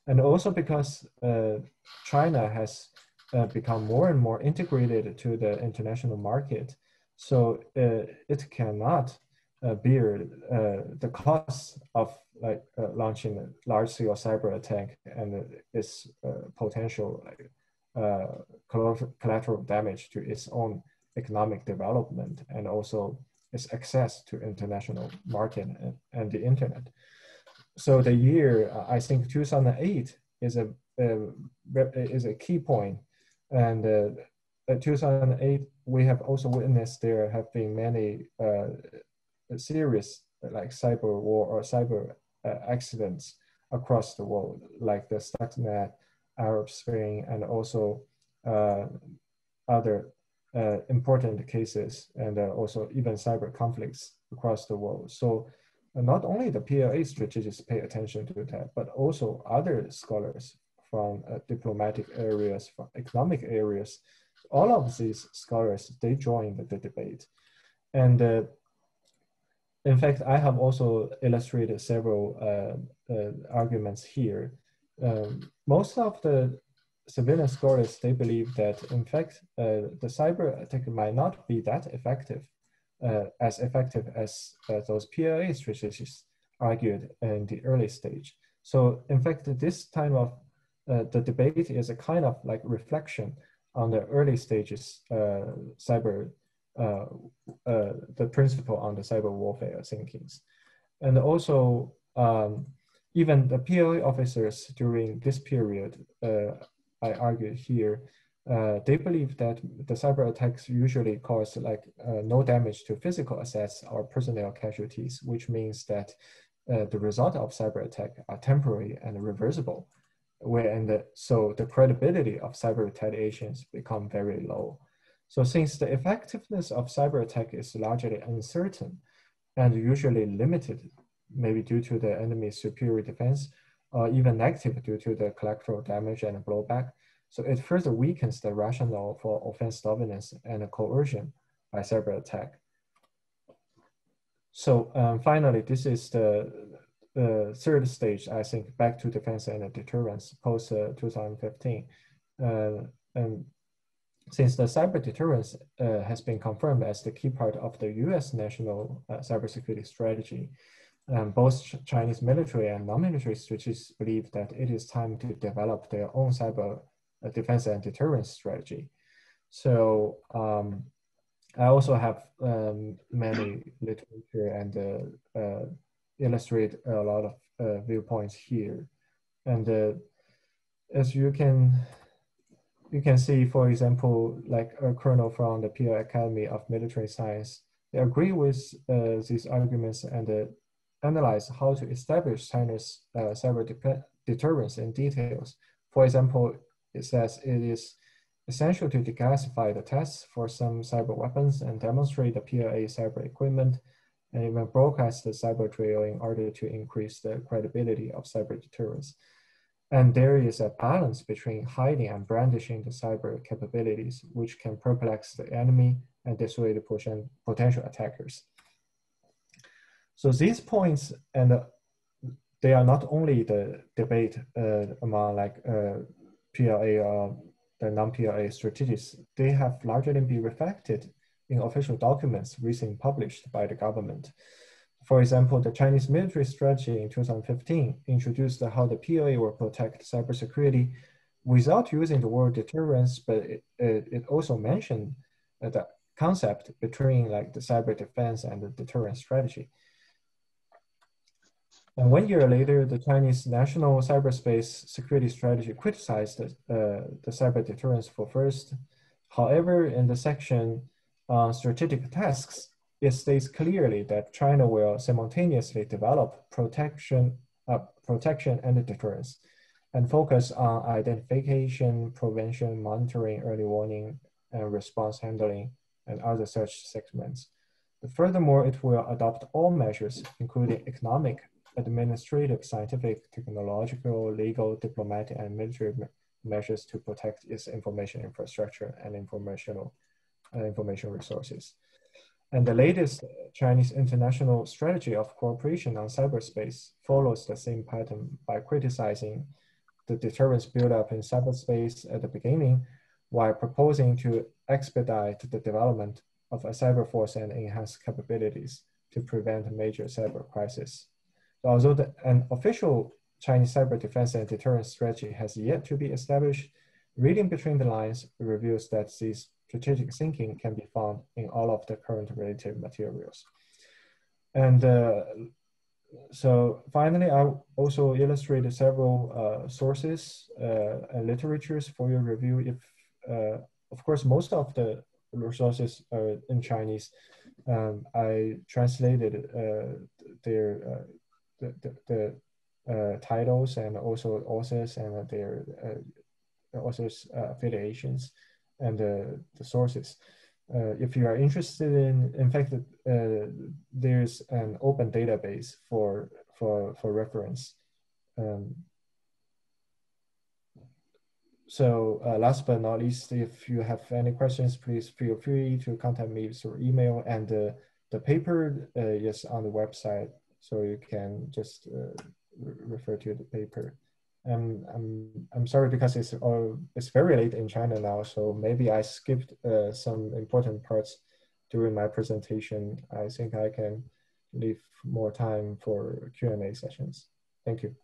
And also because China has become more and more integrated to the international market. So it cannot bear the costs of like launching a large-scale cyber attack and its potential collateral damage to its own economic development and also its access to international market and the internet. So the year, I think 2008 is a key point. And in 2008, we have also witnessed there have been many serious like cyber war or cyber accidents across the world, like the Stuxnet, Arab Spring, and also other important cases, and also even cyber conflicts across the world. So not only the PLA strategists pay attention to that, but also other scholars from diplomatic areas, from economic areas. All of these scholars, they joined the debate. And in fact, I have also illustrated several arguments here. Most of the civilian scholars, they believe that in fact, the cyber attack might not be that effective as those PLA strategists argued in the early stage. So in fact, this time of the debate is a kind of like reflection on the early stages cyber the principle on the cyber warfare thinkings. And also, even the PLA officers during this period, I argue here, they believe that the cyber attacks usually cause like no damage to physical assets or personnel casualties, which means that the result of cyber attack are temporary and reversible. So the credibility of cyber retaliations become very low. So since the effectiveness of cyber attack is largely uncertain and usually limited, maybe due to the enemy's superior defense, or even negative due to the collateral damage and blowback, so it further weakens the rationale for offense dominance and coercion by cyber attack. So finally, this is the third stage, I think, back to defense and deterrence post 2015. And since the cyber deterrence has been confirmed as the key part of the US national cybersecurity strategy, both Chinese military and non-military strategists believe that it is time to develop their own cyber defense and deterrence strategy. So I also have many literature and illustrate a lot of viewpoints here. And as you can see, for example, like a colonel from the PLA Academy of Military Science, they agree with these arguments and analyze how to establish China's cyber deterrence in details. For example, it says it is essential to declassify the tests for some cyber weapons and demonstrate the PLA cyber equipment, and even broadcast the cyber trail in order to increase the credibility of cyber deterrence. And there is a balance between hiding and brandishing the cyber capabilities, which can perplex the enemy and dissuade potential attackers. So these points, and they are not only the debate among like PLA or the non-PLA strategies, they have largely been reflected in official documents recently published by the government. For example, the Chinese military strategy in 2015 introduced how the PLA will protect cybersecurity without using the word deterrence, but it also mentioned the concept between like the cyber defense and the deterrence strategy. And 1 year later, the Chinese National Cyberspace Security Strategy criticized the cyber deterrence for first. However, in the section on strategic tasks, it states clearly that China will simultaneously develop protection and deterrence, and focus on identification, prevention, monitoring, early warning, and response handling, and other such segments. Furthermore, it will adopt all measures, including economic, administrative, scientific, technological, legal, diplomatic, and military measures to protect its information infrastructure and information resources. And the latest Chinese International Strategy of Cooperation on Cyberspace follows the same pattern by criticizing the deterrence buildup in cyberspace at the beginning, while proposing to expedite the development of a cyber force and enhance capabilities to prevent major cyber crises. Although an official Chinese cyber defense and deterrence strategy has yet to be established, reading between the lines reveals that this strategic thinking can be found in all of the current related materials. And so finally, I also illustrated several sources and literatures for your review. If, of course, most of the resources are in Chinese. I translated their titles and also authors and their authors affiliations and the sources. If you are interested in fact, there's an open database for reference. So last but not least, if you have any questions, please feel free to contact me through email, and the paper is on the website. So you can just refer to the paper. And I'm sorry, because it's very late in China now, so maybe I skipped some important parts during my presentation. I think I can leave more time for Q&A sessions. Thank you.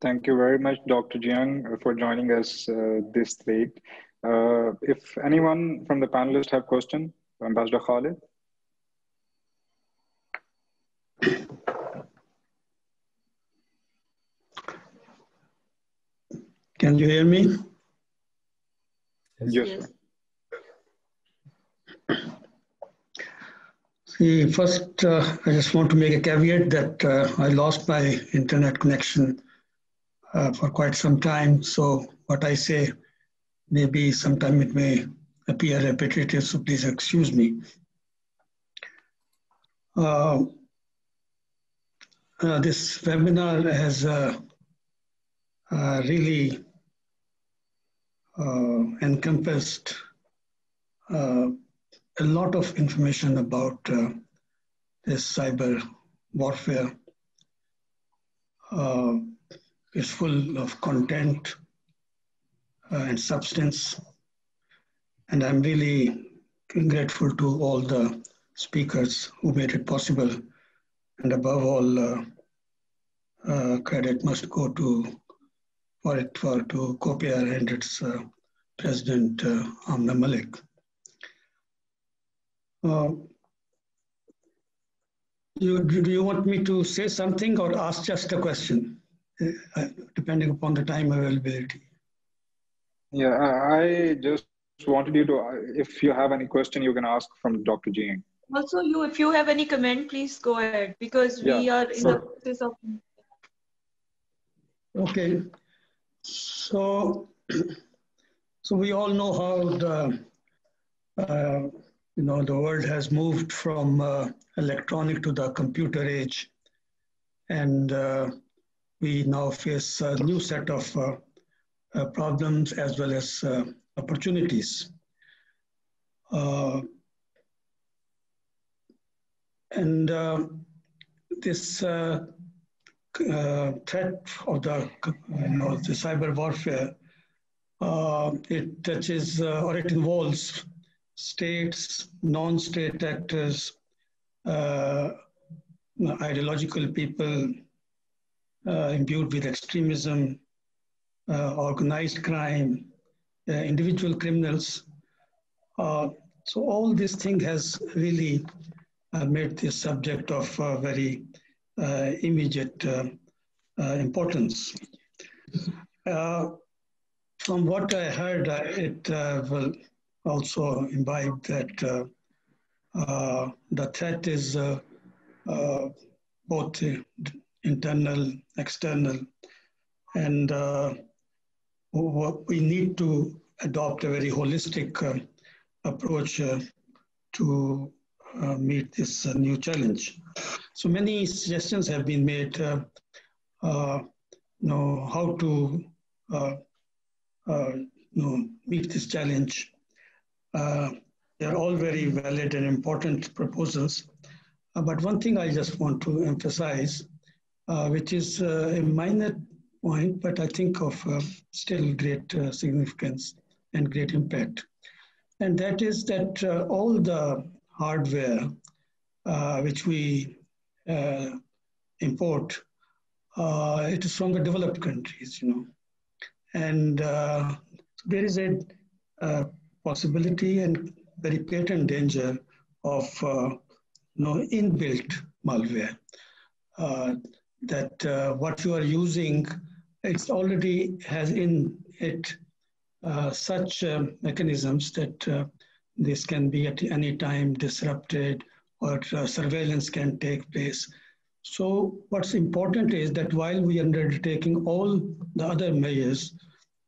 Thank you very much, Dr. Jiang, for joining us this late. If anyone from the panelists have question, Ambassador Khalid. Can you hear me? Yes. See, first, I just want to make a caveat that I lost my internet connection for quite some time. So what I say, maybe sometime it may appear repetitive, so please excuse me. This webinar has really encompassed a lot of information about this cyber warfare. It's full of content and substance, and I'm really grateful to all the speakers who made it possible, and above all, credit must go to to COPAIR and its president, Amna Malik. Do you want me to say something or ask just a question? Depending upon the time availability. Yeah, I just wanted you to, if you have any question, you can ask from Dr. Jiang. Also, you, if you have any comment, please go ahead, because we are in the process of. Okay. So we all know how the the world has moved from electronic to the computer age, and we now face a new set of problems as well as opportunities. This threat of the, the cyber warfare, it touches or it involves states, non-state actors, ideological people imbued with extremism, organized crime, individual criminals. So all this thing has really made this subject of very immediate importance. From what I heard, it will also imbibe that the threat is both internal, external, and we need to adopt a very holistic approach to meet this new challenge. So many suggestions have been made, how to meet this challenge. They're all very valid and important proposals. But one thing I just want to emphasize, which is a minor point, but I think of still great significance and great impact. And that is that all the hardware which we import, it is from the developed countries, And there is a possibility and very patent danger of inbuilt malware. That what you are using, it already has in it such mechanisms that this can be at any time disrupted, or surveillance can take place. So what's important is that while we are undertaking all the other measures,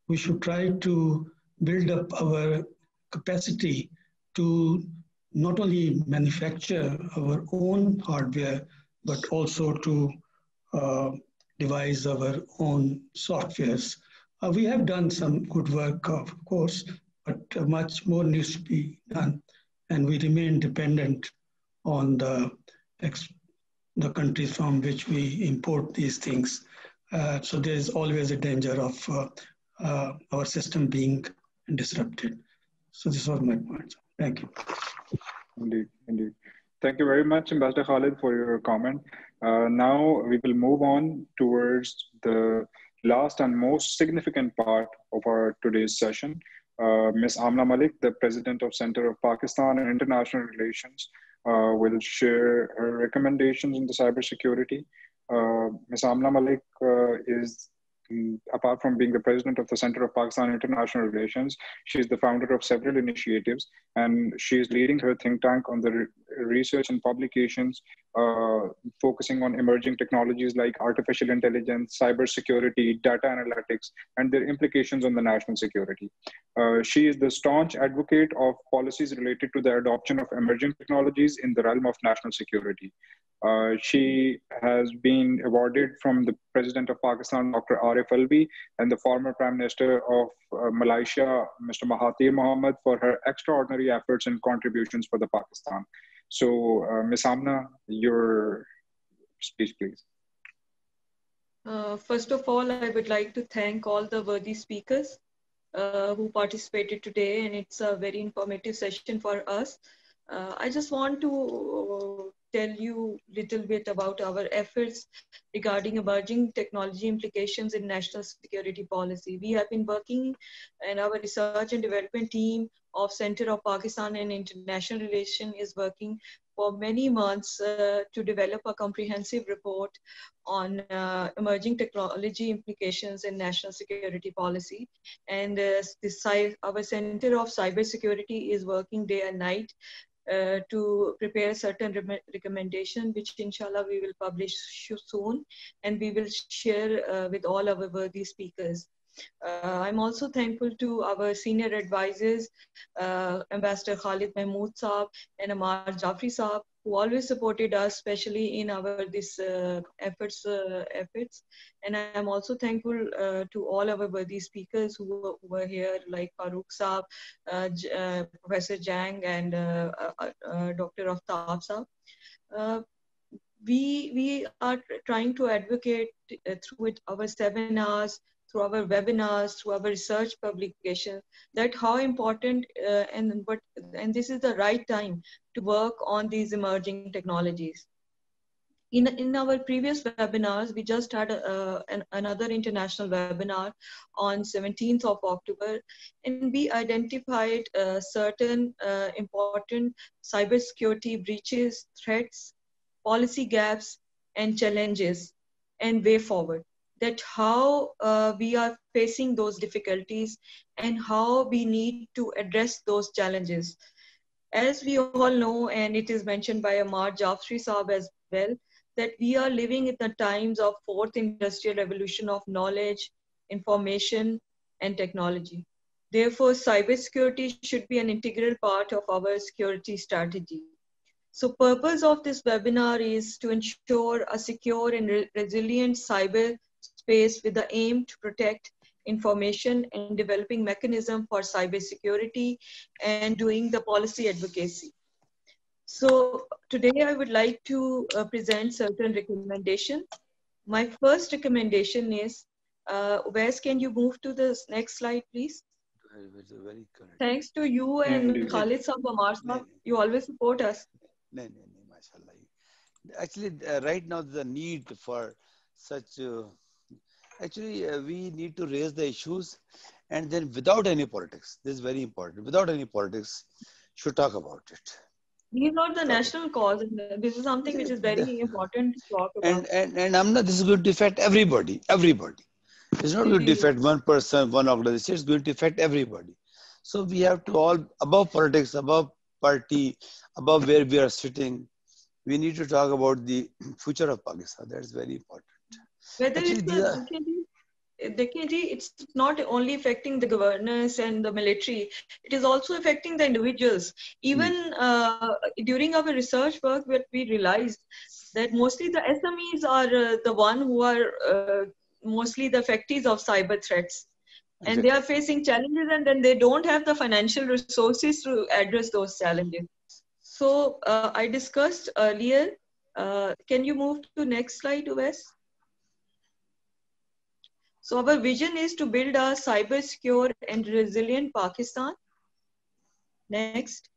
we should try to build up our capacity to not only manufacture our own hardware, but also to devise our own softwares. We have done some good work, of course, but much more needs to be done, and we remain dependent on the countries from which we import these things. So there is always a danger of our system being disrupted. So this was my point. Thank you. Indeed, indeed. Thank you very much, Ambassador Khalid, for your comment. Now we will move on towards the last and most significant part of our today's session, Ms. Amna Malik, the President of Center of Pakistan and International Relations, will share her recommendations in the cybersecurity. Ms. Amna Malik is, apart from being the President of the Center of Pakistan International Relations, she is the founder of several initiatives, and she is leading her think tank on the research and publications focusing on emerging technologies like artificial intelligence, cybersecurity, data analytics, and their implications on the national security. She is the staunch advocate of policies related to the adoption of emerging technologies in the realm of national security. She has been awarded from the President of Pakistan, Dr. Arif Alvi, and the former Prime Minister of Malaysia, Mr. Mahathir Mohamad, for her extraordinary efforts and contributions for the Pakistan. So, Ms. Amna, your speech, please. First of all, I would like to thank all the worthy speakers who participated today, and it's a very informative session for us. I just want to tell you a little bit about our efforts regarding emerging technology implications in national security policy. We have been working and our research and development team of Center of Pakistan and International Relations is working for many months to develop a comprehensive report on emerging technology implications in national security policy. And our Center of Cybersecurity is working day and night to prepare certain recommendation, which inshallah we will publish soon, and we will share with all our worthy speakers. I'm also thankful to our senior advisors, Ambassador Khalid Mahmood Saab and Ammar Jaffri Saab, who always supported us, especially in our efforts. And I'm also thankful to all our worthy speakers who were here, like Farooq Saab, Professor Jiang, and Dr. Aftab Saab. We are trying to advocate through our seminars, through our webinars, through our research publication, that how important and this is the right time to work on these emerging technologies. In our previous webinars, we just had another international webinar on 17th of October, and we identified certain important cybersecurity breaches, threats, policy gaps, and challenges, and way forward. That how we are facing those difficulties and how we need to address those challenges. As we all know, and it is mentioned by Ammar Jaffri Saab as well, that we are living in the times of fourth industrial revolution of knowledge, information, and technology. Therefore, cybersecurity should be an integral part of our security strategy. So purpose of this webinar is to ensure a secure and resilient cyber space with the aim to protect information and developing mechanism for cybersecurity and doing the policy advocacy. So today I would like to present certain recommendations. My first recommendation is, Wes, can you move to the next slide, please? Very correct. Thanks to you and Khalid Saab, Ammar Saab, you always support us. Actually, right now the need for such we need to raise the issues, and then without any politics, this is very important, without any politics, should talk about it. This is not the national cause. This is something which is very important to talk about. And Amna, this is going to affect everybody, everybody. It's not going to affect one person, one organization, it's going to affect everybody. So we have to all, above politics, above party, above where we are sitting, we need to talk about the future of Pakistan. That's very important. Whether it's not only affecting the governors and the military, it is also affecting the individuals. Even during our research work, what we realized that mostly the SMEs are the one who are mostly the affectees of cyber threats. And they are facing challenges, and then they don't have the financial resources to address those challenges. So I discussed earlier, can you move to next slide, Wes? So our vision is to build a cyber secure and resilient Pakistan. Next.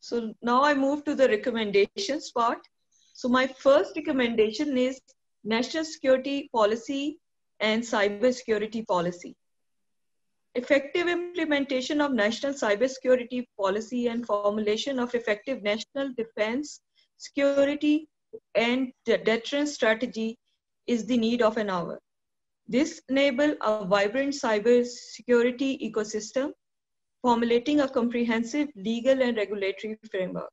So now I move to the recommendations part. So my first recommendation is national security policy and cybersecurity policy. Effective implementation of national cybersecurity policy and formulation of effective national defense, security, and deterrence strategy is the need of an hour. This enables a vibrant cybersecurity ecosystem, formulating a comprehensive legal and regulatory framework.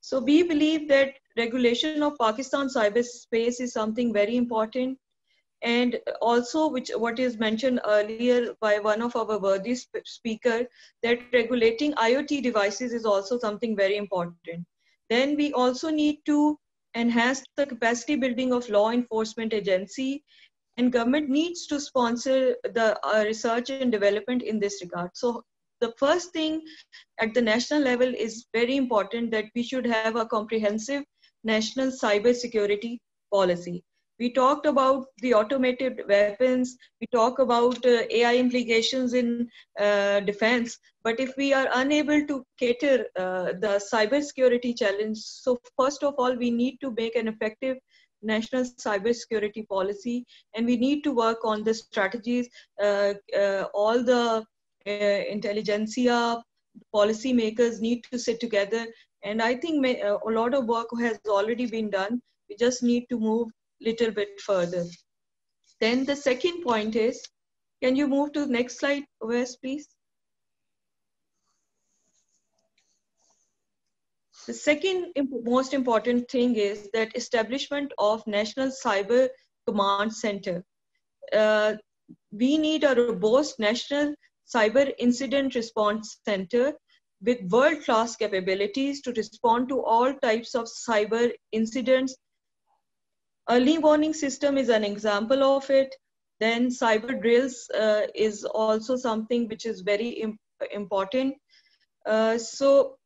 So we believe that regulation of Pakistan's cyberspace is something very important, and also what is mentioned earlier by one of our worthy speaker, that regulating IoT devices is also something very important. Then we also need to enhance the capacity building of law enforcement agency, and government needs to sponsor the research and development in this regard. So the first thing at the national level is very important, that we should have a comprehensive national cybersecurity policy. We talked about the automated weapons, we talk about AI implications in defense, but if we are unable to cater the cybersecurity challenge, so first of all, we need to make an effective national cybersecurity policy, and we need to work on the strategies, all the intelligentsia, policy makers need to sit together, and I think a lot of work has already been done. We just need to move a little bit further. Then the second point is, can you move to the next slide, Wes, please? The second most important thing is that establishment of National Cyber Command Center. We need a robust national Cyber Incident Response Center with world-class capabilities to respond to all types of cyber incidents. Early warning system is an example of it. Then cyber drills is also something which is very important. So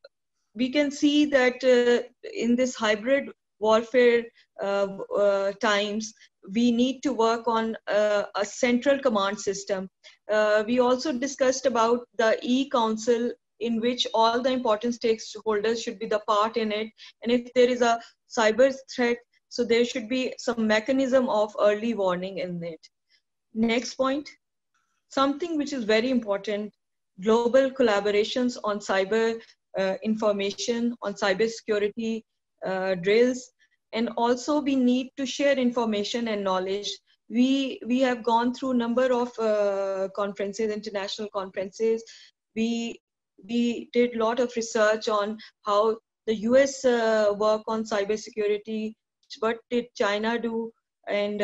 we can see that in this hybrid warfare times, we need to work on a central command system. We also discussed about the e-council, in which all the important stakeholders should be the part in it. And if there is a cyber threat, so there should be some mechanism of early warning in it. Next point, something which is very important, global collaborations on cyber information, on cybersecurity drills, and also we need to share information and knowledge. We have gone through a number of conferences, international conferences. We did a lot of research on how the US work on cybersecurity, what did China do, and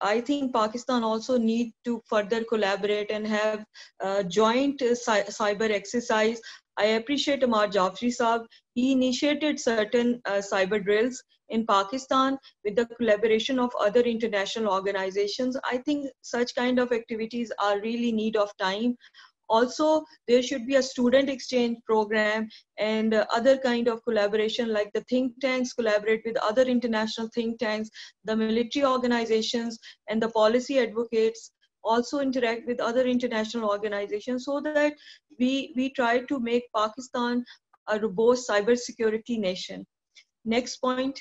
I think Pakistan also need to further collaborate and have joint cyber exercise. I appreciate Ammar Jaffri Saab. He initiated certain cyber drills in Pakistan with the collaboration of other international organizations. I think such kind of activities are really in need of time. Also, there should be a student exchange program and other kind of collaboration, like the think tanks collaborate with other international think tanks, the military organizations and the policy advocates also interact with other international organizations, so that we try to make Pakistan a robust cybersecurity nation. Next point.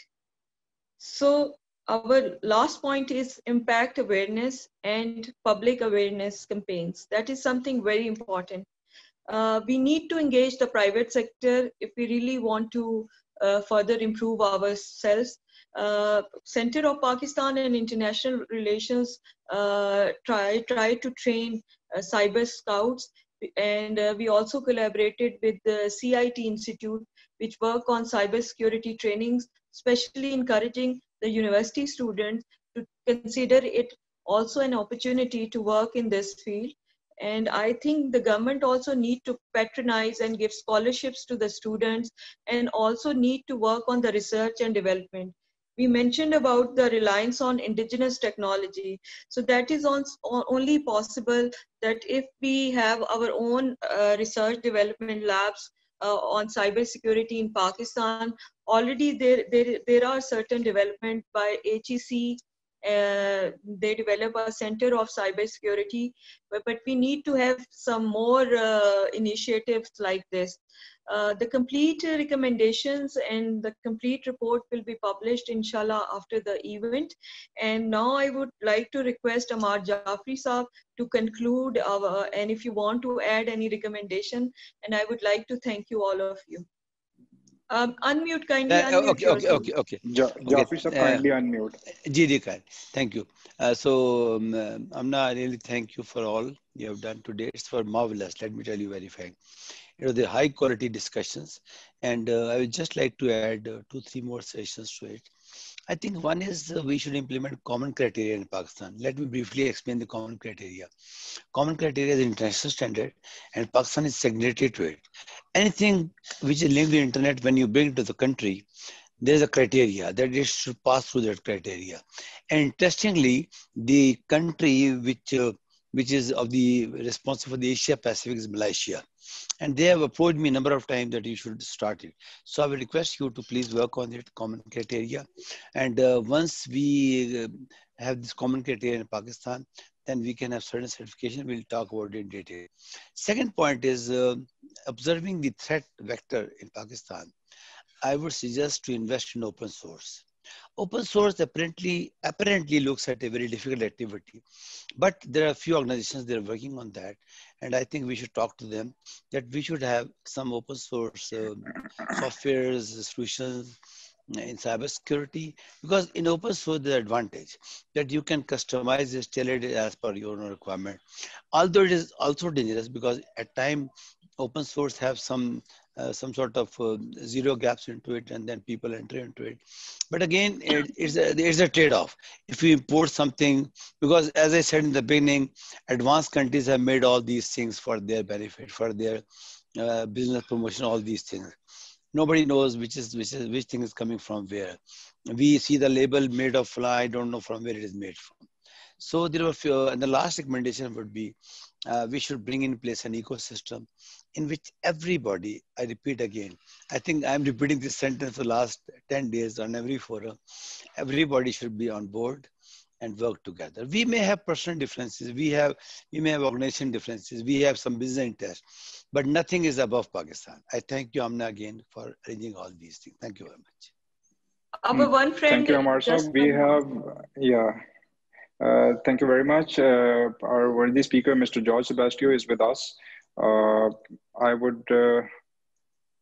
So our last point is impact awareness and public awareness campaigns. That is something very important. We need to engage the private sector if we really want to further improve ourselves. Center of Pakistan and International Relations try to train cyber scouts, and we also collaborated with the CIT Institute, which work on cybersecurity trainings, especially encouraging the university students to consider it also an opportunity to work in this field. And I think the government also need to patronize and give scholarships to the students, and also need to work on the research and development. We mentioned about the reliance on indigenous technology. So that is only possible that if we have our own research development labs on cybersecurity in Pakistan. Already there are certain development by ACSC. They develop a center of cybersecurity, but we need to have some more initiatives like this. The complete recommendations and the complete report will be published, inshallah, after the event. And now I would like to request Ammar Jaffri Saab to conclude, and if you want to add any recommendation, and I would like to thank you, all of you. Unmute kindly. Okay. Jaffri Saab, kindly unmute. Thank you. Amna, I really thank you for all you have done today. It's for marvelous, let me tell you very frank. You know, the high quality discussions, and I would just like to add 2-3 more sessions to it. I think one is we should implement common criteria in Pakistan. Let me briefly explain the common criteria. Common criteria is international standard, and Pakistan is signatory to it. Anything which is linked to the internet, when you bring it to the country, there's a criteria that it should pass through that criteria. And interestingly, the country which is of the responsible for the Asia Pacific is Malaysia. And they have approached me a number of times that you should start it. So I will request you to please work on that common criteria. And once we have this common criteria in Pakistan, then we can have certain certification. We'll talk about it in detail. Second point is observing the threat vector in Pakistan. I would suggest to invest in open source. Open source apparently looks at a very difficult activity, but there are a few organizations that are working on that, and I think we should talk to them that we should have some open source softwares, solutions in cybersecurity, because in open source the advantage that you can customize it, tailor it as per your own requirement. Although it is also dangerous because at times open source have some sort of zero gaps into it, and then people enter into it. But again, it's a trade-off. If you import something, because as I said in the beginning, advanced countries have made all these things for their benefit, for their business promotion, all these things. Nobody knows which thing is coming from where. We see the label made of fly, I don't know from where it is made from. So there were a few, and the last recommendation would be, we should bring in place an ecosystem in which everybody, I repeat again, I think I'm repeating this sentence for the last 10 days on every forum, everybody should be on board and work together. We may have personal differences, we may have organization differences, we have some business interests, but nothing is above Pakistan. I thank you, Amna, again for arranging all these things. Thank you very much. One friend. Thank you, Ammar Sahab. We have, thank you very much. Our worthy speaker, Mr. George Sebastiao, is with us. I would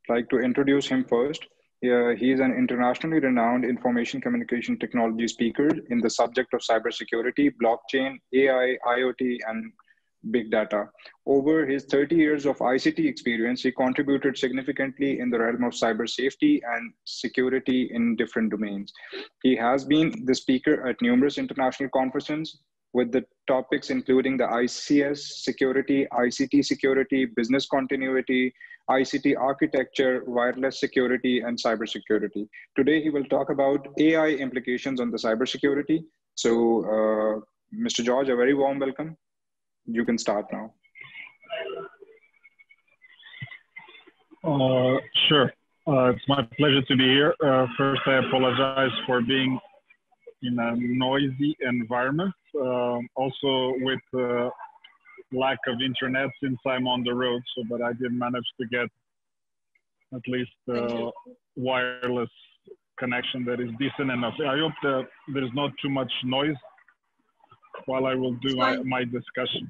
like to introduce him first. He is an internationally renowned information communication technology speaker in the subject of cybersecurity, blockchain, AI, IoT, and big data. Over his 30 years of ICT experience, he contributed significantly in the realm of cyber safety and security in different domains. He has been the speaker at numerous international conferences with the topics including the ICS security, ICT security, business continuity, ICT architecture, wireless security, and cybersecurity. Today, he will talk about AI implications on the cybersecurity. So, Mr. George, a very warm welcome. You can start now. Sure. It's my pleasure to be here. First, I apologize for being in a noisy environment, also with lack of internet since I'm on the road. So, but I did manage to get at least a wireless connection that is decent enough. I hope that there's not too much noise while I will do my discussion.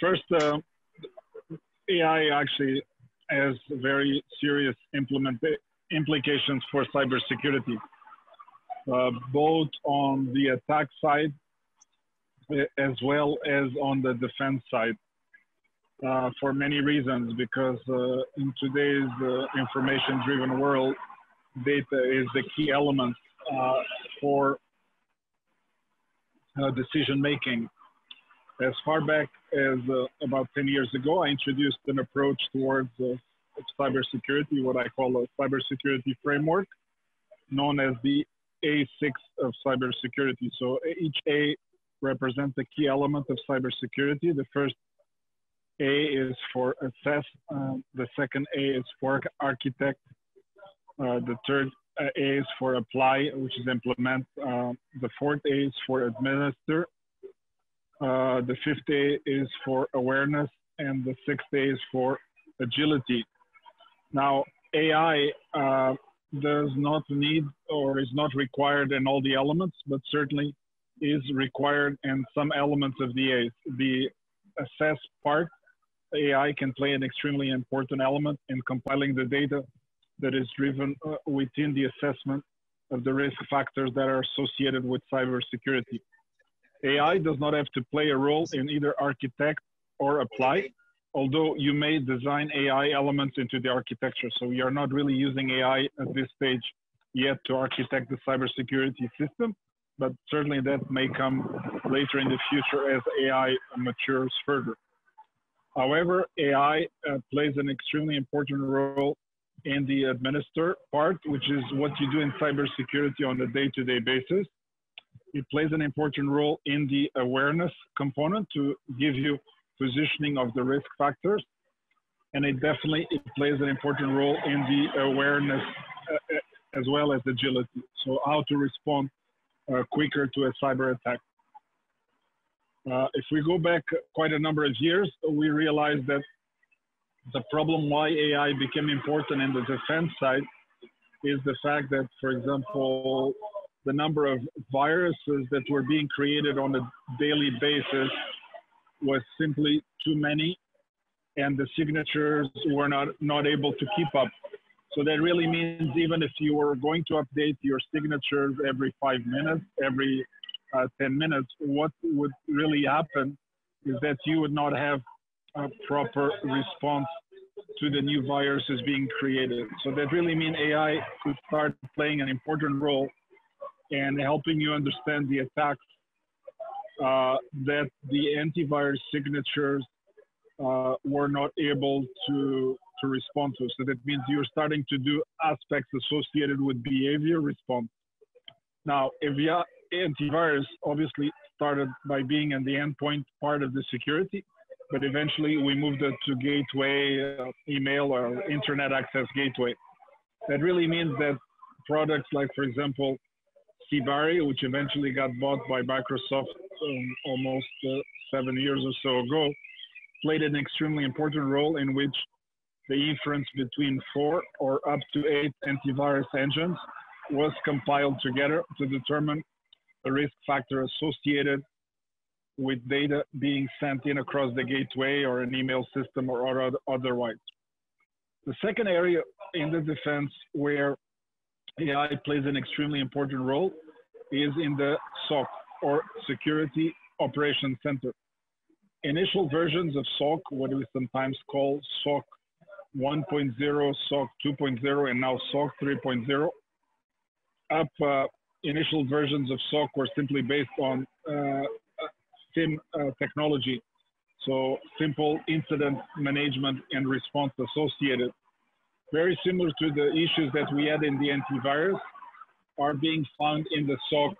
First, AI actually has very serious implications for cybersecurity, both on the attack side as well as on the defense side, for many reasons, because in today's information-driven world, data is the key element for decision making. As far back as about 10 years ago, I introduced an approach towards cybersecurity, what I call a cybersecurity framework, known as the A6 of cybersecurity. So each A represents a key element of cybersecurity. The first A is for assess, the second A is for architect, the third A is for apply, which is implement. The fourth A is for administer. The fifth A is for awareness, and the sixth A is for agility. Now, AI does not need or is not required in all the elements, but certainly is required in some elements of the assess part. AI can play an extremely important element in compiling the data that is driven within the assessment of the risk factors that are associated with cybersecurity. AI does not have to play a role in either architect or apply, although you may design AI elements into the architecture. So we are not really using AI at this stage yet to architect the cybersecurity system, but certainly that may come later in the future as AI matures further. However, AI plays an extremely important role in the administer part, which is what you do in cybersecurity on a day-to-day basis. It plays an important role in the awareness component to give you positioning of the risk factors. And it plays an important role in the awareness as well as agility. So how to respond quicker to a cyber attack. If we go back quite a number of years, we realize that the problem why AI became important in the defense side is the fact that, for example, the number of viruses that were being created on a daily basis was simply too many, and the signatures were not able to keep up. So that really means even if you were going to update your signatures every 5 minutes, every 10 minutes, what would really happen is that you would not have a proper response to the new viruses being created. So that really means AI could start playing an important role in helping you understand the attacks that the antivirus signatures were not able to respond to. So that means you're starting to do aspects associated with behavior response. Now, if you antivirus obviously started by being in the endpoint part of the security, but eventually we moved it to gateway, email or internet access gateway. That really means that products like, for example, Sibari, which eventually got bought by Microsoft almost 7 years or so ago, played an extremely important role in which the inference between 4 or up to 8 antivirus engines was compiled together to determine the risk factor associated with data being sent in across the gateway or an email system or otherwise. The second area in the defense where AI plays an extremely important role is in the SOC, or Security Operations Center. Initial versions of SOC, what we sometimes call SOC 1.0, SOC 2.0, and now SOC 3.0, initial versions of SOC were simply based on SIM technology, so simple incident management and response associated. Very similar to the issues that we had in the antivirus are being found in the SOC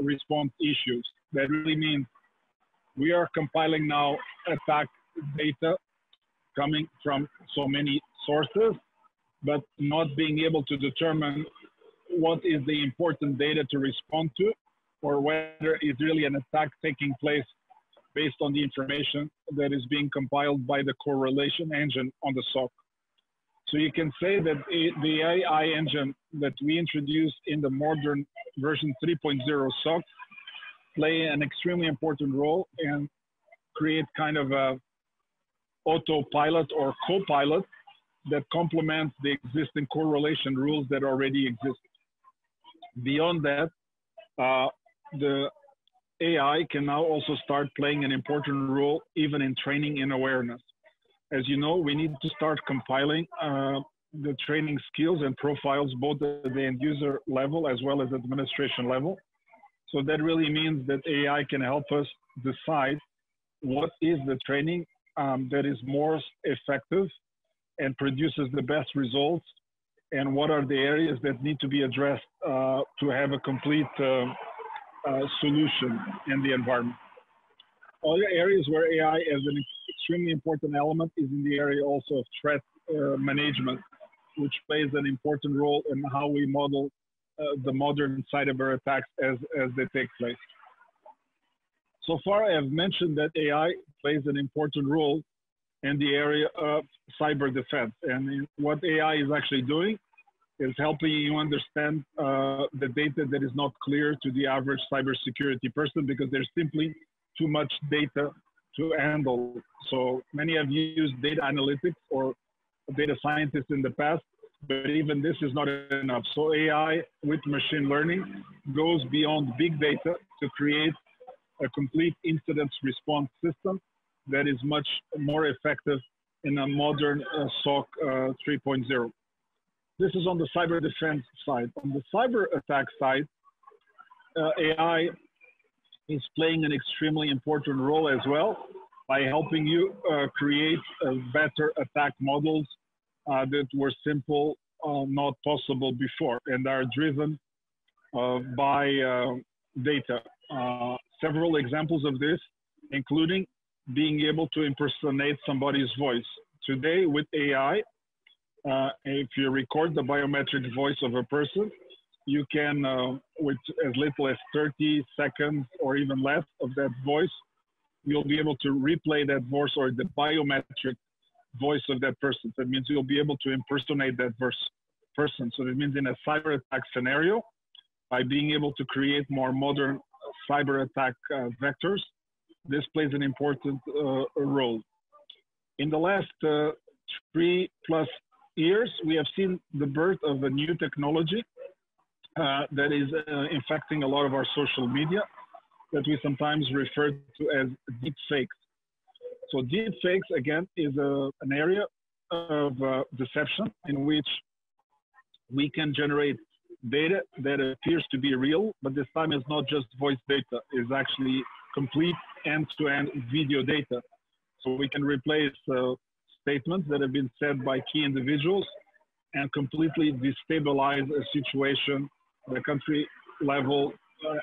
response issues. That really means we are compiling now attack data coming from so many sources, but not being able to determine what is the important data to respond to, or whether it's really an attack taking place based on the information that is being compiled by the correlation engine on the SOC. So you can say that the AI engine that we introduced in the modern version 3.0 SOC play an extremely important role and create kind of a autopilot or co-pilot that complements the existing correlation rules that already exist. Beyond that, the AI can now also start playing an important role even in training and awareness. As you know, we need to start compiling the training skills and profiles both at the end user level as well as administration level. So that really means that AI can help us decide what is the training that is more effective and produces the best results, and what are the areas that need to be addressed to have a complete solution in the environment. Other areas where AI is an extremely important element is in the area also of threat management, which plays an important role in how we model the modern cyber attacks as they take place. So far, I have mentioned that AI plays an important role in the area of cyber defense. And what AI is actually doing is helping you understand the data that is not clear to the average cybersecurity person, because there's simply too much data to handle. So many have used data analytics or data scientists in the past, but even this is not enough. So AI with machine learning goes beyond big data to create a complete incident response system that is much more effective in a modern SOC 3.0. This is on the cyber defense side. On the cyber attack side, AI is playing an extremely important role as well by helping you create better attack models that were simple, not possible before, and are driven by data. Several examples of this, including being able to impersonate somebody's voice. Today with AI, if you record the biometric voice of a person, you can, with as little as 30 seconds or even less of that voice, you'll be able to replay that voice or the biometric voice of that person. That means you'll be able to impersonate that person. So that means in a cyber attack scenario, by being able to create more modern cyber attack vectors, this plays an important role. In the last 3+ years, we have seen the birth of a new technology that is infecting a lot of our social media, that we sometimes refer to as deep fakes. So deep fakes, again, is an area of deception in which we can generate data that appears to be real, but this time it's not just voice data, it's actually complete end-to-end video data. So we can replace statements that have been said by key individuals and completely destabilize a situation at a country level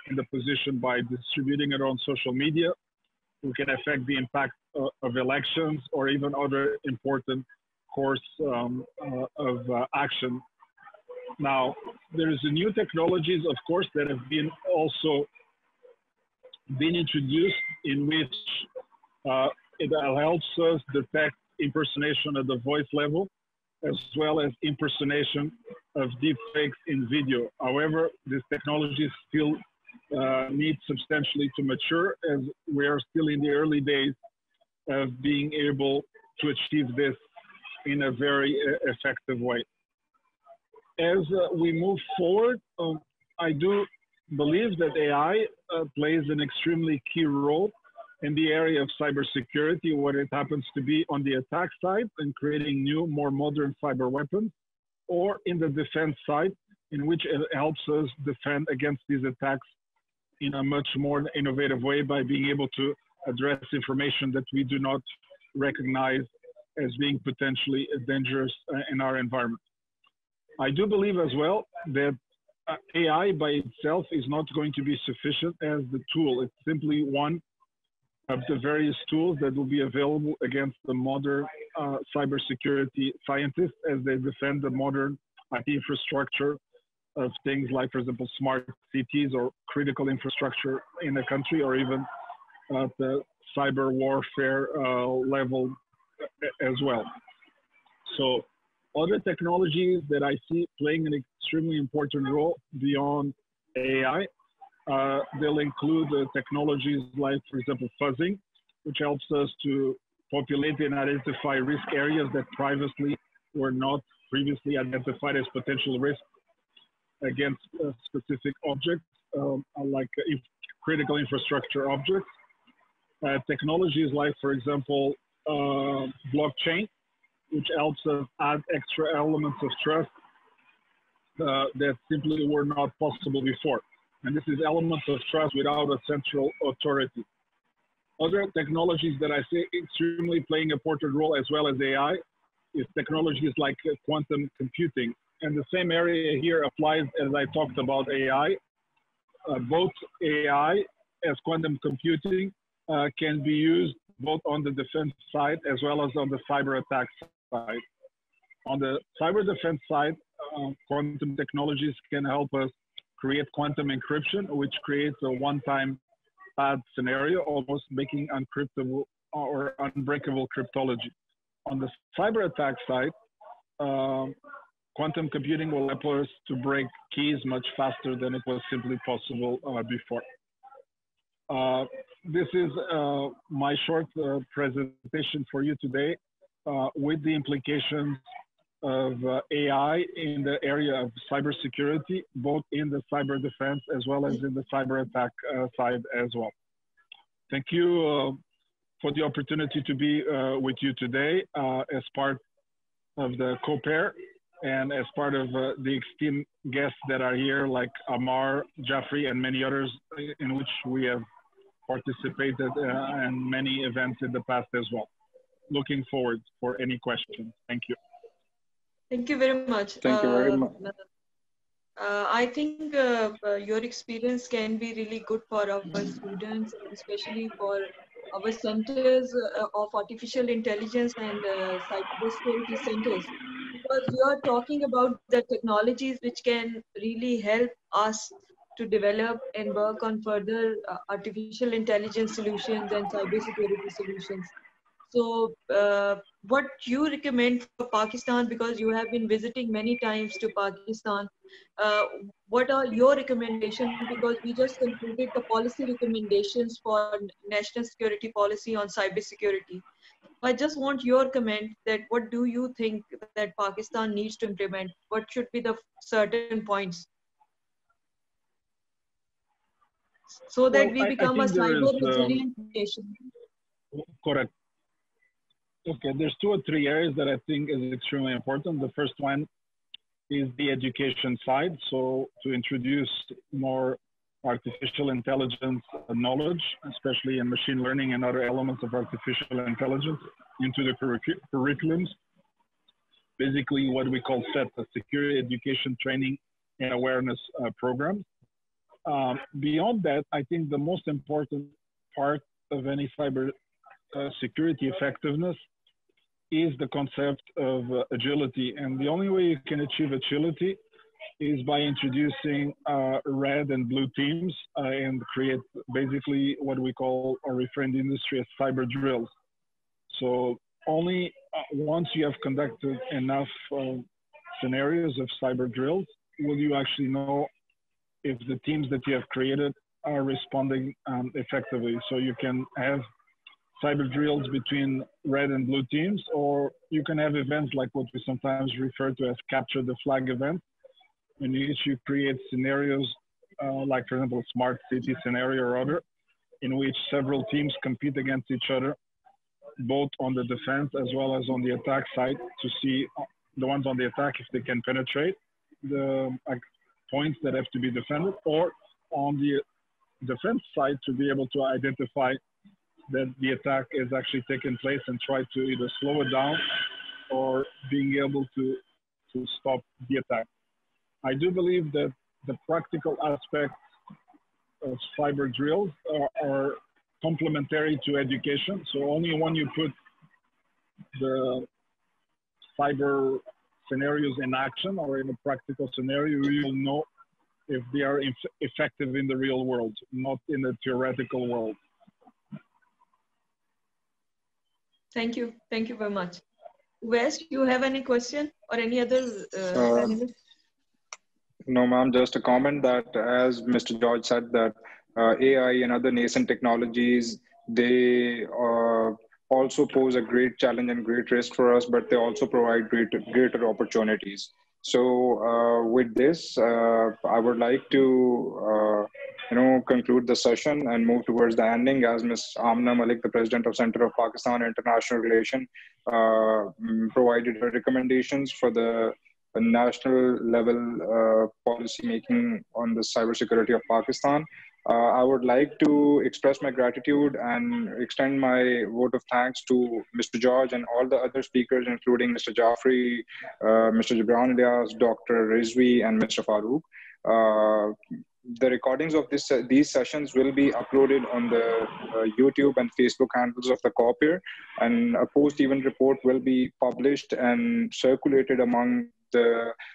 and the position by distributing it on social media. We can affect the impact of elections or even other important course of action. Now, there's new technologies, of course, that have been also been introduced in which it helps us detect impersonation at the voice level, as well as impersonation of deepfakes in video. However, this technology still needs substantially to mature, as we are still in the early days of being able to achieve this in a very effective way. As we move forward, I do believe that AI plays an extremely key role in the area of cybersecurity, whether it happens to be on the attack side and creating new, more modern cyber weapons, or in the defense side, in which it helps us defend against these attacks in a much more innovative way by being able to address information that we do not recognize as being potentially dangerous in our environment. I do believe as well that AI by itself is not going to be sufficient as the tool. It's simply one of the various tools that will be available against the modern cybersecurity scientists as they defend the modern IT infrastructure of things like, for example, smart cities or critical infrastructure in a country, or even at the cyber warfare level as well. So other technologies that I see playing an extremely important role beyond AI, they'll include technologies like, for example, fuzzing, which helps us to populate and identify risk areas that previously were not previously identified as potential risks against specific objects, like critical infrastructure objects. Technologies like, for example, blockchain, which helps us add extra elements of trust that simply were not possible before. And this is elements of trust without a central authority. Other technologies that I see extremely playing an important role as well as AI is technologies like quantum computing. And the same area here applies as I talked about AI. Both AI as quantum computing can be used both on the defense side as well as on the cyber attack side. On the cyber defense side, quantum technologies can help us create quantum encryption, which creates a one-time bad scenario, almost making uncryptable or unbreakable cryptology. On the cyber attack side, quantum computing will allow us to break keys much faster than it was simply possible before. This is my short presentation for you today with the implications of AI in the area of cybersecurity, both in the cyber defense as well as in the cyber attack side as well. Thank you for the opportunity to be with you today as part of the COPAIR and as part of the esteemed guests that are here, like Ammar Jaffri and many others, in which we have participated in many events in the past as well. Looking forward for any questions. Thank you. Thank you very much. Thank you very much. I think your experience can be really good for our students, especially for our centers of artificial intelligence and cybersecurity centers. Because you are talking about the technologies which can really help us to develop and work on further artificial intelligence solutions and cybersecurity solutions. So what you recommend for Pakistan, because you have been visiting many times to Pakistan, what are your recommendations? Because we just concluded the policy recommendations for national security policy on cybersecurity. I just want your comment that what do you think that Pakistan needs to implement? What should be the certain points? So that we become a cyber resilient nation. Correct. Okay, there's two or three areas that I think is extremely important. The first one is the education side. So to introduce more artificial intelligence knowledge, especially in machine learning and other elements of artificial intelligence into the curriculums. Basically what we call SET, the Security Education Training and Awareness Program. Beyond that, I think the most important part of any cyber security effectiveness is the concept of agility. And the only way you can achieve agility is by introducing red and blue teams and create basically what we call or refer in the industry as cyber drills. So only once you have conducted enough scenarios of cyber drills will you actually know if the teams that you have created are responding effectively. So you can have cyber drills between red and blue teams, or you can have events like what we sometimes refer to as capture the flag events, in which you create scenarios like, for example, smart city scenario or other, in which several teams compete against each other, both on the defense as well as on the attack side, to see the ones on the attack if they can penetrate the points that have to be defended, or on the defense side to be able to identify that the attack is actually taking place and try to either slow it down or being able to stop the attack. I do believe that the practical aspects of cyber drills are complementary to education. So only when you put the cyber scenarios in action or in a practical scenario, you'll know if they are effective in the real world, not in the theoretical world. Thank you. Thank you very much. Wes, do you have any question or any other? No, ma'am, just a comment that as Mr. George said that AI and other nascent technologies, they also pose a great challenge and great risk for us, but they also provide greater opportunities. So with this, I would like to conclude the session and move towards the ending, as Ms. Amna Malik, the President of Center of Pakistan International Relations, provided her recommendations for the national level policy making on the cybersecurity of Pakistan. I would like to express my gratitude and extend my vote of thanks to Mr. George and all the other speakers, including Mr. Jaffri, Mr. Jibran Ilyas, Dr. Rizvi, and Mr. Farooq. the recordings of this these sessions will be uploaded on the YouTube and Facebook handles of the COPAIR, and a post-event report will be published and circulated among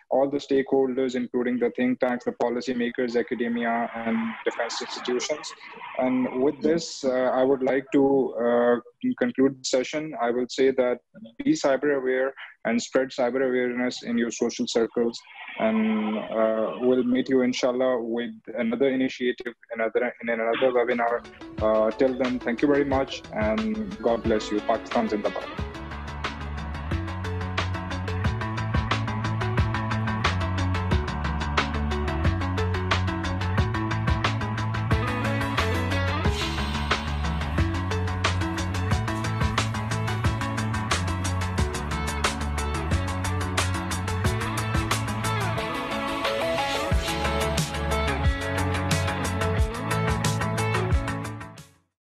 all the stakeholders, including the think tanks, the policymakers, academia, and defense institutions. And with this, I would like to conclude the session. I will say that be cyber aware and spread cyber awareness in your social circles. And we'll meet you, inshallah, with another initiative in another webinar. Till then, thank you very much, and God bless you. Pakistan Zindabad.